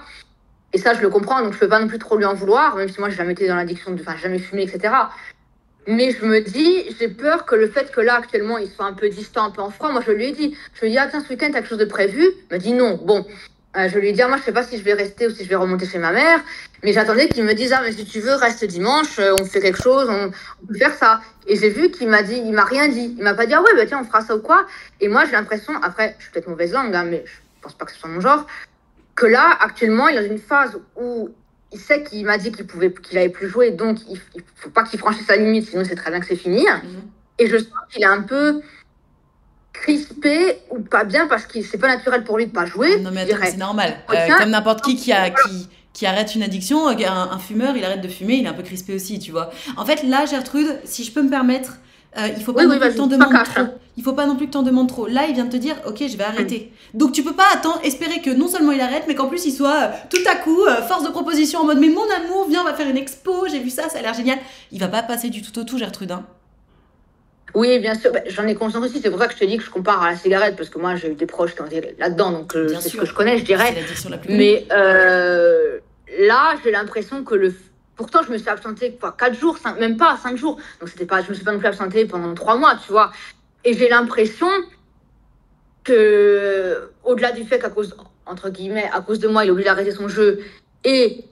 et ça, je le comprends, donc je peux pas non plus trop lui en vouloir, même si moi, j'ai jamais été dans l'addiction, enfin, j'ai jamais fumé, etc. Mais je me dis, j'ai peur que le fait que là, actuellement, il soit un peu distant, un peu en froid. Moi, je lui ai dit, je lui ai dit, ah tiens, ce week-end, t'as quelque chose de prévu? Il m'a dit non. Bon, je lui ai dit, moi, je sais pas si je vais rester ou si je vais remonter chez ma mère. Mais j'attendais qu'il me dise, ah, mais si tu veux, reste dimanche, on fait quelque chose, on peut faire ça. Et j'ai vu qu'il m'a dit, il m'a rien dit. Il m'a pas dit, ah ouais, bah tiens, on fera ça ou quoi. Et moi, j'ai l'impression, après, je suis peut-être mauvaise langue, hein, mais je pense pas que ce soit mon genre, que là, actuellement, il est dans une phase où il sait qu'il m'a dit qu'il avait plus joué, donc il faut pas qu'il franchisse sa limite, sinon c'est très bien que c'est fini. Et je sens qu'il est un peu crispé ou pas bien parce que c'est pas naturel pour lui de pas jouer. Non mais attends, c'est normal. Comme n'importe qui arrête une addiction, un fumeur, il arrête de fumer, il est un peu crispé aussi, tu vois. En fait, là, Gertrude, si je peux me permettre, il faut pas non plus que t'en demandes trop. Il faut pas non plus que t'en demandes trop. Là, il vient de te dire, ok, je vais arrêter. Donc tu peux pas attendre, espérer que non seulement il arrête, mais qu'en plus il soit tout à coup force de proposition en mode, mais mon amour, viens, on va faire une expo, j'ai vu ça, ça a l'air génial. Il va pas passer du tout au tout, Gertrude. Hein. Oui, bien sûr, bah, j'en ai conscience aussi, c'est pour ça que je te dis que je compare à la cigarette, parce que moi j'ai eu des proches qui ont été là-dedans, donc c'est ce que je connais, je dirais. Mais là, j'ai l'impression que le... Pourtant, je me suis absentée quoi, 4 jours, 5... même pas 5 jours, donc c'était pas... je me suis pas non plus absentée pendant 3 mois, tu vois. Et j'ai l'impression que, au-delà du fait qu'à cause, entre guillemets, à cause de moi, il est obligé d'arrêter son jeu, et...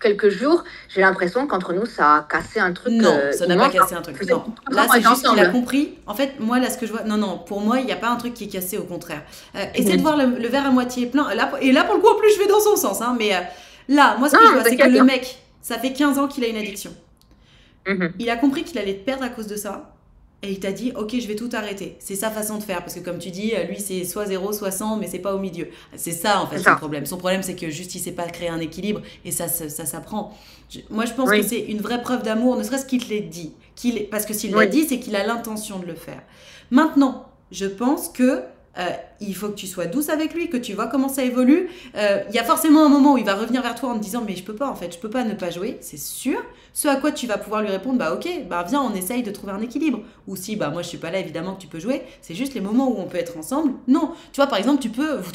quelques jours, j'ai l'impression qu'entre nous, ça a cassé un truc. Non, ça n'a pas cassé un truc. Non. Là, c'est juste qu'il a compris. En fait, moi, là, ce que je vois... Non, non, pour moi, il n'y a pas un truc qui est cassé, au contraire. Essaie de voir le verre à moitié plein. Là, et là, pour le coup, en plus, je vais dans son sens. Hein, mais là, moi, ce que je vois, c'est que le mec, ça fait 15 ans qu'il a une addiction. Il a compris qu'il allait te perdre à cause de ça. Et il t'a dit, ok, je vais tout arrêter. C'est sa façon de faire, parce que comme tu dis, lui, c'est soit 0, soit 100, mais c'est pas au milieu. C'est ça, en fait, son problème. Son problème, c'est que juste, il sait pas créer un équilibre, et ça s'apprend. Moi, je pense que c'est une vraie preuve d'amour, ne serait-ce qu'il te l'ait dit. Parce que s'il l'a dit, c'est qu'il a l'intention de le faire. Maintenant, je pense que il faut que tu sois douce avec lui, que tu vois comment ça évolue. Il y a forcément un moment où il va revenir vers toi en te disant mais je peux pas en fait, je peux pas ne pas jouer, c'est sûr. Ce à quoi tu vas pouvoir lui répondre bah ok, bah viens on essaye de trouver un équilibre. Ou si bah moi je suis pas là évidemment que tu peux jouer, c'est juste les moments où on peut être ensemble. Non, tu vois par exemple tu peux, vous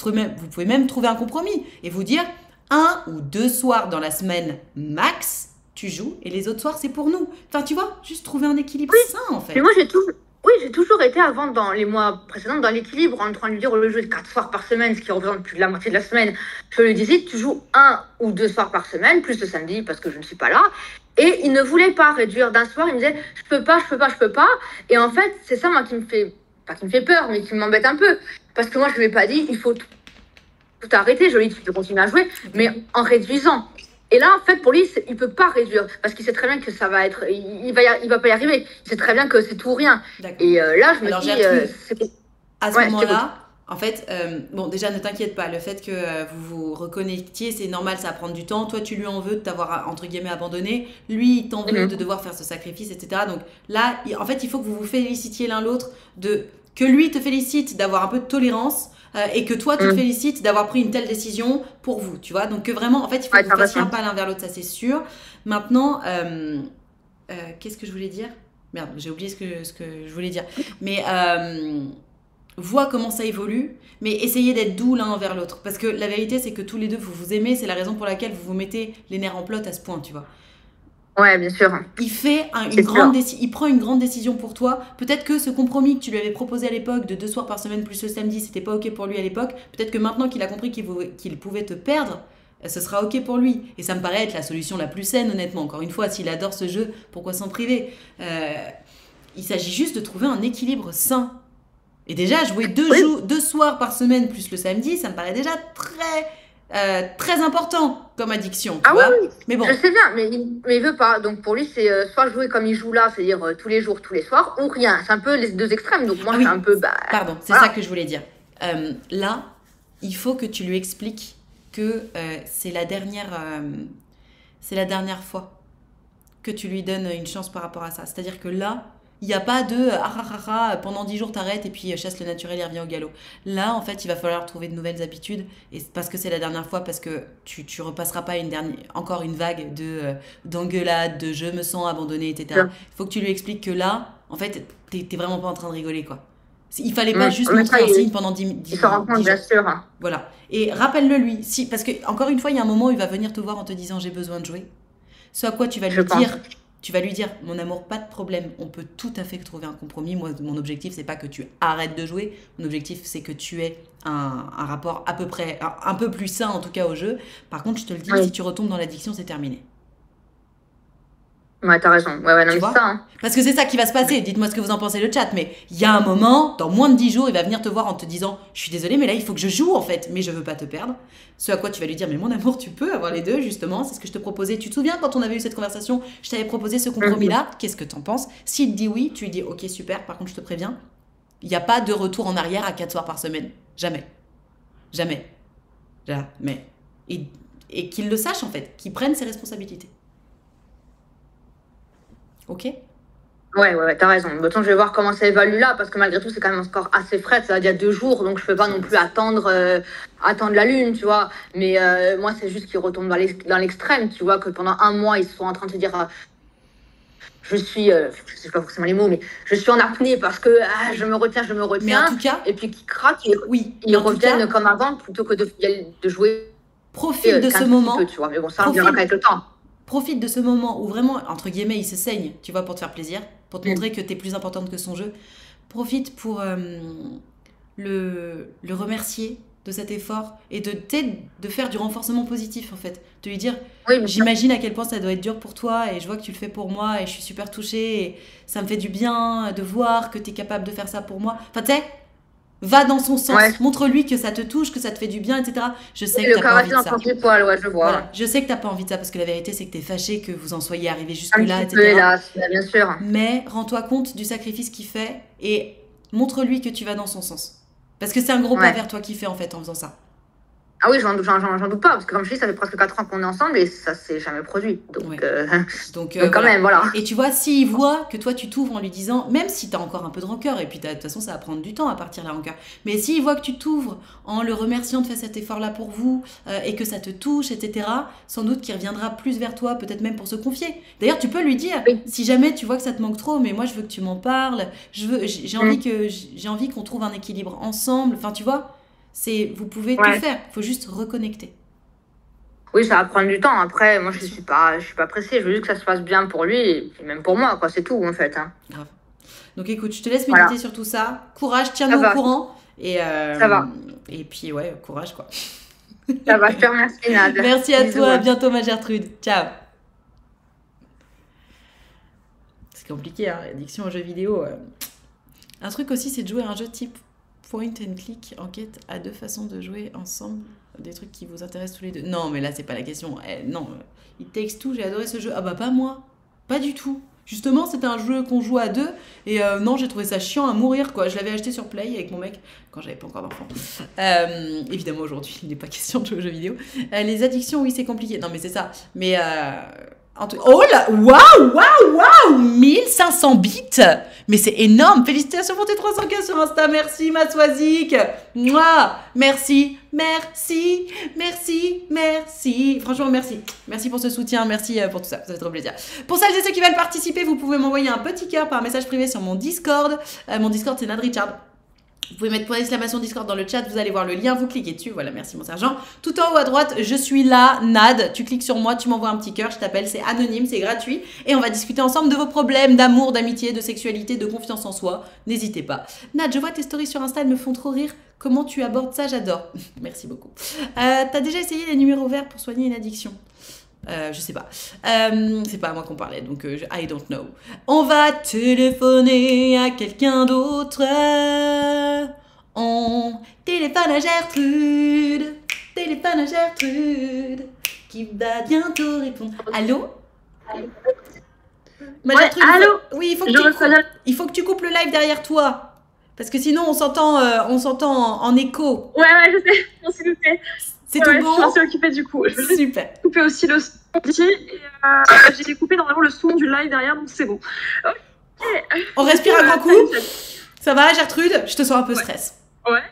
pouvez même trouver un compromis et vous dire un ou deux soirs dans la semaine max tu joues et les autres soirs c'est pour nous. Enfin tu vois, juste trouver un équilibre sain en fait. Mais moi j'ai tout. Oui, j'ai toujours été avant, dans les mois précédents, dans l'équilibre, en train de lui dire le jeu de 4 soirs par semaine, ce qui représente plus de la moitié de la semaine. Je lui disais, tu joues 1 ou 2 soirs par semaine, plus le samedi, parce que je ne suis pas là. Et il ne voulait pas réduire d'un soir, il me disait, je peux pas, je peux pas, je peux pas. Et en fait, c'est ça, moi, qui me fait, pas qui me fait peur, mais qui m'embête un peu. Parce que moi, je lui ai pas dit, il faut tout arrêter, je lui ai dit, tu peux continuer à jouer, mais en réduisant. Et là, en fait, pour lui, il peut pas réduire parce qu'il sait très bien que ça va être, il va pas y arriver. Il sait très bien que c'est tout ou rien. Et là, je me dis, à ce moment-là, en fait, bon, déjà, ne t'inquiète pas. Le fait que vous vous reconnectiez, c'est normal, ça va prendre du temps. Toi, tu lui en veux de t'avoir entre guillemets abandonné. Lui, il t'en veut de devoir faire ce sacrifice, etc. Donc là, en fait, il faut que vous vous félicitiez l'un l'autre de que lui te félicite d'avoir un peu de tolérance. Et que toi, tu te félicites d'avoir pris une telle décision pour vous, tu vois. Donc, que vraiment, en fait, il faut que vous fassiez un pas l'un vers l'autre, ça, c'est sûr. Maintenant, qu'est-ce que je voulais dire ? Merde, j'ai oublié ce que je voulais dire. Mais vois comment ça évolue, mais essayez d'être doux l'un envers l'autre. Parce que la vérité, c'est que tous les deux, vous vous aimez. C'est la raison pour laquelle vous vous mettez les nerfs en pelote à ce point, tu vois. Ouais, bien sûr. Il prend une grande décision pour toi. Peut-être que ce compromis que tu lui avais proposé à l'époque de 2 soirs par semaine plus le samedi, c'était pas ok pour lui à l'époque. Peut-être que maintenant qu'il a compris qu'il pouvait te perdre, ce sera ok pour lui. Et ça me paraît être la solution la plus saine, honnêtement. Encore une fois, s'il adore ce jeu, pourquoi s'en priver ? Il s'agit juste de trouver un équilibre sain. Et déjà, jouer 2 soirs par semaine plus le samedi, ça me paraît déjà très important comme addiction. Tu vois oui, mais bon. Je sais bien, mais il veut pas. Donc pour lui, c'est soit jouer comme il joue là, c'est-à-dire tous les jours, tous les soirs, ou rien. C'est un peu les deux extrêmes. Donc moi, c'est un peu. Bah, pardon, c'est ça que je voulais dire. Là, il faut que tu lui expliques que c'est la dernière fois que tu lui donnes une chance par rapport à ça. C'est-à-dire que là, il n'y a pas de pendant 10 jours t'arrêtes et puis chasse le naturel et revient au galop. Là, en fait, il va falloir trouver de nouvelles habitudes et parce que c'est la dernière fois, parce que tu repasseras pas encore une vague d'engueulades, de je me sens abandonné, etc. Il faut que tu lui expliques que là, en fait, t'es vraiment pas en train de rigoler, quoi. Il fallait pas juste montrer un signe pendant 10 jours. Bien sûr. Voilà. Et rappelle-le lui. Si, parce que, encore une fois, il y a un moment où il va venir te voir en te disant j'ai besoin de jouer. Ce à quoi tu vas lui dire. Tu vas lui dire, mon amour, pas de problème, on peut tout à fait trouver un compromis. Moi, mon objectif, c'est pas que tu arrêtes de jouer. Mon objectif, c'est que tu aies un rapport à peu près, un peu plus sain en tout cas au jeu. Par contre, je te le dis, si tu retombes dans l'addiction, c'est terminé. Ouais, t'as raison. Ouais, non, mais c'est ça. Hein. Parce que c'est ça qui va se passer. Dites-moi ce que vous en pensez, le chat. Mais il y a un moment, dans moins de 10 jours, il va venir te voir en te disant « Je suis désolée, mais là, il faut que je joue, en fait. Mais je veux pas te perdre. » Ce à quoi tu vas lui dire « Mais mon amour, tu peux avoir les deux, justement. C'est ce que je te proposais. Tu te souviens, quand on avait eu cette conversation, je t'avais proposé ce compromis-là. Qu'est-ce que t'en penses ?» S'il te dit oui, tu lui dis « Ok, super. Par contre, je te préviens. Il n'y a pas de retour en arrière à 4 soirs par semaine. Jamais. Jamais. Jamais. » Et qu'il le sache, en fait. Qu'il prenne ses responsabilités. Ok. Ouais, t'as raison. De toute façon, je vais voir comment ça évalue là, parce que malgré tout, c'est quand même un score assez frais. Ça va dire 2 jours, donc je peux pas non plus attendre la lune, tu vois. Mais moi, c'est juste qu'ils retombent dans l'extrême, tu vois, que pendant 1 mois, ils sont en train de se dire je sais pas forcément les mots, mais je suis en apnée parce que je me retiens. Mais en tout cas, et puis qu'ils craquent, ils reviennent comme avant plutôt que de jouer. Profite de ce moment. Peu, tu vois. Mais bon, ça reviendra qu'avec le temps. Profite de ce moment où vraiment, entre guillemets, il se saigne, tu vois, pour te faire plaisir, pour te montrer que t'es plus importante que son jeu. Profite pour le remercier de cet effort et de faire du renforcement positif, en fait. De lui dire, j'imagine à quel point ça doit être dur pour toi et je vois que tu le fais pour moi et je suis super touchée et ça me fait du bien de voir que t'es capable de faire ça pour moi. Enfin, tu sais, va dans son sens, montre-lui que ça te touche, que ça te fait du bien, etc. Je sais que t'as pas envie de ça. Du poil, je vois. Voilà. Je sais que t'as pas envie de ça parce que la vérité c'est que t'es fâché que vous en soyez arrivé jusque-là, etc. Bien sûr. Mais rends-toi compte du sacrifice qu'il fait et montre-lui que tu vas dans son sens. Parce que c'est un gros pas vers toi qu'il fait en fait en faisant ça. Ah oui, j'en doute pas, parce que comme je dis, ça fait presque 4 ans qu'on est ensemble et ça s'est jamais produit. Donc quand même, voilà. Et tu vois, s'il voit que toi, tu t'ouvres en lui disant, même si tu as encore un peu de rancœur, et puis de toute façon, ça va prendre du temps à partir de la rancœur, mais s'il voit que tu t'ouvres en le remerciant de faire cet effort-là pour vous et que ça te touche, etc., sans doute qu'il reviendra plus vers toi, peut-être même pour se confier. D'ailleurs, tu peux lui dire, si jamais tu vois que ça te manque trop, mais moi, je veux que tu m'en parles, j'ai envie qu'on trouve un équilibre ensemble, enfin, tu vois. Vous pouvez tout faire, il faut juste reconnecter. Oui, ça va prendre du temps. Après, moi, je suis pas pressée. Je veux juste que ça se passe bien pour lui et même pour moi. C'est tout, en fait. Hein. Grave. Donc, écoute, je te laisse méditer sur tout ça. Courage, tiens-nous au courant. Et, ça va. Et puis, ouais, courage, quoi. Ça va, je te remercie, Nad. Merci à toi. À bientôt, ma Gertrude. Ciao. C'est compliqué, hein, l'addiction aux jeux vidéo. Un truc aussi, c'est de jouer à un jeu type point and click, enquête à 2 façons de jouer ensemble, des trucs qui vous intéressent tous les deux. Non, mais là, c'est pas la question. Non, It Takes Two, j'ai adoré ce jeu. Ah bah, pas moi. Pas du tout. Justement, c'était un jeu qu'on jouait à 2. Et non, j'ai trouvé ça chiant à mourir, quoi. Je l'avais acheté sur Play avec mon mec, quand j'avais pas encore d'enfant. Évidemment, aujourd'hui, il n'est pas question de jouer aux jeux vidéo. Les addictions, oui, c'est compliqué. Non, mais c'est ça. Mais... oh là, waouh, 1500 bits, mais c'est énorme. Félicitations pour tes 300K sur Insta. Merci, ma Soisic. Moi, merci. Franchement, merci pour ce soutien, merci pour tout ça, ça fait trop plaisir. Pour celles et ceux qui veulent participer, vous pouvez m'envoyer un petit cœur par message privé sur mon Discord. Mon Discord, c'est Nadia Richard. Vous pouvez mettre !Discord dans le chat, vous allez voir le lien, vous cliquez dessus, voilà, merci mon sergent. Tout en haut à droite, je suis là, Nad, tu cliques sur moi, tu m'envoies un petit cœur, je t'appelle, c'est anonyme, c'est gratuit, et on va discuter ensemble de vos problèmes d'amour, d'amitié, de sexualité, de confiance en soi, n'hésitez pas. Nad, je vois tes stories sur Insta, elles me font trop rire, comment tu abordes ça, j'adore. Merci beaucoup. T'as déjà essayé les numéros verts pour soigner une addiction ? Je sais pas. C'est pas à moi qu'on parlait, donc I don't know. On va téléphoner à quelqu'un d'autre. On téléphone à Gertrude. Téléphone à Gertrude. Qui va bientôt répondre. Allô ? Ma Gertrude, allô ? Oui, il faut que tu coupes le live derrière toi. Parce que sinon, on s'entend en écho. Ouais, je sais. On s'est douté. C'est tout bon. Je m'en suis occupée du coup. Super. J'ai coupé aussi le son ici. J'ai coupé normalement le son du live derrière, donc c'est bon. Okay. On respire un grand coup. Ça va, Gertrude? Je te sens un peu stress. Ouais.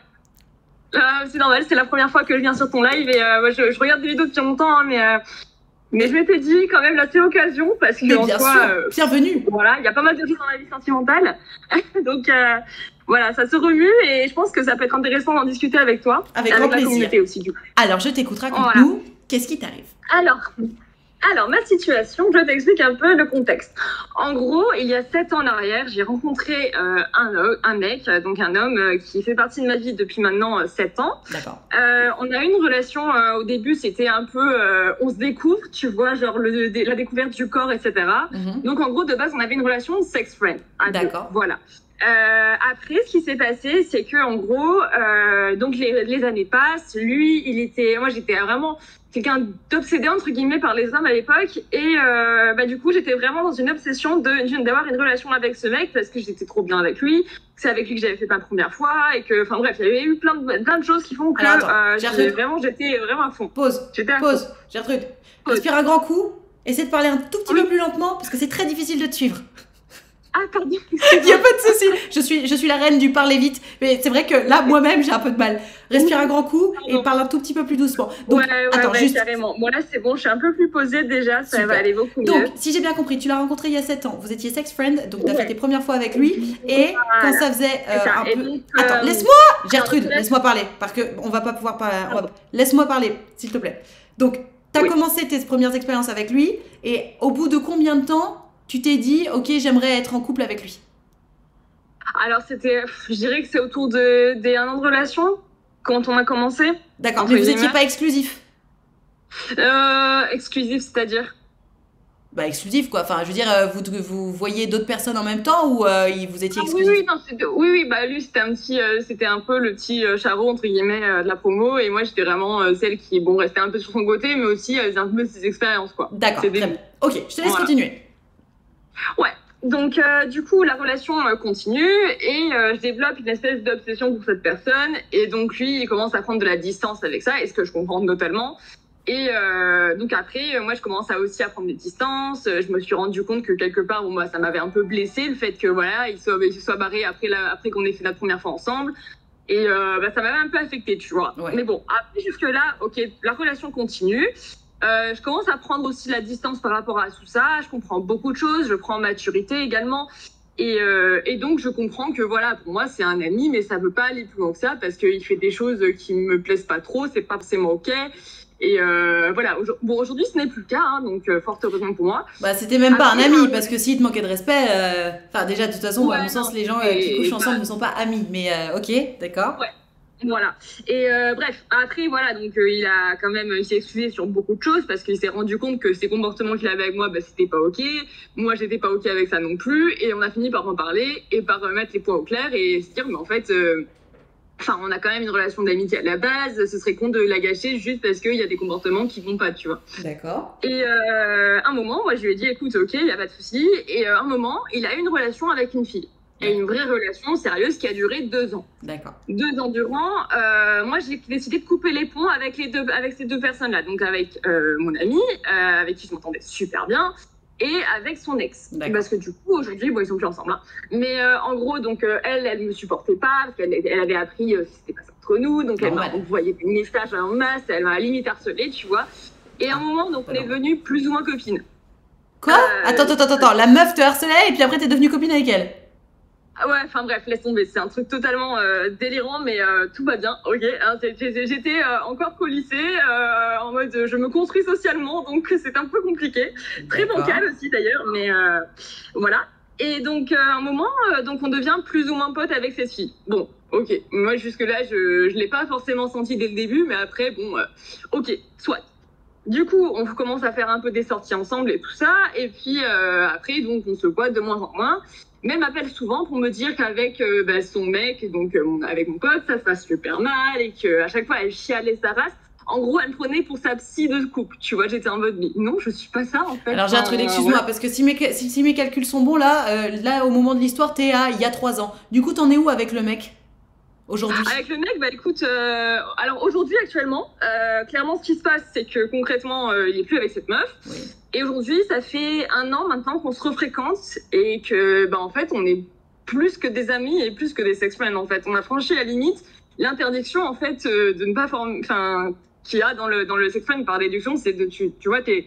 C'est normal, c'est la première fois que je viens sur ton live et moi, je regarde des vidéos depuis longtemps, hein, mais je m'étais dit quand même là c'est l'occasion parce que en soi, bienvenue. Voilà, il y a pas mal de choses dans la vie sentimentale, donc. Voilà, ça se remue et je pense que ça peut être intéressant d'en discuter avec toi. Avec grand plaisir. Communauté aussi, du coup. Alors, je t'écouterai. Raconte-nous, qu'est-ce qui t'arrive ? Alors, Alors, ma situation, je t'explique un peu le contexte. En gros, il y a 7 ans en arrière, j'ai rencontré un homme qui fait partie de ma vie depuis maintenant 7 ans. D'accord. On a eu une relation, au début, c'était un peu, on se découvre, tu vois, genre la découverte du corps, etc. Mm-hmm. Donc, en gros, de base, on avait une relation sex-friend. D'accord. Voilà. Après, ce qui s'est passé, c'est que en gros, donc les années passent. Lui, moi, j'étais vraiment quelqu'un d'obsédé entre guillemets par les hommes à l'époque, et du coup, j'étais vraiment dans une obsession d'avoir une relation avec ce mec parce que j'étais trop bien avec lui. C'est avec lui que j'avais fait ma première fois et que, enfin bref, il y avait eu plein de choses qui font que j'étais vraiment à fond. Pause. Gertrude, respire un grand coup. Essaie de parler un tout petit peu plus lentement parce que c'est très difficile de te suivre. Ah, pardon. Il n'y a pas de souci. Je suis la reine du parler vite. Mais c'est vrai que là, moi-même, j'ai un peu de mal. Respire un grand coup et parle un tout petit peu plus doucement. Donc, attends, carrément. Moi, là, c'est bon. Je suis un peu plus posée déjà. Ça va aller beaucoup mieux. Donc, si j'ai bien compris, tu l'as rencontré il y a 7 ans. Vous étiez sex friend. Donc, tu as fait tes premières fois avec lui. Et quand ça faisait un peu... Attends, laisse-moi, Gertrude, laisse-moi parler. Parce qu'on ne va pas pouvoir parler. Laisse-moi parler, s'il te plaît. Donc, tu as commencé tes premières expériences avec lui. Et au bout de combien de temps tu t'es dit, ok, j'aimerais être en couple avec lui? Alors, je dirais que c'est autour de 1 an de relation, quand on a commencé. D'accord, mais vous n'étiez pas exclusif? Exclusif, c'est-à-dire? Bah, exclusif, quoi. Enfin, je veux dire, vous voyez d'autres personnes en même temps ou vous étiez exclusif? Oui, bah, lui, c'était un peu le petit charreau, entre guillemets, de la promo. Et moi, j'étais vraiment celle qui, bon, restait un peu sur son côté, mais aussi un peu ses expériences, quoi. D'accord, très bien. Ok, je te laisse continuer. Ouais, donc du coup, la relation continue et je développe une espèce d'obsession pour cette personne. Et donc, lui, il commence à prendre de la distance avec ça, et ce que je comprends totalement. Et donc après, moi, je commence aussi à prendre des distances. Je me suis rendu compte que quelque part, bon, moi, ça m'avait un peu blessée, le fait que, voilà, il soit barré après qu'on ait fait la première fois ensemble. Et ça m'avait un peu affectée, tu vois. Ouais. Mais bon, après, jusque-là, ok, la relation continue. Je commence à prendre aussi la distance par rapport à tout ça, je comprends beaucoup de choses, je prends maturité également, et donc je comprends que voilà, pour moi c'est un ami, mais ça peut pas aller plus loin que ça, parce qu'il fait des choses qui me plaisent pas trop, c'est pas forcément ok, et voilà, bon aujourd'hui ce n'est plus le cas, hein, donc fort heureusement pour moi. Bah c'était même pas un ami, parce que s'il te manquait de respect, enfin déjà de toute façon, ouais, à mon sens les gens qui couchent ensemble ne sont pas amis, mais ok, d'accord. Ouais. Voilà. Et bref, après, voilà, donc il s'est excusé sur beaucoup de choses parce qu'il s'est rendu compte que ces comportements qu'il avait avec moi, bah, c'était pas OK. Moi, j'étais pas OK avec ça non plus. Et on a fini par en parler et par remettre les points au clair et se dire, mais en fait, on a quand même une relation d'amitié à la base, ce serait con de la gâcher juste parce qu'il y a des comportements qui vont pas, tu vois. D'accord. Et un moment, moi, je lui ai dit, écoute, OK, il n'y a pas de souci. Et un moment, il a eu une relation avec une fille. Et une vraie relation sérieuse qui a duré 2 ans. D'accord. 2 ans durant, moi j'ai décidé de couper les ponts avec ces 2 personnes-là. Donc avec mon ami, avec qui je m'entendais super bien, et avec son ex. Parce que du coup, aujourd'hui, bon, ils sont plus ensemble. Hein. Mais en gros, donc elle me supportait pas, parce qu'elle avait appris que c'était pas ça entre nous. Donc elle m'a envoyé des messages en masse, elle m'a limite harcelée, tu vois. Et à un moment, donc, on est devenus plus ou moins copines. Quoi? Attends, la meuf te harcelait et puis après t'es devenue copine avec elle? Ouais, enfin bref, laisse tomber, c'est un truc totalement délirant, mais tout va bien, ok. Hein, j'étais encore qu'au lycée, en mode je me construis socialement, donc c'est un peu compliqué. Très bancal aussi d'ailleurs, mais voilà. Et donc, à un moment, donc on devient plus ou moins pote avec cette fille. Bon, ok, moi jusque-là, je l'ai pas forcément senti dès le début, mais après, bon, ok, soit. Du coup, on commence à faire un peu des sorties ensemble et tout ça, et puis après, donc on se voit de moins en moins. Mais elle m'appelle souvent pour me dire qu'avec son mec, donc avec mon pote, ça se passe super mal et qu'à chaque fois, elle chialait sa race. En gros, elle me prenait pour sa psy de couple. Tu vois, j'étais en mode, mais non, je suis pas ça en fait. Alors, j'ai un truc, excuse-moi, parce que si mes calculs sont bons, là au moment de l'histoire, t'es il y a 3 ans. Du coup, t'en es où avec le mec aujourd'hui? Avec le mec, bah écoute, alors aujourd'hui, actuellement, clairement, ce qui se passe, c'est que concrètement, il n'est plus avec cette meuf. Oui. Et aujourd'hui, ça fait 1 an maintenant qu'on se refréquente et que, bah, en fait, on est plus que des amis et plus que des sex-friends, en fait. On a franchi la limite, l'interdiction, en fait, de ne pas former, enfin, qu'il y a dans le sex-friend par déduction, c'est de, tu vois, t'es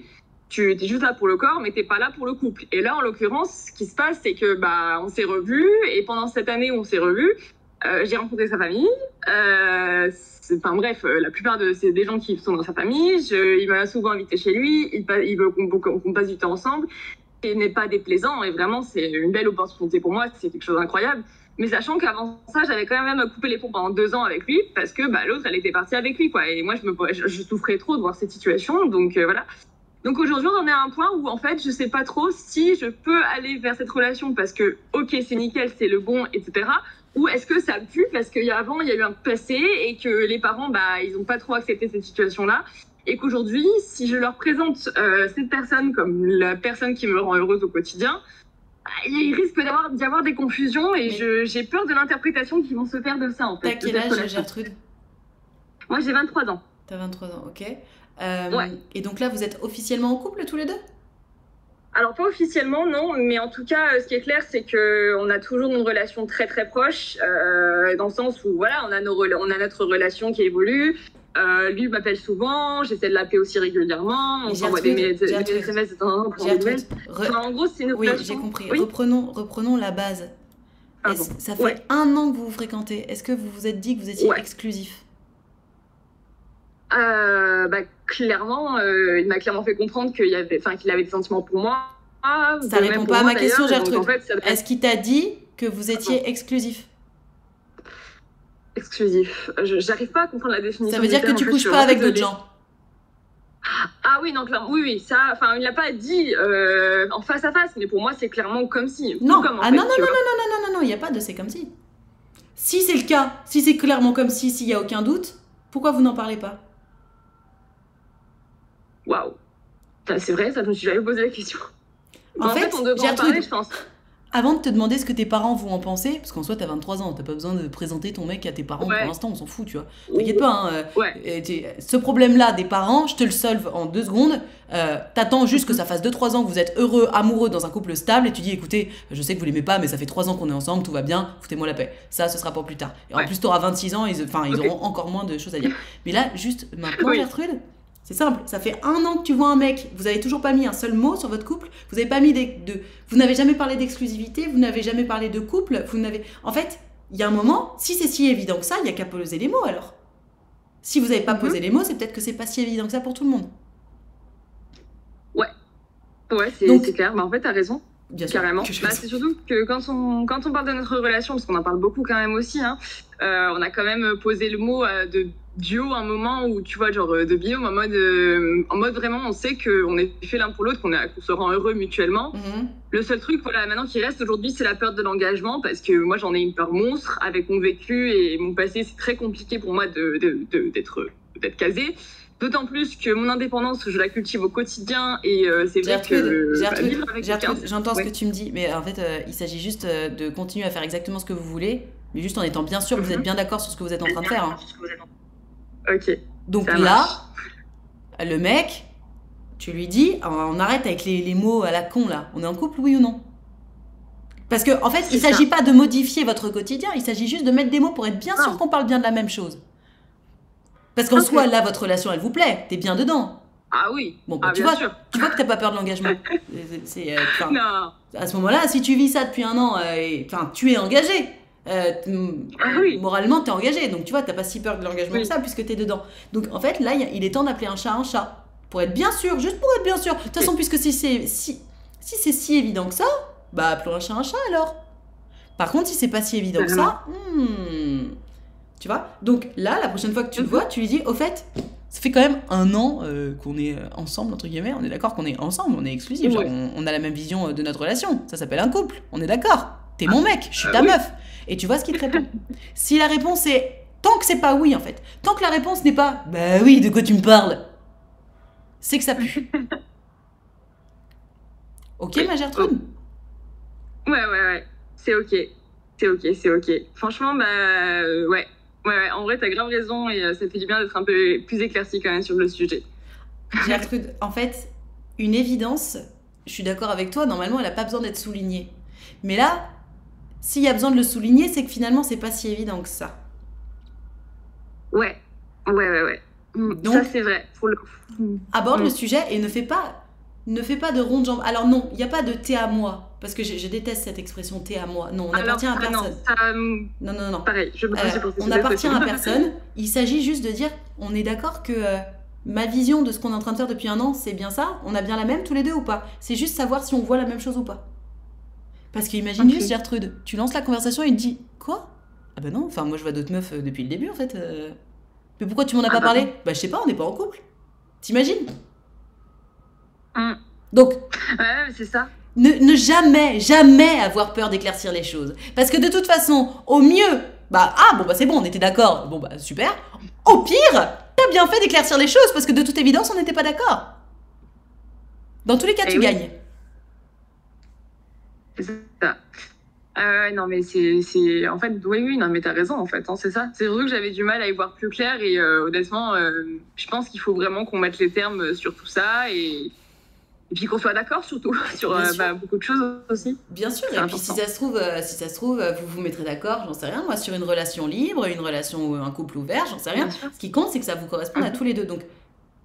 juste là pour le corps, mais t'es pas là pour le couple. Et là, en l'occurrence, ce qui se passe, c'est que, bah, on s'est revus et pendant cette année où on s'est revus, J'ai rencontré sa famille, enfin bref, la plupart c'est des gens qui sont dans sa famille, il m'a souvent invité chez lui, il veut qu'on passe du temps ensemble, et n'est pas déplaisant, et vraiment c'est une belle opportunité pour moi, c'est quelque chose d'incroyable, mais sachant qu'avant ça, j'avais quand même coupé les ponts pendant 2 ans avec lui, parce que bah, l'autre, elle était partie avec lui, quoi, et moi je souffrais trop de voir cette situation, donc voilà. Donc aujourd'hui, on en est à un point où, en fait, je ne sais pas trop si je peux aller vers cette relation parce que, ok, c'est nickel, c'est le bon, etc. Ou est-ce que ça pue parce qu'avant, il y a eu un passé et que les parents, bah, ils n'ont pas trop accepté cette situation-là. Et qu'aujourd'hui, si je leur présente cette personne comme la personne qui me rend heureuse au quotidien, il risque d'y avoir des confusions et j'ai peur de l'interprétation qui vont se faire de ça, en fait. T'as quel âge, Gertrude? Moi, j'ai 23 ans. T'as 23 ans, ok. Ouais. Et donc là, vous êtes officiellement en couple tous les deux? Alors pas officiellement, non, mais en tout cas, ce qui est clair, c'est qu'on a toujours une relation très très proche, dans le sens où voilà, on a notre relation qui évolue, lui m'appelle souvent, j'essaie de l'appeler aussi régulièrement, on s'envoie des SMS de temps en temps pour des nouvelles. Enfin, en gros, c'est une relation... Oui, j'ai compris. Oui. Reprenons la base. Ah bon. Ça fait 1 an que vous vous fréquentez. Est-ce que vous vous êtes dit que vous étiez exclusif? Bah, clairement, il m'a clairement fait comprendre qu'il avait des sentiments pour moi. Ça répond pas à ma question, Gertrude. En fait, est-ce qu'il t'a dit que vous étiez exclusif? Exclusif. J'arrive pas à comprendre la définition. Ça veut dire que tu couches pas avec d'autres gens? Ah oui, non, clairement. Oui, oui, ça. Enfin, il l'a pas dit en face à face, mais pour moi, c'est clairement comme si. Non, ah non, non, non, non, non, non, il n'y a pas de c'est comme si. Si c'est le cas, si c'est clairement comme si, s'il n'y a aucun doute, pourquoi vous n'en parlez pas? Waouh, c'est vrai, ça, je me suis jamais posé la question. En fait, on devrait en parler, je pense. Avant de te demander ce que tes parents vont en penser, parce qu'en soi, t'as 23 ans, t'as pas besoin de présenter ton mec à tes parents pour l'instant, on s'en fout, tu vois. T'inquiète pas, hein, ce problème-là des parents, je te le solve en 2 secondes. T'attends juste que ça fasse 2-3 ans que vous êtes heureux, amoureux, dans un couple stable, et tu dis, écoutez, je sais que vous l'aimez pas, mais ça fait 3 ans qu'on est ensemble, tout va bien, foutez-moi la paix. Ça, ce sera pour plus tard. Et en plus, t'auras 26 ans, ils auront encore moins de choses à dire. Mais là, juste maintenant, Gertrude, c'est simple, ça fait 1 an que tu vois un mec, vous n'avez toujours pas mis un seul mot sur votre couple, vous n'avez pas mis vous n'avez jamais parlé d'exclusivité, vous n'avez jamais parlé de couple, vous n'avez... En fait, il y a un moment, si c'est si évident que ça, il n'y a qu'à poser les mots alors. Si vous n'avez pas posé les mots, c'est peut-être que c'est pas si évident que ça pour tout le monde. Ouais, ouais, c'est clair, bah, en fait t'as raison. Bien sûr, carrément. Bah, c'est surtout que quand on parle de notre relation, parce qu'on en parle beaucoup quand même aussi, hein, on a quand même posé le mot de duo à un moment où, tu vois, genre de binôme, en mode vraiment, on sait qu'on est fait l'un pour l'autre, qu'on se rend heureux mutuellement. Le seul truc, voilà, maintenant qui reste aujourd'hui, c'est la peur de l'engagement, parce que moi, j'en ai une peur monstre avec mon vécu et mon passé. C'est très compliqué pour moi d'être casée. D'autant plus que mon indépendance, je la cultive au quotidien et c'est vrai que... j'entends ce que tu me dis, mais en fait, il s'agit juste de continuer à faire exactement ce que vous voulez, mais juste en étant bien sûr que vous êtes bien d'accord sur ce que vous êtes en train de faire. Hein. Ok. Donc là, le mec, tu lui dis, on arrête avec les mots à la con là, on est en couple, oui ou non? Parce qu'en fait, il ne s'agit pas de modifier votre quotidien, il s'agit juste de mettre des mots pour être bien sûr qu'on parle bien de la même chose. Parce qu'en soi, là, votre relation, elle vous plaît. T'es bien dedans. Ah oui. Bon, bah, ah, tu vois que t'as pas peur de l'engagement. Non. À ce moment-là, si tu vis ça depuis 1 an, tu es engagé. Moralement, t'es engagé. Donc, tu vois, t'as pas si peur de l'engagement que ça, puisque t'es dedans. Donc, en fait, là, il est temps d'appeler un chat un chat. Pour être bien sûr, juste pour être bien sûr. De toute façon, puisque si c'est si évident que ça, bah, appelons un chat alors. Par contre, si c'est pas si évident que ça, tu vois, donc là, la prochaine fois que tu le vois, tu lui dis, au fait, ça fait quand même 1 an qu'on est ensemble, entre guillemets, on est d'accord qu'on est ensemble, on est exclusif, genre, on a la même vision de notre relation, ça s'appelle un couple, on est d'accord, t'es mon mec, je suis ta meuf, et tu vois ce qu'il te répond. Si la réponse est, tant que c'est pas oui en fait, tant que la réponse n'est pas, bah oui, de quoi tu me parles, c'est que ça pue. Ok, ma Gertrude? Ouais, c'est ok, c'est ok, c'est ok. Franchement, bah ouais. Ouais, en vrai, t'as grave raison et ça fait du bien d'être un peu plus éclairci quand même sur le sujet. Gertrude, en fait, une évidence, je suis d'accord avec toi, normalement, elle n'a pas besoin d'être soulignée. Mais là, s'il y a besoin de le souligner, c'est que finalement, c'est pas si évident que ça. Ouais. Donc, ça, c'est vrai. Aborde le sujet et ne fais pas ne fais pas de ronde jambe. Alors non, il n'y a pas de thé à moi, parce que je déteste cette expression thé à moi. Non, on n'appartient à personne. Non, non, non. Pareil, je me on n'appartient à personne. Il s'agit juste de dire, on est d'accord que ma vision de ce qu'on est en train de faire depuis un an, c'est bien ça? On a bien la même tous les deux ou pas? C'est juste savoir si on voit la même chose ou pas. Parce qu'imagine juste, Gertrude, tu lances la conversation et tu te dis, quoi? Ah bah non, enfin moi je vois d'autres meufs depuis le début en fait. Mais pourquoi tu m'en as pas parlé? Bah je sais pas, on n'est pas en couple. T'imagines? Donc, ouais, c'est ça. Ne jamais, jamais avoir peur d'éclaircir les choses. Parce que de toute façon, au mieux, bah ah bon bah c'est bon, on était d'accord, bon bah super. Au pire, t'as bien fait d'éclaircir les choses parce que de toute évidence, on n'était pas d'accord. Dans tous les cas, tu gagnes. C'est ça. Non mais c'est en fait oui non mais t'as raison en fait hein, c'est ça, c'est vrai que j'avais du mal à y voir plus clair et honnêtement je pense qu'il faut vraiment qu'on mette les termes sur tout ça et puis qu'on soit d'accord surtout sur beaucoup de choses aussi bien sûr et important. Puis si ça se trouve vous vous mettrez d'accord, j'en sais rien moi, sur une relation libre, une relation un couple ouvert, j'en sais rien, ce qui compte c'est que ça vous corresponde à tous les deux. Donc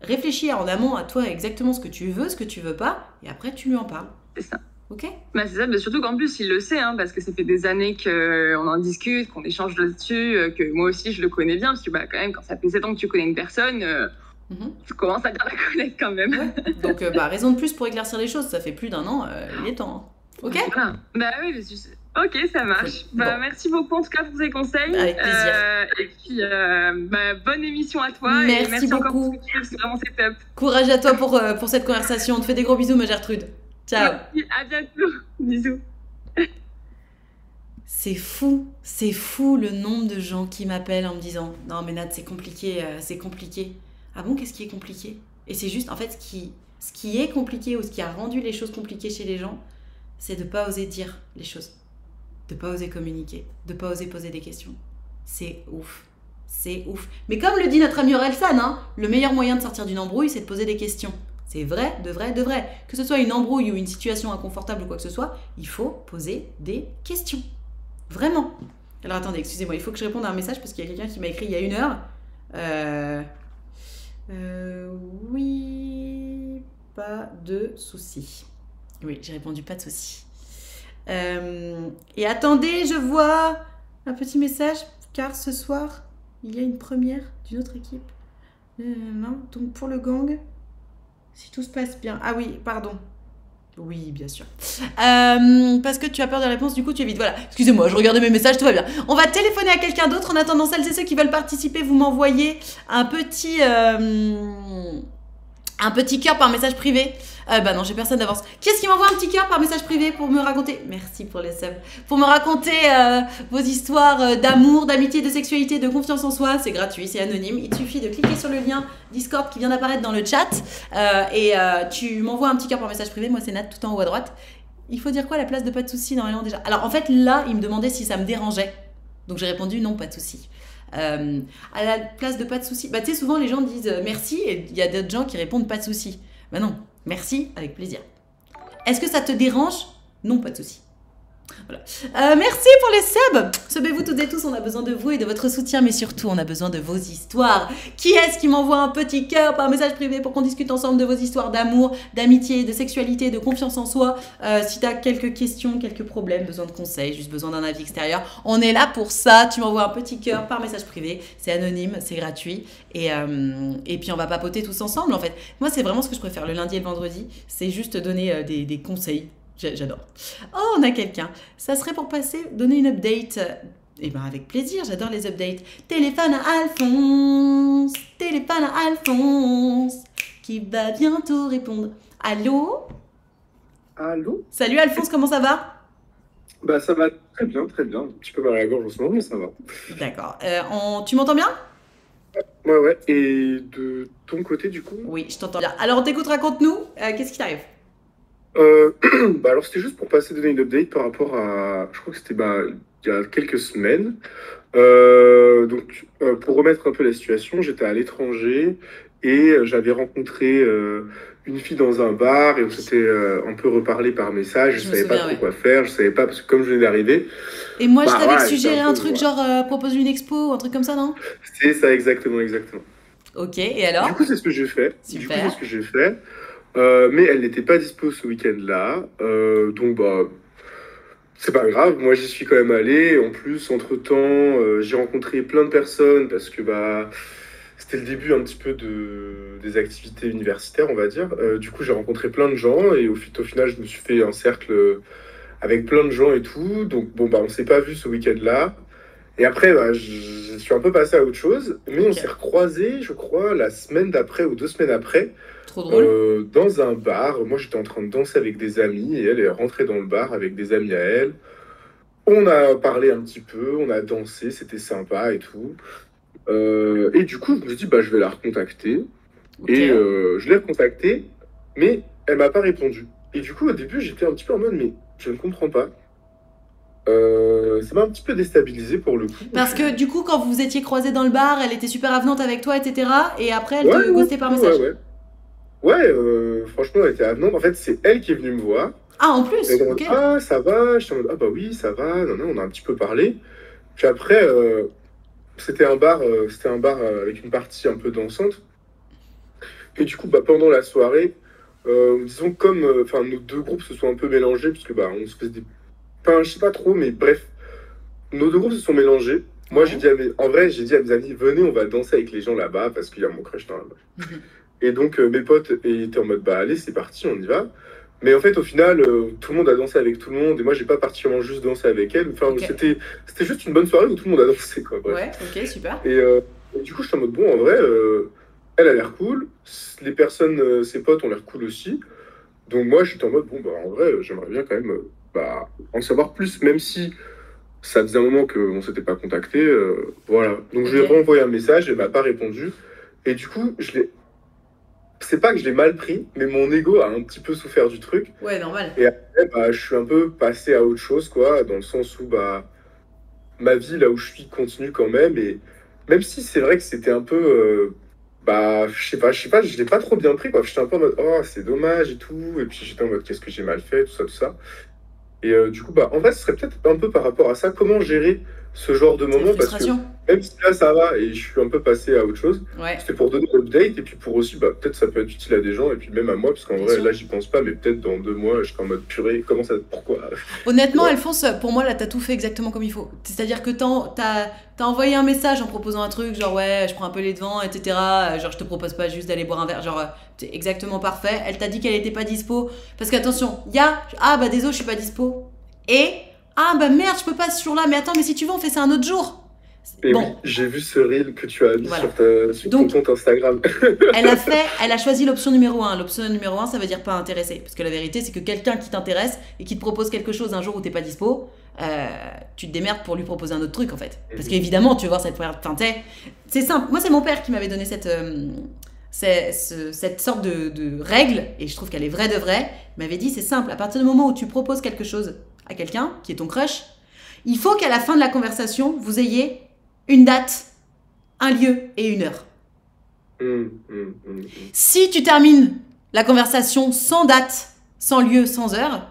réfléchis en amont à toi exactement ce que tu veux, ce que tu veux pas et après tu lui en parles. C'est ça. Okay. Bah c'est ça, mais surtout qu'en plus il le sait hein, parce que ça fait des années qu'on en discute, qu'on échange là-dessus, que moi aussi je le connais bien parce que bah, quand même quand ça fait 7 ans que tu connais une personne tu commences à bien la connaître quand même donc bah, raison de plus pour éclaircir les choses, ça fait plus d'un an, il est temps hein. Ok voilà. Bah oui mais ok ça marche bon. Bah, merci beaucoup en tout cas pour ces conseils. Avec plaisir. Et puis bah, bonne émission à toi. Merci, et merci beaucoup encore pour ce vraiment c'est top. Courage à toi pour cette conversation, on te fait des gros bisous ma Gertrude. Ciao. Merci, à bientôt. Bisous. C'est fou le nombre de gens qui m'appellent en me disant « Non mais Nad, c'est compliqué, c'est compliqué. » Ah bon, qu'est-ce qui est compliqué? Et c'est juste, en fait, ce qui est compliqué ou ce qui a rendu les choses compliquées chez les gens, c'est de ne pas oser dire les choses, de ne pas oser communiquer, de ne pas oser poser des questions. C'est ouf, c'est ouf. Mais comme le dit notre ami Orelsan, hein, le meilleur moyen de sortir d'une embrouille, c'est de poser des questions. C'est vrai, de vrai, de vrai. Que ce soit une embrouille ou une situation inconfortable ou quoi que ce soit, il faut poser des questions. Vraiment. Alors attendez, excusez-moi, il faut que je réponde à un message parce qu'il y a quelqu'un qui m'a écrit il y a 1 heure. Oui, pas de souci. Oui, j'ai répondu pas de souci. Et attendez, je vois un petit message, car ce soir, il y a une première d'une autre équipe. Non, donc pour le gang... Si tout se passe bien. Ah oui, pardon. Oui, bien sûr. Parce que tu as peur de la réponse, du coup tu évites. Voilà, excusez-moi, je regardais mes messages, tout va bien. On va téléphoner à quelqu'un d'autre. En attendant, celles et ceux qui veulent participer, vous m'envoyez un petit cœur par message privé. Bah non, j'ai personne d'avance. Qui est-ce qui m'envoie un petit cœur par message privé pour me raconter... Merci pour les subs. Pour me raconter vos histoires d'amour, d'amitié, de sexualité, de confiance en soi. C'est gratuit, c'est anonyme. Il suffit de cliquer sur le lien Discord qui vient d'apparaître dans le chat. Tu m'envoies un petit cœur par message privé. Moi, c'est Nat, tout en haut à droite. Il faut dire quoi à la place de pas de soucis normalement déjà? Alors en fait, là, il me demandait si ça me dérangeait. Donc j'ai répondu non, pas de soucis. À la place de pas de soucis... Bah tu sais, souvent les gens disent merci et il y a d'autres gens qui répondent pas de soucis. Bah non. Merci, avec plaisir. Est-ce que ça te dérange? Non, pas de souci. Voilà. Merci pour les subs. Subez-vous toutes et tous, on a besoin de vous et de votre soutien, mais surtout, on a besoin de vos histoires. Qui est-ce qui m'envoie un petit cœur par message privé pour qu'on discute ensemble de vos histoires d'amour, d'amitié, de sexualité, de confiance en soi? Si tu as quelques questions, quelques problèmes, besoin de conseils, juste besoin d'un avis extérieur, on est là pour ça. Tu m'envoies un petit cœur par message privé, c'est anonyme, c'est gratuit, et puis on va papoter tous ensemble, en fait. Moi, c'est vraiment ce que je préfère, le lundi et le vendredi, c'est juste donner des conseils. J'adore. Oh, on a quelqu'un. Ça serait pour donner une update. Eh ben avec plaisir, j'adore les updates. Téléphone à Alphonse. Téléphone à Alphonse. Qui va bientôt répondre. Allô? Allô? Salut Alphonse, comment ça va? Bah ça va très bien, très bien. Un petit peu mal à la gorge en ce moment, mais ça va. D'accord. Tu m'entends bien? Ouais, ouais. Et de ton côté, du coup? Oui, je t'entends bien. Alors, on t'écoute, raconte-nous. Qu'est-ce qui t'arrive? Bah alors c'était juste pour donner une update par rapport à, je crois que c'était il y a quelques semaines, donc pour remettre un peu la situation, j'étais à l'étranger et j'avais rencontré une fille dans un bar et on s'était un peu reparlé par message, je savais pas trop quoi faire, je savais pas parce que comme je venais d'arriver... Et moi je t'avais suggéré un truc genre propose une expo, un truc comme ça non? C'est ça exactement, exactement. Ok, et alors? Du coup c'est ce que j'ai fait. Super. Mais elle n'était pas dispo ce week-end-là, donc bah, c'est pas grave, moi j'y suis quand même allé. En plus, entre-temps, j'ai rencontré plein de personnes parce que bah, c'était le début un petit peu des activités universitaires, on va dire. Du coup, j'ai rencontré plein de gens et au final, je me suis fait un cercle avec plein de gens et tout. Donc bon, bah, on s'est pas vu ce week-end-là. Et après, bah, je suis un peu passé à autre chose, mais on s'est recroisés, je crois, la semaine d'après ou 2 semaines après. Trop drôle. Dans un bar. Moi, j'étais en train de danser avec des amis et elle est rentrée dans le bar avec des amis à elle. On a parlé un petit peu, on a dansé, c'était sympa et tout. Et du coup, je me suis dit, bah, je vais la recontacter. Okay. Et je l'ai recontactée, mais elle m'a pas répondu. Et du coup, au début, j'étais un petit peu en mode, mais je ne comprends pas. Ça m'a un petit peu déstabilisé pour le coup. Parce que du coup, quand vous vous étiez croisés dans le bar, elle était super avenante avec toi, etc. Et après, elle te ghostait par message. Ouais, franchement, elle était avenante. En fait, c'est elle qui est venue me voir. Ah, en plus elle okay. Ah, ça va. J'étais en mode, ah bah oui, ça va. Non, non, on a un petit peu parlé. Puis après, c'était un bar avec une partie un peu dansante. Et du coup, bah, pendant la soirée, disons comme nos deux groupes se sont un peu mélangés, puisque bah, on se faisait des... Enfin, je sais pas trop, mais bref, nos deux groupes se sont mélangés. Moi, j'ai dit à mes... En vrai, j'ai dit à mes amis, venez, on va danser avec les gens là-bas, parce qu'il y a mon crush dans là-bas. Et donc, mes potes étaient en mode, bah allez, c'est parti, on y va. Mais en fait, au final, tout le monde a dansé avec tout le monde. Et moi, j'ai pas particulièrement juste dansé avec elle. Enfin, c'était juste une bonne soirée où tout le monde a dansé, quoi. Bref. Ouais, ok, super. Et du coup, je suis en mode, bon, en vrai, elle a l'air cool. Les personnes, ses potes, ont l'air cool aussi. Donc moi, j'étais en mode, bon, bah en vrai, j'aimerais bien quand même en savoir plus, même si ça faisait un moment qu'on ne s'était pas contacté. Voilà. Donc, je lui ai renvoyé un message, elle m'a pas répondu. Et du coup, je l'ai... C'est pas que je l'ai mal pris, mais mon ego a un petit peu souffert du truc. Ouais, normal. Et après, bah, je suis un peu passé à autre chose, quoi, dans le sens où bah, ma vie, là où je suis, continue quand même. Et même si c'est vrai que c'était un peu... je sais pas, je l'ai pas trop bien pris, quoi. J'étais un peu en mode, oh, c'est dommage et tout. Et puis j'étais en mode, qu'est-ce que j'ai mal fait, tout ça. Et du coup, bah, en fait, ce serait peut-être un peu par rapport à ça, comment gérer ce genre de moment, parce que même si là ça va et je suis un peu passé à autre chose, c'était pour donner un update et puis pour aussi, bah, peut-être ça peut être utile à des gens et puis même à moi, parce qu'en vrai, là, j'y pense pas, mais peut-être dans 2 mois, je serai en mode purée, comment ça, pourquoi? Honnêtement, Alphonse, pour moi, là, t'as tout fait exactement comme il faut. C'est-à-dire que t'as envoyé un message en proposant un truc, genre, ouais, je prends un peu les devants, etc. Genre, je te propose pas juste d'aller boire un verre, genre, t'es exactement parfait. Elle t'a dit qu'elle était pas dispo, parce qu'attention, il y a, ah, bah, désolé, je suis pas dispo. Et... ah bah merde, je peux pas ce jour-là, mais attends, mais si tu veux, on fait ça un autre jour. Et bon. Oui, j'ai vu ce reel que tu as mis sur donc, ton compte Instagram. elle a choisi l'option numéro 1. L'option numéro 1, ça veut dire pas intéressé. Parce que la vérité, c'est que quelqu'un qui t'intéresse et qui te propose quelque chose un jour où t'es pas dispo, tu te démerdes pour lui proposer un autre truc, en fait. Parce qu'évidemment, tu vas voir cette première teintée. C'est simple. Moi, c'est mon père qui m'avait donné cette sorte de règle, et je trouve qu'elle est vraie de vraie. Il m'avait dit, c'est simple, à partir du moment où tu proposes quelque chose à quelqu'un qui est ton crush, il faut qu'à la fin de la conversation, vous ayez une date, un lieu et une heure. Si tu termines la conversation sans date, sans lieu, sans heure,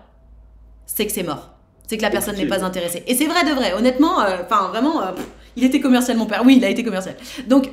c'est que c'est mort. C'est que la personne n'est pas intéressée. Et c'est vrai de vrai. Honnêtement, il était commercial, mon père. Oui, il a été commercial. Donc,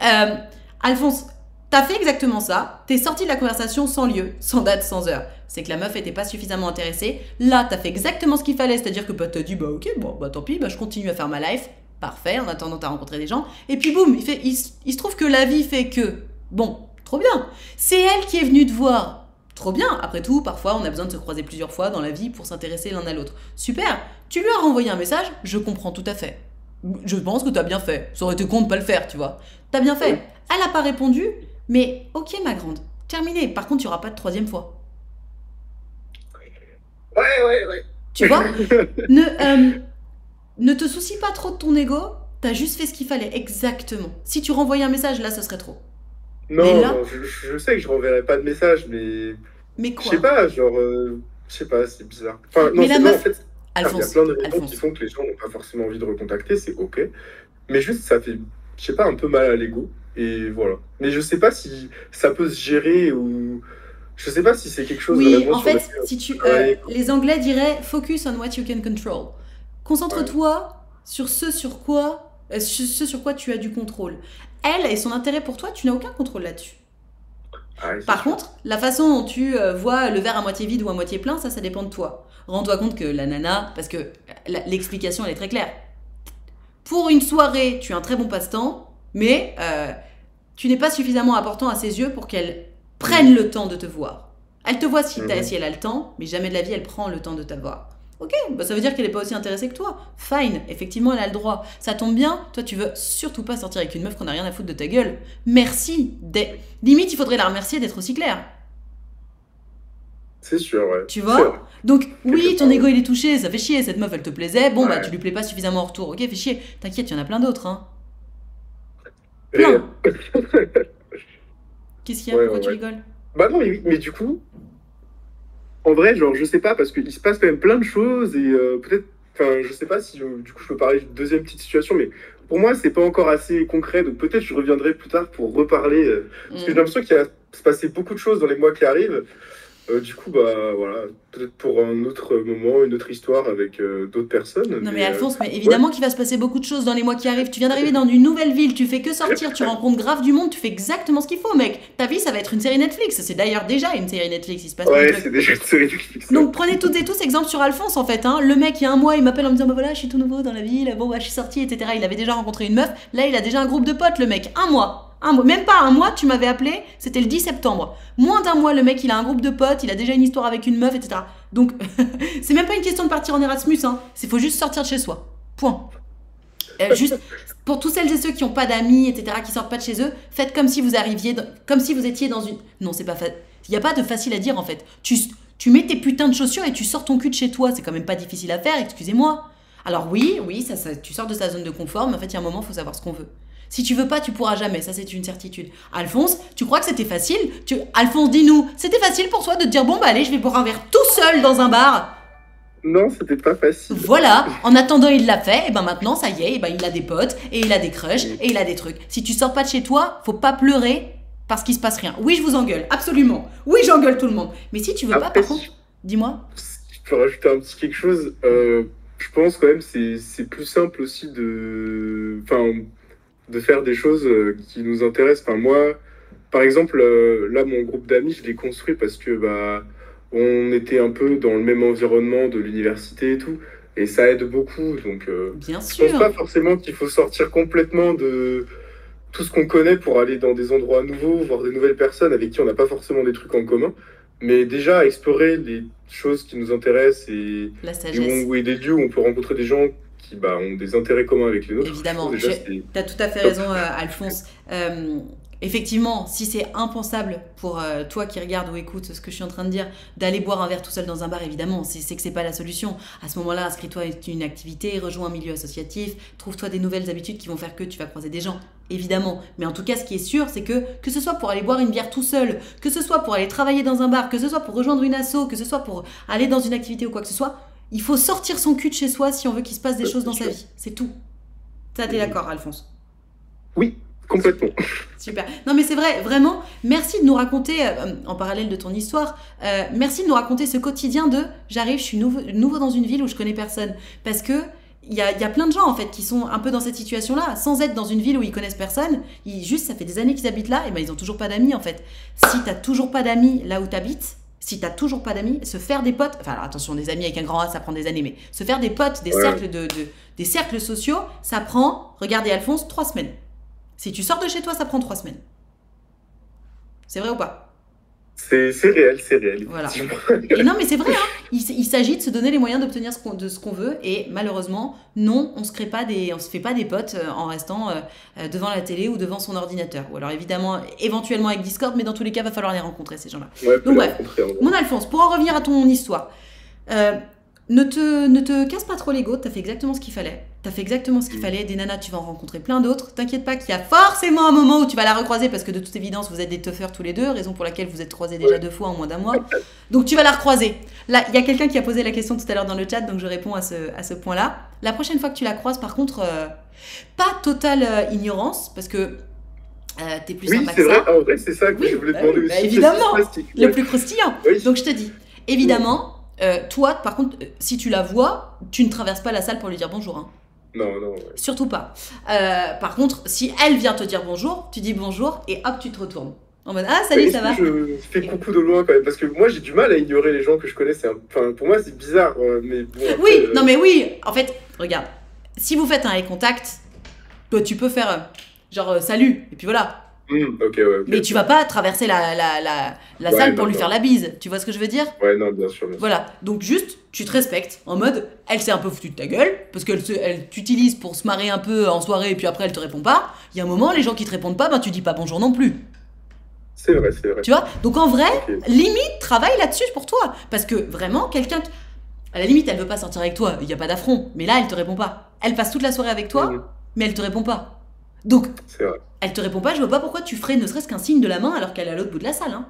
Alphonse, t'as fait exactement ça, t'es sorti de la conversation sans lieu, sans date, sans heure. C'est que la meuf était pas suffisamment intéressée. Là, t'as fait exactement ce qu'il fallait, c'est-à-dire que bah, t'as dit, bah ok, bon, bah tant pis, bah, je continue à faire ma life. Parfait, en attendant, t'as rencontré des gens. Et puis boum, il se trouve que la vie fait que, bon, trop bien. C'est elle qui est venue te voir. Trop bien, après tout, parfois, on a besoin de se croiser plusieurs fois dans la vie pour s'intéresser l'un à l'autre. Super, tu lui as renvoyé un message, je comprends tout à fait. Je pense que t'as bien fait. Ça aurait été con de pas le faire, tu vois. T'as bien fait. Elle a pas répondu. Mais ok ma grande, terminé. Par contre, il n'y aura pas de 3e fois. Ouais. Tu vois, ne te soucie pas trop de ton ego, t'as juste fait ce qu'il fallait, exactement. Si tu renvoyais un message, là, ce serait trop. Non, là, non je sais que je renverrai pas de message, mais... Mais quoi? Je sais pas, genre... je sais pas, c'est bizarre. Enfin, non, mais la meuf... En fait, Alphonse, il y a plein de raisons qui font que les gens n'ont pas forcément envie de recontacter, c'est ok. Mais juste, ça fait, je sais pas, un peu mal à l'ego. Et voilà. Mais je sais pas si ça peut se gérer ou... Je sais pas si c'est quelque chose... Oui, en fait, si tu, les Anglais diraient « focus on what you can control ». Concentre-toi sur ce sur quoi tu as du contrôle. Elle et son intérêt pour toi, tu n'as aucun contrôle là-dessus. Ouais, Par contre, la façon dont tu vois le verre à moitié vide ou à moitié plein, ça dépend de toi. Rends-toi compte que la nana, parce que l'explication, elle est très claire. Pour une soirée, tu es un très bon passe-temps, mais tu n'es pas suffisamment important à ses yeux pour qu'elle prenne le temps de te voir. Elle te voit si, si elle a le temps, mais jamais de la vie, elle prend le temps de t'avoir. Ok, bah ça veut dire qu'elle n'est pas aussi intéressée que toi. Fine, effectivement, elle a le droit. Ça tombe bien, toi, tu veux surtout pas sortir avec une meuf qu'on n'a rien à foutre de ta gueule. Merci. Limite, il faudrait la remercier d'être aussi claire. C'est sûr, ouais. Tu vois? Donc, oui, ton ego, il est touché, ça fait chier. Cette meuf, elle te plaisait. Bon, bah, tu lui plais pas suffisamment en retour. Ok, fais chier. T'inquiète, il y en a plein d'autres, hein. Plein. Qu'est-ce qu'il y a? Pourquoi tu rigoles? Bah non, mais du coup... En vrai, genre, je sais pas, parce qu'il se passe quand même plein de choses, et peut-être, enfin, je sais pas si, du coup, je peux parler d'une deuxième petite situation, mais pour moi, c'est pas encore assez concret, donc peut-être je reviendrai plus tard pour reparler, parce que j'ai l'impression qu'il va se passer beaucoup de choses dans les mois qui arrivent, du coup, bah, voilà, peut-être pour un autre moment, une autre histoire avec d'autres personnes. Non mais Alphonse, mais évidemment qu'il va se passer beaucoup de choses dans les mois qui arrivent, tu viens d'arriver dans une nouvelle ville, tu fais que sortir, tu rencontres grave du monde, tu fais exactement ce qu'il faut, mec. Ta vie, ça va être une série Netflix, c'est d'ailleurs déjà une série Netflix, il se passe plein de trucs. Ouais, c'est déjà une série Netflix. Donc prenez toutes et tous exemple sur Alphonse, en fait, hein. Le mec, il y a un mois, il m'appelle en me disant, bah voilà, je suis tout nouveau dans la ville, bon, bah, je suis sorti, etc. Il avait déjà rencontré une meuf, là, il a déjà un groupe de potes, le mec, un mois. Même pas un mois, tu m'avais appelé, c'était le 10 septembre. Moins d'un mois, le mec, il a un groupe de potes, il a déjà une histoire avec une meuf, etc. Donc, c'est même pas une question de partir en Erasmus, hein. Il faut juste sortir de chez soi. Point. Juste, pour tous celles et ceux qui n'ont pas d'amis, etc., qui sortent pas de chez eux, faites comme si vous arriviez, comme si vous étiez dans une... Non, c'est pas facile. Il n'y a pas de facile à dire, en fait. Tu mets tes putains de chaussures et tu sors ton cul de chez toi. C'est quand même pas difficile à faire, excusez-moi. Alors oui, ça, tu sors de ta zone de confort, mais en fait, il y a un moment, il faut savoir ce qu'on veut. Si tu veux pas, tu pourras jamais, ça c'est une certitude. Alphonse, tu crois que c'était facile? Alphonse, dis-nous, c'était facile pour toi de te dire, bon bah allez, je vais boire un verre tout seul dans un bar? Non, c'était pas facile. Voilà, en attendant il l'a fait, et ben maintenant ça y est, et ben il a des potes, et il a des crushs, et il a des trucs. Si tu sors pas de chez toi, faut pas pleurer parce qu'il se passe rien. Oui, je vous engueule, absolument. Oui, j'engueule tout le monde. Mais si tu veux pas, par contre, dis-moi. Si je peux rajouter un petit quelque chose, je pense quand même c'est plus simple aussi de... Enfin... de faire des choses qui nous intéressent. Enfin, moi, par exemple, là, mon groupe d'amis, je l'ai construit parce que bah, on était un peu dans le même environnement de l'université et tout, et ça aide beaucoup. Donc, bien sûr. Je pense pas forcément qu'il faut sortir complètement de tout ce qu'on connaît pour aller dans des endroits nouveaux, voir des nouvelles personnes avec qui on n'a pas forcément des trucs en commun, mais déjà explorer les choses qui nous intéressent et des lieux où on peut rencontrer des gens qui ont des intérêts communs avec les nôtres. Évidemment, tu as tout à fait raison, Alphonse. Effectivement, si c'est impensable pour toi qui regarde ou écoute ce que je suis en train de dire, d'aller boire un verre tout seul dans un bar, évidemment, c'est que c'est pas la solution. À ce moment-là, inscris-toi à une activité, rejoins un milieu associatif, trouve-toi des nouvelles habitudes qui vont faire que tu vas croiser des gens, évidemment. Mais en tout cas, ce qui est sûr, c'est que ce soit pour aller boire une bière tout seul, que ce soit pour aller travailler dans un bar, que ce soit pour rejoindre une asso, que ce soit pour aller dans une activité ou quoi que ce soit, il faut sortir son cul de chez soi si on veut qu'il se passe des choses dans sa vie. C'est tout. Ça, t'es d'accord, Alphonse? Oui, complètement. Super. Non, mais c'est vrai, vraiment, merci de nous raconter, en parallèle de ton histoire, merci de nous raconter ce quotidien de « j'arrive, je suis nouveau dans une ville où je connais personne ». Parce que il y a plein de gens, en fait, qui sont un peu dans cette situation-là, sans être dans une ville où ils connaissent personne. Juste, ça fait des années qu'ils habitent là, et ben ils n'ont toujours pas d'amis, en fait. Si t'as toujours pas d'amis là où t'habites... Si t'as toujours pas d'amis, se faire des potes, enfin alors attention, des amis avec un grand A, ça prend des années, mais se faire des potes, des cercles sociaux, ça prend, regardez Alphonse, 3 semaines. Si tu sors de chez toi, ça prend 3 semaines. C'est vrai ou pas? C'est réel, c'est réel. Voilà. Et non, mais c'est vrai, hein, il s'agit de se donner les moyens d'obtenir ce qu'on veut, et malheureusement, non, on se fait pas des potes en restant devant la télé ou devant son ordinateur. Ou alors évidemment, éventuellement avec Discord, mais dans tous les cas, va falloir les rencontrer, ces gens-là. Ouais, donc bref, mon Alphonse, pour en revenir à ton histoire, ne te casse pas trop l'ego, t'as fait exactement ce qu'il fallait. T'as fait exactement ce qu'il fallait, des nanas, tu vas en rencontrer plein d'autres. T'inquiète pas qu'il y a forcément un moment où tu vas la recroiser parce que de toute évidence, vous êtes des toughers tous les deux, raison pour laquelle vous êtes croisés déjà 2 fois en moins d'un mois. Donc tu vas la recroiser. Là, il y a quelqu'un qui a posé la question tout à l'heure dans le chat, donc je réponds à ce point-là. La prochaine fois que tu la croises, par contre, pas totale ignorance parce que t'es plus sympa que ça. Oui, c'est vrai, en vrai, c'est ça que je voulais demander aussi. Évidemment, le plus croustillant. Oui. Donc je te dis, évidemment, toi, par contre, si tu la vois, tu ne traverses pas la salle pour lui dire bonjour, hein. Non, non. Ouais. Surtout pas. Par contre, si elle vient te dire bonjour, tu dis bonjour et hop, tu te retournes. En mode, ah, salut, ça va? Je fais coucou de loin quand même, parce que moi j'ai du mal à ignorer les gens que je connais. Enfin, pour moi c'est bizarre, mais bon. Après, oui, non mais oui, en fait, regarde, si vous faites un eye contact, toi tu peux faire genre salut, et puis voilà. Okay, ouais, okay. Mais tu vas pas traverser la salle pour lui faire la bise, tu vois ce que je veux dire? Ouais, non, bien sûr. Voilà, donc juste, tu te respectes, en mode, elle s'est un peu foutue de ta gueule, parce qu'elle t'utilise pour se marrer un peu en soirée, et puis après elle te répond pas. Il y a un moment, les gens qui te répondent pas, ben tu dis pas bonjour non plus. C'est vrai, c'est vrai. Tu vois? Donc en vrai, limite, travaille là-dessus pour toi. Parce que vraiment, quelqu'un qui... À la limite, elle veut pas sortir avec toi, il n'y a pas d'affront. Mais là, elle te répond pas. Elle passe toute la soirée avec toi, mais elle te répond pas. Donc, vrai. Elle te répond pas, je vois pas pourquoi tu ferais ne serait-ce qu'un signe de la main alors qu'elle est à l'autre bout de la salle. Hein.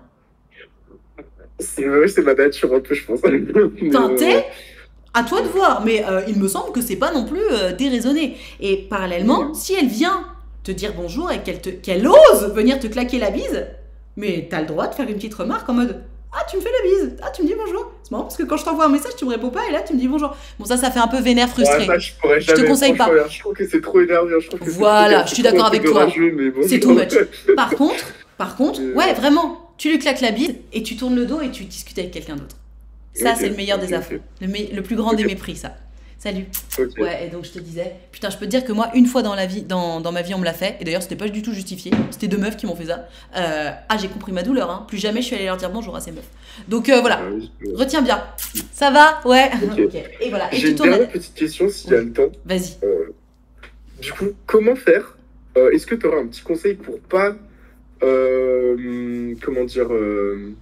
C'est vrai, c'est ma nature un peu, je pense. Tentez, à toi de voir. Mais il me semble que c'est pas non plus déraisonné. Et parallèlement, si elle vient te dire bonjour et qu'elle ose venir te claquer la bise... Mais t'as le droit de faire une petite remarque en mode « Ah, tu me fais la bise, ah, tu me dis bonjour ». C'est marrant parce que quand je t'envoie un message, tu me réponds pas et là, tu me dis bonjour. Bon, ça fait un peu vénère frustré. Ouais, je te conseille pas. Je trouve que c'est trop énervant. Voilà, je suis d'accord avec toi. Bon, c'est too much. Par contre, ouais, vraiment, tu lui claques la bise et tu tournes le dos et tu discutes avec quelqu'un d'autre. Ça, c'est le meilleur des affres. Le plus grand des mépris, ça. Salut. Ouais, et donc je te disais, putain, je peux te dire que moi, une fois dans, dans ma vie, on me l'a fait. Et d'ailleurs, c'était pas du tout justifié. C'était deux meufs qui m'ont fait ça. Ah, j'ai compris ma douleur. Hein. Plus jamais je suis allée leur dire bonjour à ces meufs. Donc voilà, retiens bien. Ça va? Ouais. Okay. Et voilà. J'ai une dernière petite question, s'il y a le temps. Vas-y. Du coup, comment faire? Est-ce que tu aurais un petit conseil pour pas... comment dire... je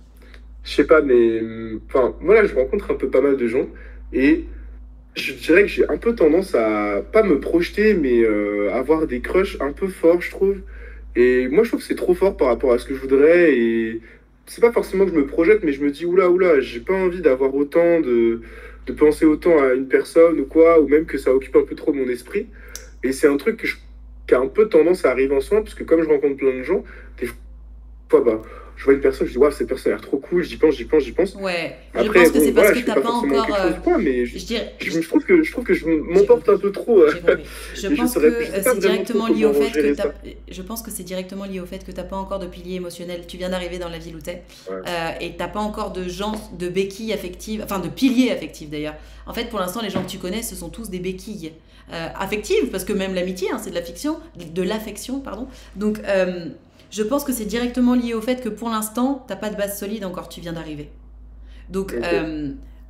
sais pas, mais... Enfin, voilà, je rencontre un peu pas mal de gens. Et... Je dirais que j'ai un peu tendance à, pas me projeter, mais avoir des crushs un peu forts, je trouve. Et moi, je trouve que c'est trop fort par rapport à ce que je voudrais. Et c'est pas forcément que je me projette, mais je me dis, oula, j'ai pas envie d'avoir autant, de penser autant à une personne ou quoi, ou même que ça occupe un peu trop mon esprit. Et c'est un truc qui a un peu tendance à arriver en soi, parce que comme je rencontre plein de gens, des fois, bah... Je vois une personne, je dis, waouh, cette personne a l'air trop cool, j'y pense. Ouais, après, je pense que c'est parce que t'as pas encore. Je trouve que je m'emporte un peu trop. Je pense que c'est directement lié au fait que t'as pas encore de pilier émotionnel. Tu viens d'arriver dans la ville où t'es et t'as pas encore de gens, de béquilles affectives, enfin de piliers affectifs d'ailleurs. En fait, pour l'instant, les gens que tu connais, ce sont tous des béquilles affectives, parce que même l'amitié, hein, c'est de l'affection, pardon. Donc, je pense que c'est directement lié au fait que pour l'instant, t'as pas de base solide encore, tu viens d'arriver. Donc,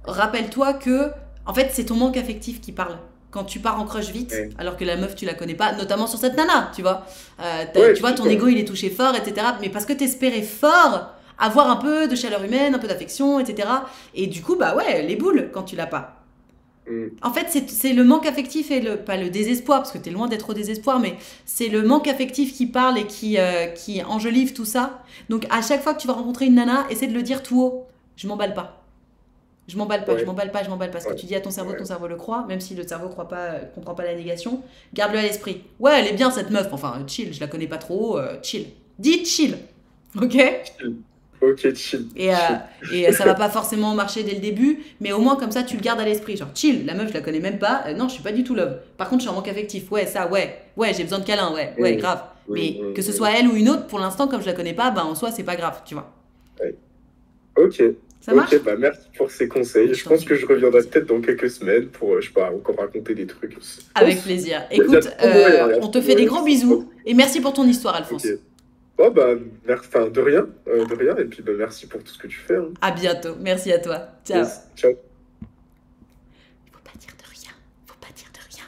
rappelle-toi que, en fait, c'est ton manque affectif qui parle. Quand tu pars en crush vite, alors que la meuf, tu la connais pas, notamment sur cette nana, tu vois. Tu vois, ton ego, il est touché fort, etc. Mais parce que t'espérais fort avoir un peu de chaleur humaine, un peu d'affection, etc. Et du coup, bah ouais, les boules quand tu l'as pas. En fait, c'est le manque affectif et pas le désespoir, parce que t'es loin d'être au désespoir, mais c'est le manque affectif qui parle et qui enjolive tout ça. Donc, à chaque fois que tu vas rencontrer une nana, essaie de le dire tout haut. Je m'emballe pas. Je m'emballe pas, je m'emballe pas, je m'emballe pas. Ce que tu dis à ton cerveau le croit, même si le cerveau croit pas, comprend pas la négation. Garde-le à l'esprit. Ouais, elle est bien cette meuf. Enfin, chill, je la connais pas trop. Chill. Dis chill. Ok? Ok, chill. Et ça va pas forcément marcher dès le début, mais au moins comme ça tu le gardes à l'esprit. Genre chill, la meuf je la connais même pas, non je suis pas du tout love. Par contre je suis en manque affectif, ouais j'ai besoin de câlin, ouais grave. Mais que ce soit elle ou une autre, pour l'instant comme je la connais pas, bah en soi c'est pas grave, tu vois. Ok. Ça marche. Bah merci pour ces conseils. Je pense que je reviendrai peut-être dans quelques semaines pour, je sais pas, encore raconter des trucs. Avec plaisir. Écoute, on te fait des gros bisous et merci pour ton histoire Alphonse. Oh bah, de rien, et puis bah, merci pour tout ce que tu fais. Hein. À bientôt, merci à toi. Ciao. Yes. Ciao. Faut pas dire de rien.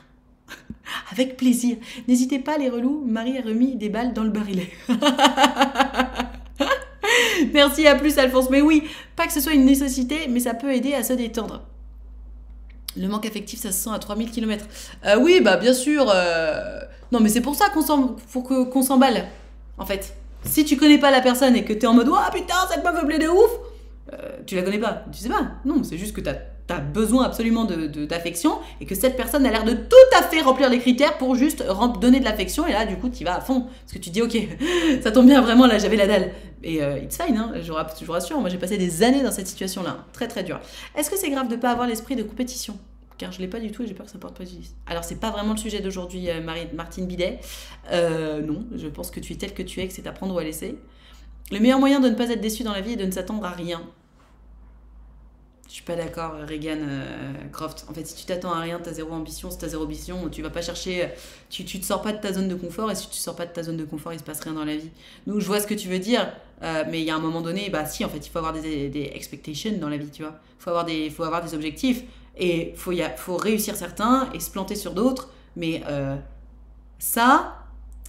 Avec plaisir. N'hésitez pas les relous, Marie a remis des balles dans le barillet. Merci, à plus Alphonse. Mais oui, pas que ce soit une nécessité, mais ça peut aider à se détendre. Le manque affectif, ça se sent à 3000 km. Oui, bah bien sûr. Non mais c'est pour ça qu'on s'emballe. En fait, si tu connais pas la personne et que t'es en mode « Ah putain, cette meuf veut blé de ouf !» Tu la connais pas, tu sais pas. Non, c'est juste que t'as besoin absolument d'affection et que cette personne a l'air de tout à fait remplir les critères pour juste donner de l'affection et là, du coup, t'y vas à fond. Parce que tu dis « Ok, ça tombe bien, vraiment, là, j'avais la dalle. » Et it's fine, hein, je vous rassure, moi j'ai passé des années dans cette situation-là. Très, très dur. Est-ce que c'est grave de pas avoir l'esprit de compétition ? Car je l'ai pas du tout et j'ai peur que ça porte préjudice. Alors c'est pas vraiment le sujet d'aujourd'hui, Martine Bidet. Non, je pense que tu es telle que tu es, que c'est à prendre ou à laisser. Le meilleur moyen de ne pas être déçu dans la vie est de ne s'attendre à rien. Je suis pas d'accord, Regan Croft. En fait, si tu t'attends à rien, t'as zéro ambition. Si t'as zéro ambition, tu vas pas chercher... Tu te sors pas de ta zone de confort. Et si tu te sors pas de ta zone de confort, il se passe rien dans la vie. Donc, je vois ce que tu veux dire. Mais il y a un moment donné, bah si, en fait, il faut avoir des expectations dans la vie, tu vois. Il faut avoir des objectifs. Et faut réussir certains et se planter sur d'autres. Mais ça,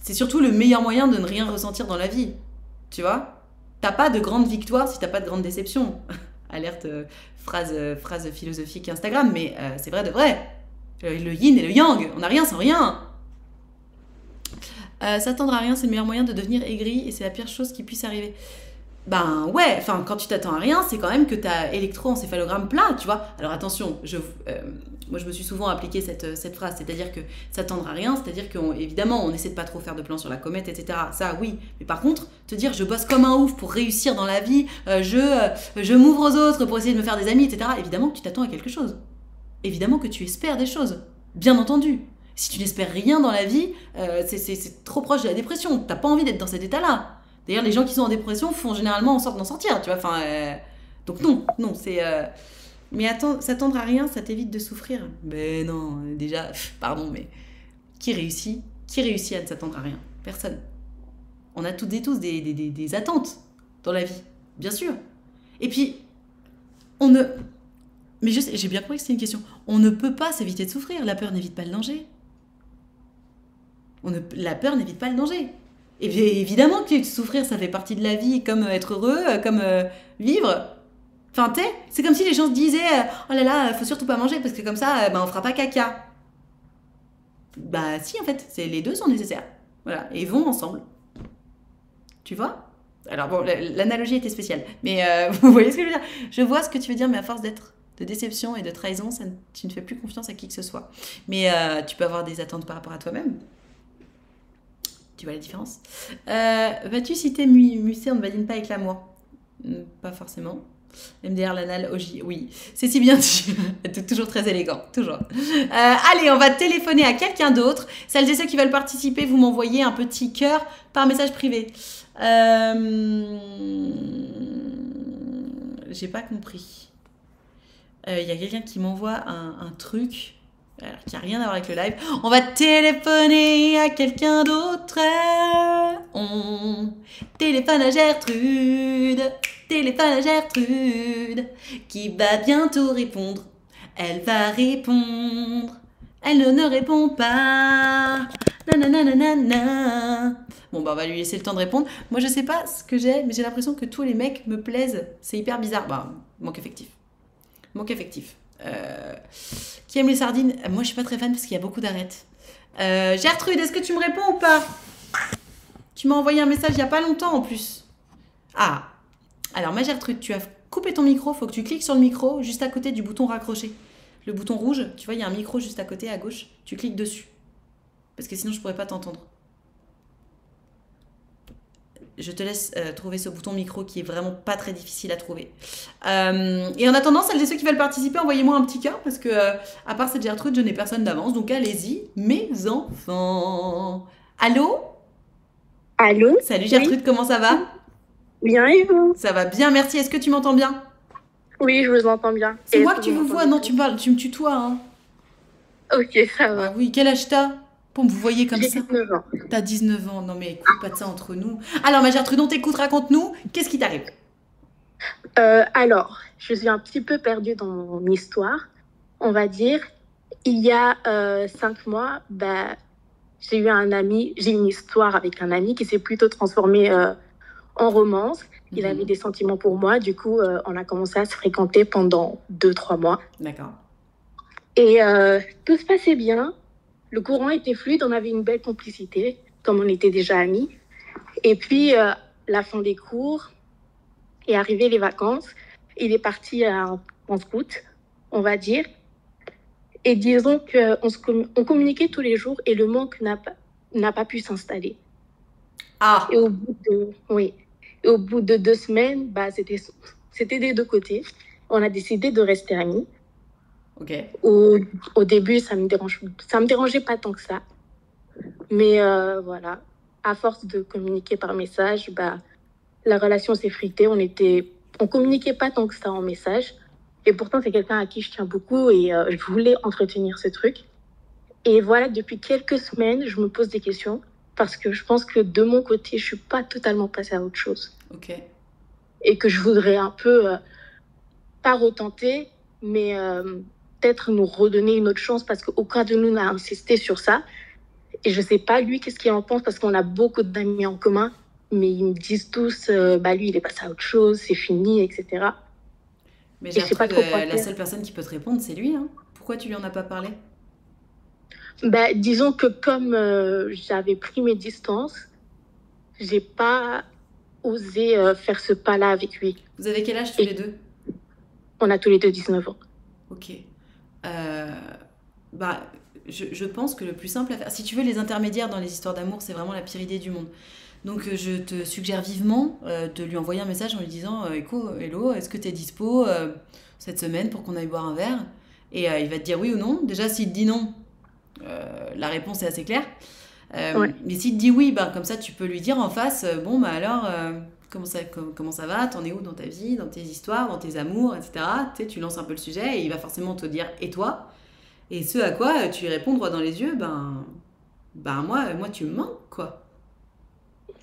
c'est surtout le meilleur moyen de ne rien ressentir dans la vie. Tu vois, t'as pas de grande victoire si t'as pas de grande déception. Alerte, phrase philosophique Instagram, mais c'est vrai de vrai. Le yin et le yang, on n'a rien sans rien. S'attendre à rien, c'est le meilleur moyen de devenir aigri et c'est la pire chose qui puisse arriver. Ben ouais, enfin quand tu t'attends à rien, c'est quand même que t'as électroencéphalogramme plat, tu vois. Alors attention, moi je me suis souvent appliqué cette phrase, c'est-à-dire que s'attendre à rien, c'est-à-dire qu'évidemment on essaie de pas trop faire de plan sur la comète, etc. Ça oui, mais par contre, te dire je bosse comme un ouf pour réussir dans la vie, je m'ouvre aux autres pour essayer de me faire des amis, etc. Évidemment que tu t'attends à quelque chose. Évidemment que tu espères des choses, bien entendu. Si tu n'espères rien dans la vie, c'est trop proche de la dépression, t'as pas envie d'être dans cet état-là. D'ailleurs, les gens qui sont en dépression font généralement en sorte d'en sortir, tu vois. Enfin, donc non, c'est... Mais s'attendre à rien, ça t'évite de souffrir. Mais non, déjà, pardon, mais... Qui réussit à ne s'attendre à rien? Personne. On a toutes et tous des attentes dans la vie, bien sûr. Et puis, on ne... Mais je sais, j'ai bien compris que c'était une question. On ne peut pas s'éviter de souffrir. La peur n'évite pas le danger. La peur n'évite pas le danger. Et bien évidemment que souffrir, ça fait partie de la vie, comme être heureux, comme vivre. Enfin, c'est comme si les gens se disaient « Oh là là, faut surtout pas manger, parce que comme ça, on fera pas caca. » Bah si, en fait, les deux sont nécessaires. Voilà, et vont ensemble. Tu vois? Alors bon, l'analogie était spéciale, mais vous voyez ce que je veux dire? Je vois ce que tu veux dire, mais à force d'être de déception et de trahison, tu ne fais plus confiance à qui que ce soit. Mais tu peux avoir des attentes par rapport à toi-même. Tu vois la différence? Vas-tu citer Musée, on ne badine pas avec l'amour? Pas forcément. MDR, l'anal, OJ, oui. C'est si bien dit. Toujours très élégant, toujours. Allez, on va téléphoner à quelqu'un d'autre. Celles et ceux qui veulent participer, vous m'envoyez un petit cœur par message privé. J'ai pas compris. Il y a quelqu'un qui m'envoie un truc... Alors, qui n'a rien à voir avec le live. On va téléphoner à quelqu'un d'autre. On téléphone à Gertrude. Téléphone à Gertrude. Qui va bientôt répondre. Elle va répondre. Elle ne répond pas. Nananana. Bon, bah, on va lui laisser le temps de répondre. Moi, je sais pas ce que j'ai, mais j'ai l'impression que tous les mecs me plaisent. C'est hyper bizarre. Bah, manque effectif. Manque effectif. Qui aime les sardines? Moi je suis pas très fan parce qu'il y a beaucoup d'arêtes. Gertrude, est-ce que tu me réponds ou pas? Tu m'as envoyé un message il y a pas longtemps en plus. Ah, alors ma Gertrude, tu as coupé ton micro, faut que tu cliques sur le micro juste à côté du bouton raccrocher. Le bouton rouge, tu vois, il y a un micro juste à côté à gauche, tu cliques dessus. Parce que sinon je pourrais pas t'entendre. Je te laisse trouver ce bouton micro qui est vraiment pas très difficile à trouver. Et en attendant, celles et ceux qui veulent participer, envoyez-moi un petit cœur parce que, à part cette Gertrude, je n'ai personne d'avance. Donc allez-y, mes enfants. Allô? Allô? Salut Gertrude, oui. Comment ça va? Bien et vous? Ça va bien, merci. Est-ce que tu m'entends bien? Oui, je vous entends bien. C'est moi que tu vous vois? Non, tu me parles, tu me tutoies. Hein. Ok, ça va. Ah, oui, quel âge t'as? Bon, vous voyez comme ça. J'ai 19 ans. T'as 19 ans. Non, mais écoute, pas de ça entre nous. Alors, ma Gertrude, on t'écoute, raconte-nous. Qu'est-ce qui t'arrive? Alors, je suis un petit peu perdue dans mon histoire. On va dire, il y a 5 mois, bah, j'ai eu un ami, j'ai une histoire avec un ami qui s'est plutôt transformé en romance. Il avait des sentiments pour moi. Du coup, on a commencé à se fréquenter pendant 2-3 mois. D'accord. Et tout se passait bien. Le courant était fluide, on avait une belle complicité, comme on était déjà amis. Et puis, la fin des cours et arrivées les vacances, il est parti en scout, on va dire. Et disons qu'on communiquait tous les jours et le manque n'a pas pu s'installer. Ah. Et au bout de 2 semaines, bah, c'était des deux côtés. On a décidé de rester amis. Okay. Au début, ça me dérangeait pas tant que ça. Mais voilà, à force de communiquer par message, bah, la relation s'est fritée, on communiquait pas tant que ça en message. Et pourtant, c'est quelqu'un à qui je tiens beaucoup et je voulais entretenir ce truc. Et voilà, depuis quelques semaines, je me pose des questions parce que je pense que de mon côté, je suis pas totalement passée à autre chose. Ok. Et que je voudrais un peu, pas retenter, mais peut-être nous redonner une autre chance parce qu'aucun de nous n'a insisté sur ça. Et je sais pas, lui, qu'est-ce qu'il en pense parce qu'on a beaucoup d'amis en commun, mais ils me disent tous, bah lui, il est passé à autre chose, c'est fini, etc. Mais j'ai l'impression que la seule personne qui peut te répondre, c'est lui. Hein. Pourquoi tu lui en as pas parlé? Bah, disons que comme j'avais pris mes distances, j'ai pas osé faire ce pas-là avec lui. Vous avez quel âge tous les deux? On a tous les deux 19 ans. Ok. Bah, je pense que le plus simple à faire... Si tu veux, les intermédiaires dans les histoires d'amour, c'est vraiment la pire idée du monde. Donc, je te suggère vivement de lui envoyer un message en lui disant « Hello, est-ce que tu es dispo cette semaine pour qu'on aille boire un verre ?» Et il va te dire oui ou non. Déjà, s'il te dit non, la réponse est assez claire. Ouais. Mais s'il te dit oui, bah, comme ça, tu peux lui dire en face « Bon, bah alors, comment ça va? T'en es où dans ta vie, dans tes histoires, dans tes amours, etc. » Tu sais, tu lances un peu le sujet et il va forcément te dire « Et toi ?» Et ce à quoi tu lui réponds droit dans les yeux « Ben moi, tu me manques, quoi. »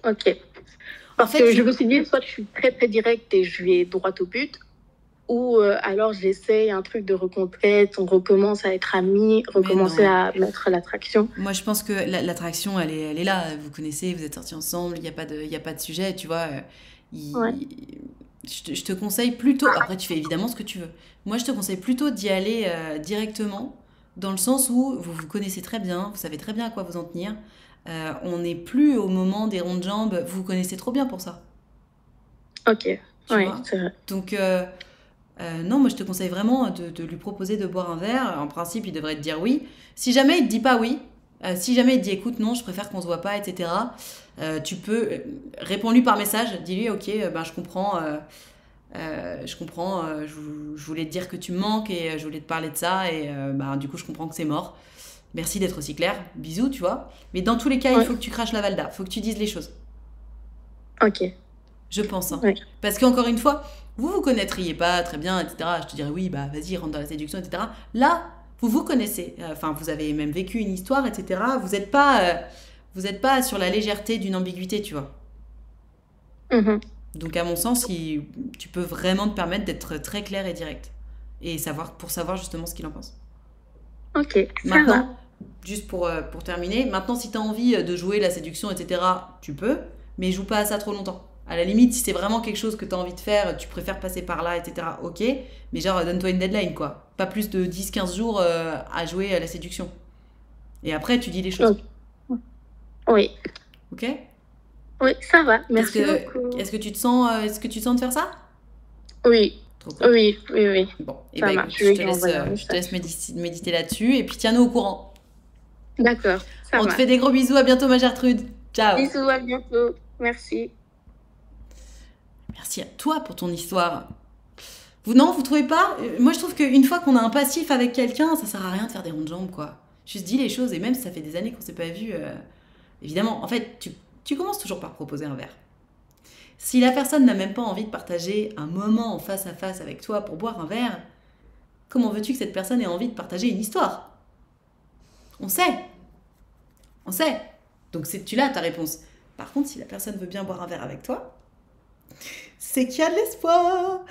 Ok. Parce que je me suis dit, soit je suis très très directe et je vais droit au but, ou alors j'essaie un truc de reconquête, on recommence à être amis, recommencer à mettre l'attraction. Moi je pense que l'attraction, elle est là, vous connaissez, vous êtes sortis ensemble, il n'y a pas de sujet, tu vois. Ouais. Je te conseille plutôt, après tu fais évidemment ce que tu veux, moi je te conseille plutôt d'y aller directement, dans le sens où vous vous connaissez très bien, vous savez très bien à quoi vous en tenir. On n'est plus au moment des ronds de jambes. Vous connaissez trop bien pour ça. Ok, oui, c'est vrai. Donc, non, moi je te conseille vraiment de lui proposer de boire un verre. En principe, il devrait te dire oui. Si jamais il te dit pas oui, si jamais il te dit écoute, non, je préfère qu'on se voit pas, etc. Tu peux réponds-lui par message. Dis-lui, ok, ben je comprends. Je voulais te dire que tu me manques et je voulais te parler de ça et ben, du coup, je comprends que c'est mort. Merci d'être aussi clair. Bisous, tu vois. Mais dans tous les cas, il faut que tu craches la valda. Il faut que tu dises les choses. Ok. Je pense. Hein. Ouais. Parce qu'encore une fois, vous vous connaîtriez pas très bien, etc. Je te dirais, oui, bah vas-y, rentre dans la séduction, etc. Là, vous vous connaissez. Enfin, vous avez même vécu une histoire, etc. Vous n'êtes pas, sur la légèreté d'une ambiguïté, tu vois. Mm-hmm. Donc, à mon sens, tu peux vraiment te permettre d'être très clair et direct. Et pour savoir justement ce qu'il en pense. Ok, maintenant, ça va. Juste pour terminer, maintenant si tu as envie de jouer la séduction, etc., tu peux, mais joue pas à ça trop longtemps. À la limite, si c'est vraiment quelque chose que tu as envie de faire, tu préfères passer par là, etc., ok, mais genre donne-toi une deadline, quoi. Pas plus de 10-15 jours à jouer à la séduction. Et après, tu dis les choses. Oui. Ok. Oui, ça va, merci beaucoup. Est-ce que tu te sens de faire ça? Oui. Oui. Bon, et bah, écoute, je te laisse méditer là-dessus et puis tiens-nous au courant. D'accord. On te fait des gros bisous. À bientôt, ma Gertrude. Ciao. Bisous, à bientôt. Merci. Merci à toi pour ton histoire. Vous trouvez pas? Moi, je trouve qu'une fois qu'on a un passif avec quelqu'un, ça sert à rien de faire des ronds de jambes, quoi. Juste dis les choses et même si ça fait des années qu'on s'est pas vu, évidemment, en fait, tu commences toujours par proposer un verre. Si la personne n'a même pas envie de partager un moment en face à face avec toi pour boire un verre, comment veux-tu que cette personne ait envie de partager une histoire? On sait. Donc tu l'as ta réponse. Par contre, si la personne veut bien boire un verre avec toi, c'est qu'il y a de l'espoir.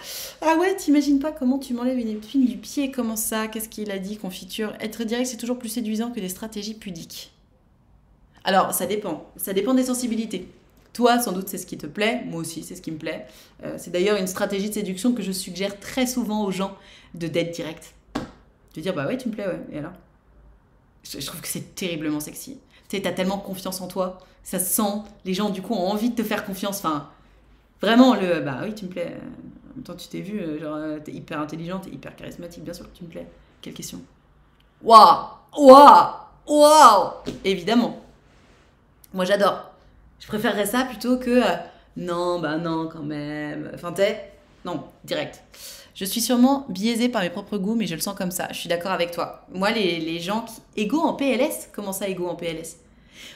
Ah ouais, t'imagines pas comment tu m'enlèves une épine du pied, comment ça? Qu'est-ce qu'il a dit? Confiture. Être direct, c'est toujours plus séduisant que des stratégies pudiques. Alors, ça dépend des sensibilités. Toi, sans doute, c'est ce qui te plaît. Moi aussi, c'est ce qui me plaît. C'est d'ailleurs une stratégie de séduction que je suggère très souvent aux gens d'être direct. De dire, bah ouais, tu me plais, ouais. Et alors? Je trouve que c'est terriblement sexy. Tu sais, t'as tellement confiance en toi. Ça se sent. Les gens, du coup, ont envie de te faire confiance. Enfin, vraiment, bah oui, tu me plais. En même temps, tu t'es vu, genre, t'es hyper intelligente, t'es hyper charismatique. Bien sûr que tu me plais. Quelle question? Waouh! Évidemment. Moi, j'adore. Je préférerais ça plutôt que non, bah non, quand même. Enfin, non, direct. Je suis sûrement biaisée par mes propres goûts, mais je le sens comme ça. Je suis d'accord avec toi. Moi, les gens qui égaux en PLS, comment ça, égaux en PLS?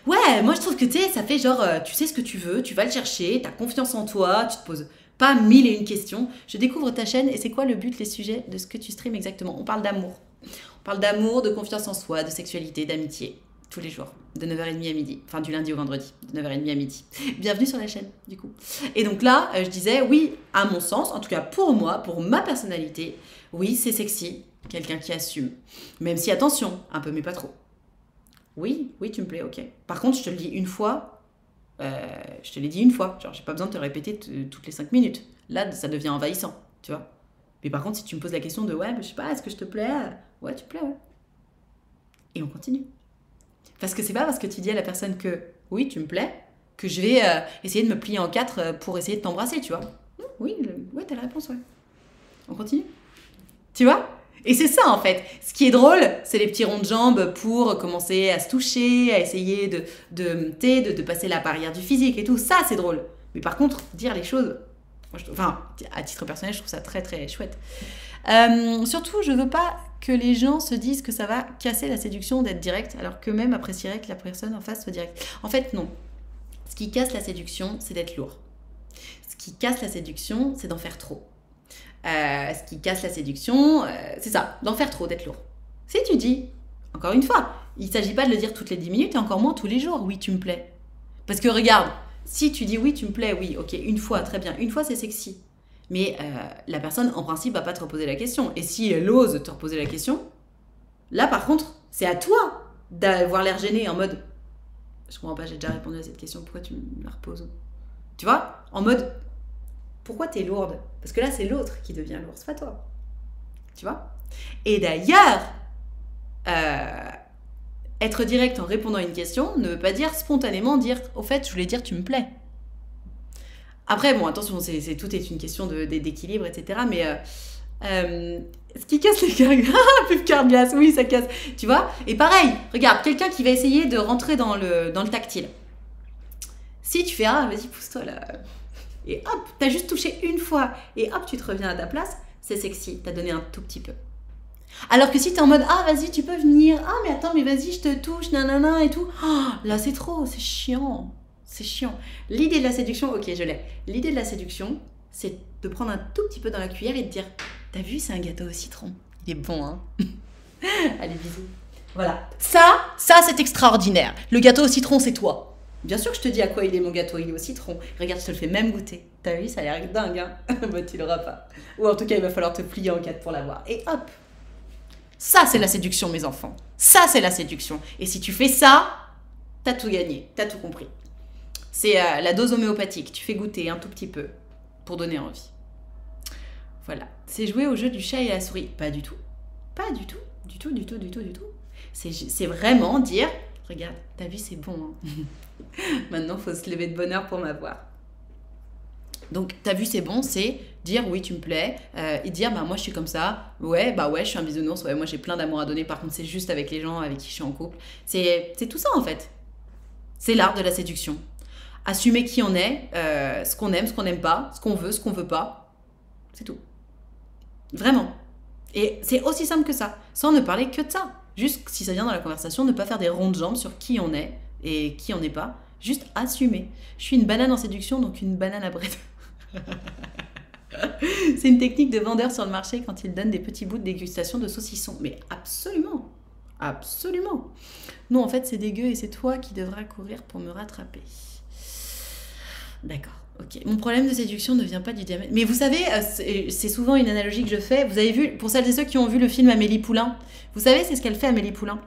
Ouais, moi je trouve que tu sais, ça fait genre, tu sais ce que tu veux, tu vas le chercher, t'as confiance en toi, tu te poses pas 1001 questions. Je découvre ta chaîne et c'est quoi le but, les sujets de ce que tu streames exactement? On parle d'amour. On parle d'amour, de confiance en soi, de sexualité, d'amitié, tous les jours, de 9h30 à midi, enfin du lundi au vendredi, de 9h30 à midi. Bienvenue sur la chaîne, du coup. Et donc là, je disais, oui, à mon sens, en tout cas pour moi, pour ma personnalité, oui, c'est sexy, quelqu'un qui assume. Même si, attention, un peu mais pas trop. Oui, oui, tu me plais, ok. Par contre, je te le dis une fois, genre j'ai pas besoin de te répéter toutes les 5 minutes. Là, ça devient envahissant, tu vois. Mais par contre, si tu me poses la question de, ouais, mais je sais pas, est-ce que je te plais? Ouais, tu plais, ouais. Et on continue. Parce que c'est pas parce que tu dis à la personne que oui, tu me plais, que je vais essayer de me plier en quatre pour essayer de t'embrasser, tu vois. Oui, ouais, t'as la réponse, ouais. On continue. Tu vois? Et c'est ça, en fait. Ce qui est drôle, c'est les petits ronds de jambes pour commencer à se toucher, à essayer de passer la barrière du physique et tout. Ça, c'est drôle. Mais par contre, dire les choses... Enfin, à titre personnel, je trouve ça très, très chouette. Surtout, je veux pas que les gens se disent que ça va casser la séduction d'être direct, alors qu'eux-mêmes apprécieraient que la personne en face soit directe. En fait, non. Ce qui casse la séduction, c'est d'être lourd. Ce qui casse la séduction, c'est d'en faire trop. Ce qui casse la séduction, c'est ça, d'en faire trop, d'être lourd. Si tu dis, encore une fois, il ne s'agit pas de le dire toutes les 10 minutes et encore moins tous les jours, oui, tu me plais. Parce que regarde, si tu dis oui, tu me plais, oui, ok, une fois, très bien, une fois, c'est sexy. Mais la personne, en principe, va pas te reposer la question. Et si elle ose te reposer la question, là, par contre, c'est à toi d'avoir l'air gêné en mode « Je comprends pas, j'ai déjà répondu à cette question, pourquoi tu me la reposes ?» Tu vois? En mode « Pourquoi t'es lourde ?» Parce que là, c'est l'autre qui devient lourde, c'est pas toi. Tu vois? Et d'ailleurs, être direct en répondant à une question ne veut pas dire spontanément dire « Au fait, je voulais dire tu me plais ». Après, bon, attention, tout est une question d'équilibre, etc. Mais ce qui casse les cartes... Ah, plus de cartes glace, oui, ça casse. Tu vois? Et pareil, regarde, quelqu'un qui va essayer de rentrer dans le tactile. Si tu fais « Ah, vas-y, pousse-toi là !» Et hop, t'as juste touché une fois. Et hop, tu te reviens à ta place. C'est sexy, t'as donné un tout petit peu. Alors que si t'es en mode « Ah, vas-y, tu peux venir. Ah, mais attends, mais vas-y, je te touche, nanana et tout. Oh, » Là, c'est trop, c'est chiant. C'est chiant. L'idée de la séduction, ok, je l'ai. L'idée de la séduction, c'est de prendre un tout petit peu dans la cuillère et de dire « T'as vu, c'est un gâteau au citron. Il est bon, hein ?» Allez, bisous. Voilà. Ça, c'est extraordinaire. Le gâteau au citron, c'est toi. Bien sûr que je te dis à quoi il est mon gâteau, il est au citron. Regarde, je te le fais même goûter. T'as vu, ça a l'air dingue, hein? Bah, tu l'auras pas. Ou en tout cas, il va falloir te plier en quatre pour l'avoir. Et hop! Ça, c'est la séduction, mes enfants. Ça, c'est la séduction. Et si tu fais ça, t'as tout gagné, t'as tout compris. C'est la dose homéopathique. Tu fais goûter un tout petit peu pour donner envie. Voilà. C'est jouer au jeu du chat et la souris. Pas du tout. Pas du tout. Du tout, du tout, du tout, du tout. C'est vraiment dire... Regarde, t'as vu, c'est bon. Hein. Maintenant, il faut se lever de bonne heure pour m'avoir. Donc, t'as vu, c'est bon, c'est dire oui, tu me plais, et dire bah moi je suis comme ça, ouais, bah ouais, je suis un bisounours, ouais, moi j'ai plein d'amour à donner, par contre, c'est juste avec les gens avec qui je suis en couple. C'est tout ça en fait. C'est l'art de la séduction. Assumer qui on est, ce qu'on aime, ce qu'on n'aime pas, ce qu'on veut pas. C'est tout. Vraiment. Et c'est aussi simple que ça, sans ne parler que de ça. Juste, si ça vient dans la conversation, ne pas faire des ronds de jambes sur qui on est et qui on n'est pas. Juste assumer. Je suis une banane en séduction, donc une banane à bread. C'est une technique de vendeur sur le marché quand il donne des petits bouts de dégustation de saucissons. Mais absolument. Absolument. Non, en fait, c'est dégueu et c'est toi qui devras courir pour me rattraper. D'accord. Ok. Mon problème de séduction ne vient pas du diamètre. Mais vous savez, c'est souvent une analogie que je fais. Vous avez vu, pour celles et ceux qui ont vu le film Amélie Poulain, vous savez, c'est ce qu'elle fait, Amélie Poulain.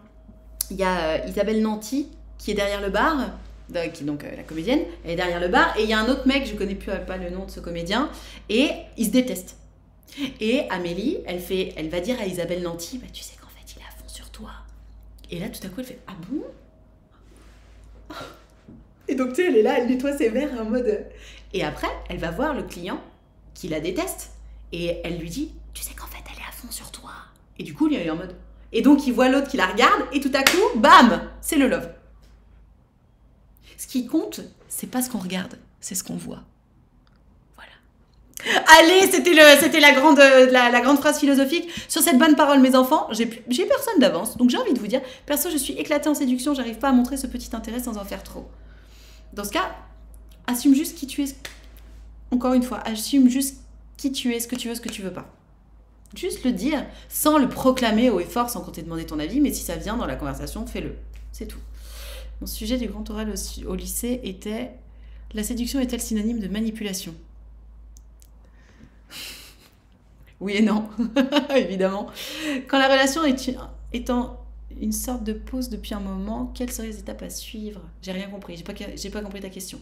Il y a Isabelle Nanty qui est derrière le bar, qui est donc la comédienne, elle est derrière le bar, et il y a un autre mec, je connais plus pas le nom de ce comédien, et ils se détestent. Et Amélie, elle va dire à Isabelle Nanty, bah, tu sais qu'en fait, il est à fond sur toi. Et là, tout à coup, elle fait, ah bon? Et donc, tu sais, elle est là, elle nettoie ses verres en mode... Et après, elle va voir le client qui la déteste et elle lui dit « Tu sais qu'en fait, elle est à fond sur toi. » Et du coup, lui, il est en mode... Et donc, il voit l'autre qui la regarde et tout à coup, bam, c'est le love. Ce qui compte, c'est pas ce qu'on regarde, c'est ce qu'on voit. Voilà. Allez, c'était la grande phrase philosophique. Sur cette bonne parole, mes enfants, j'ai personne d'avance. Donc j'ai envie de vous dire, perso, je suis éclatée en séduction, j'arrive pas à montrer ce petit intérêt sans en faire trop. Dans ce cas, assume juste qui tu es. Encore une fois, assume juste qui tu es, ce que tu veux, ce que tu veux pas. Juste le dire, sans le proclamer haut et fort, sans compter demander ton avis, mais si ça vient dans la conversation, fais-le. C'est tout. Mon sujet du grand oral au lycée était « La séduction est-elle synonyme de manipulation ?» Oui et non, évidemment. Quand la relation étant une sorte de pause depuis un moment, quelles seraient les étapes à suivre? J'ai rien compris, j'ai pas compris ta question.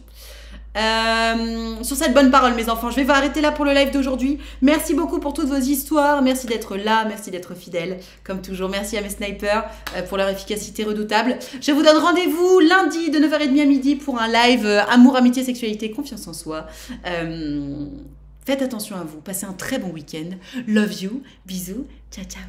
Sur cette bonne parole, mes enfants, je vais arrêter là pour le live d'aujourd'hui. Merci beaucoup pour toutes vos histoires, merci d'être là, merci d'être fidèles, comme toujours. Merci à mes snipers pour leur efficacité redoutable. Je vous donne rendez-vous lundi de 9h30 à midi pour un live amour, amitié, sexualité, confiance en soi. Faites attention à vous, passez un très bon week-end. Love you, bisous, ciao ciao.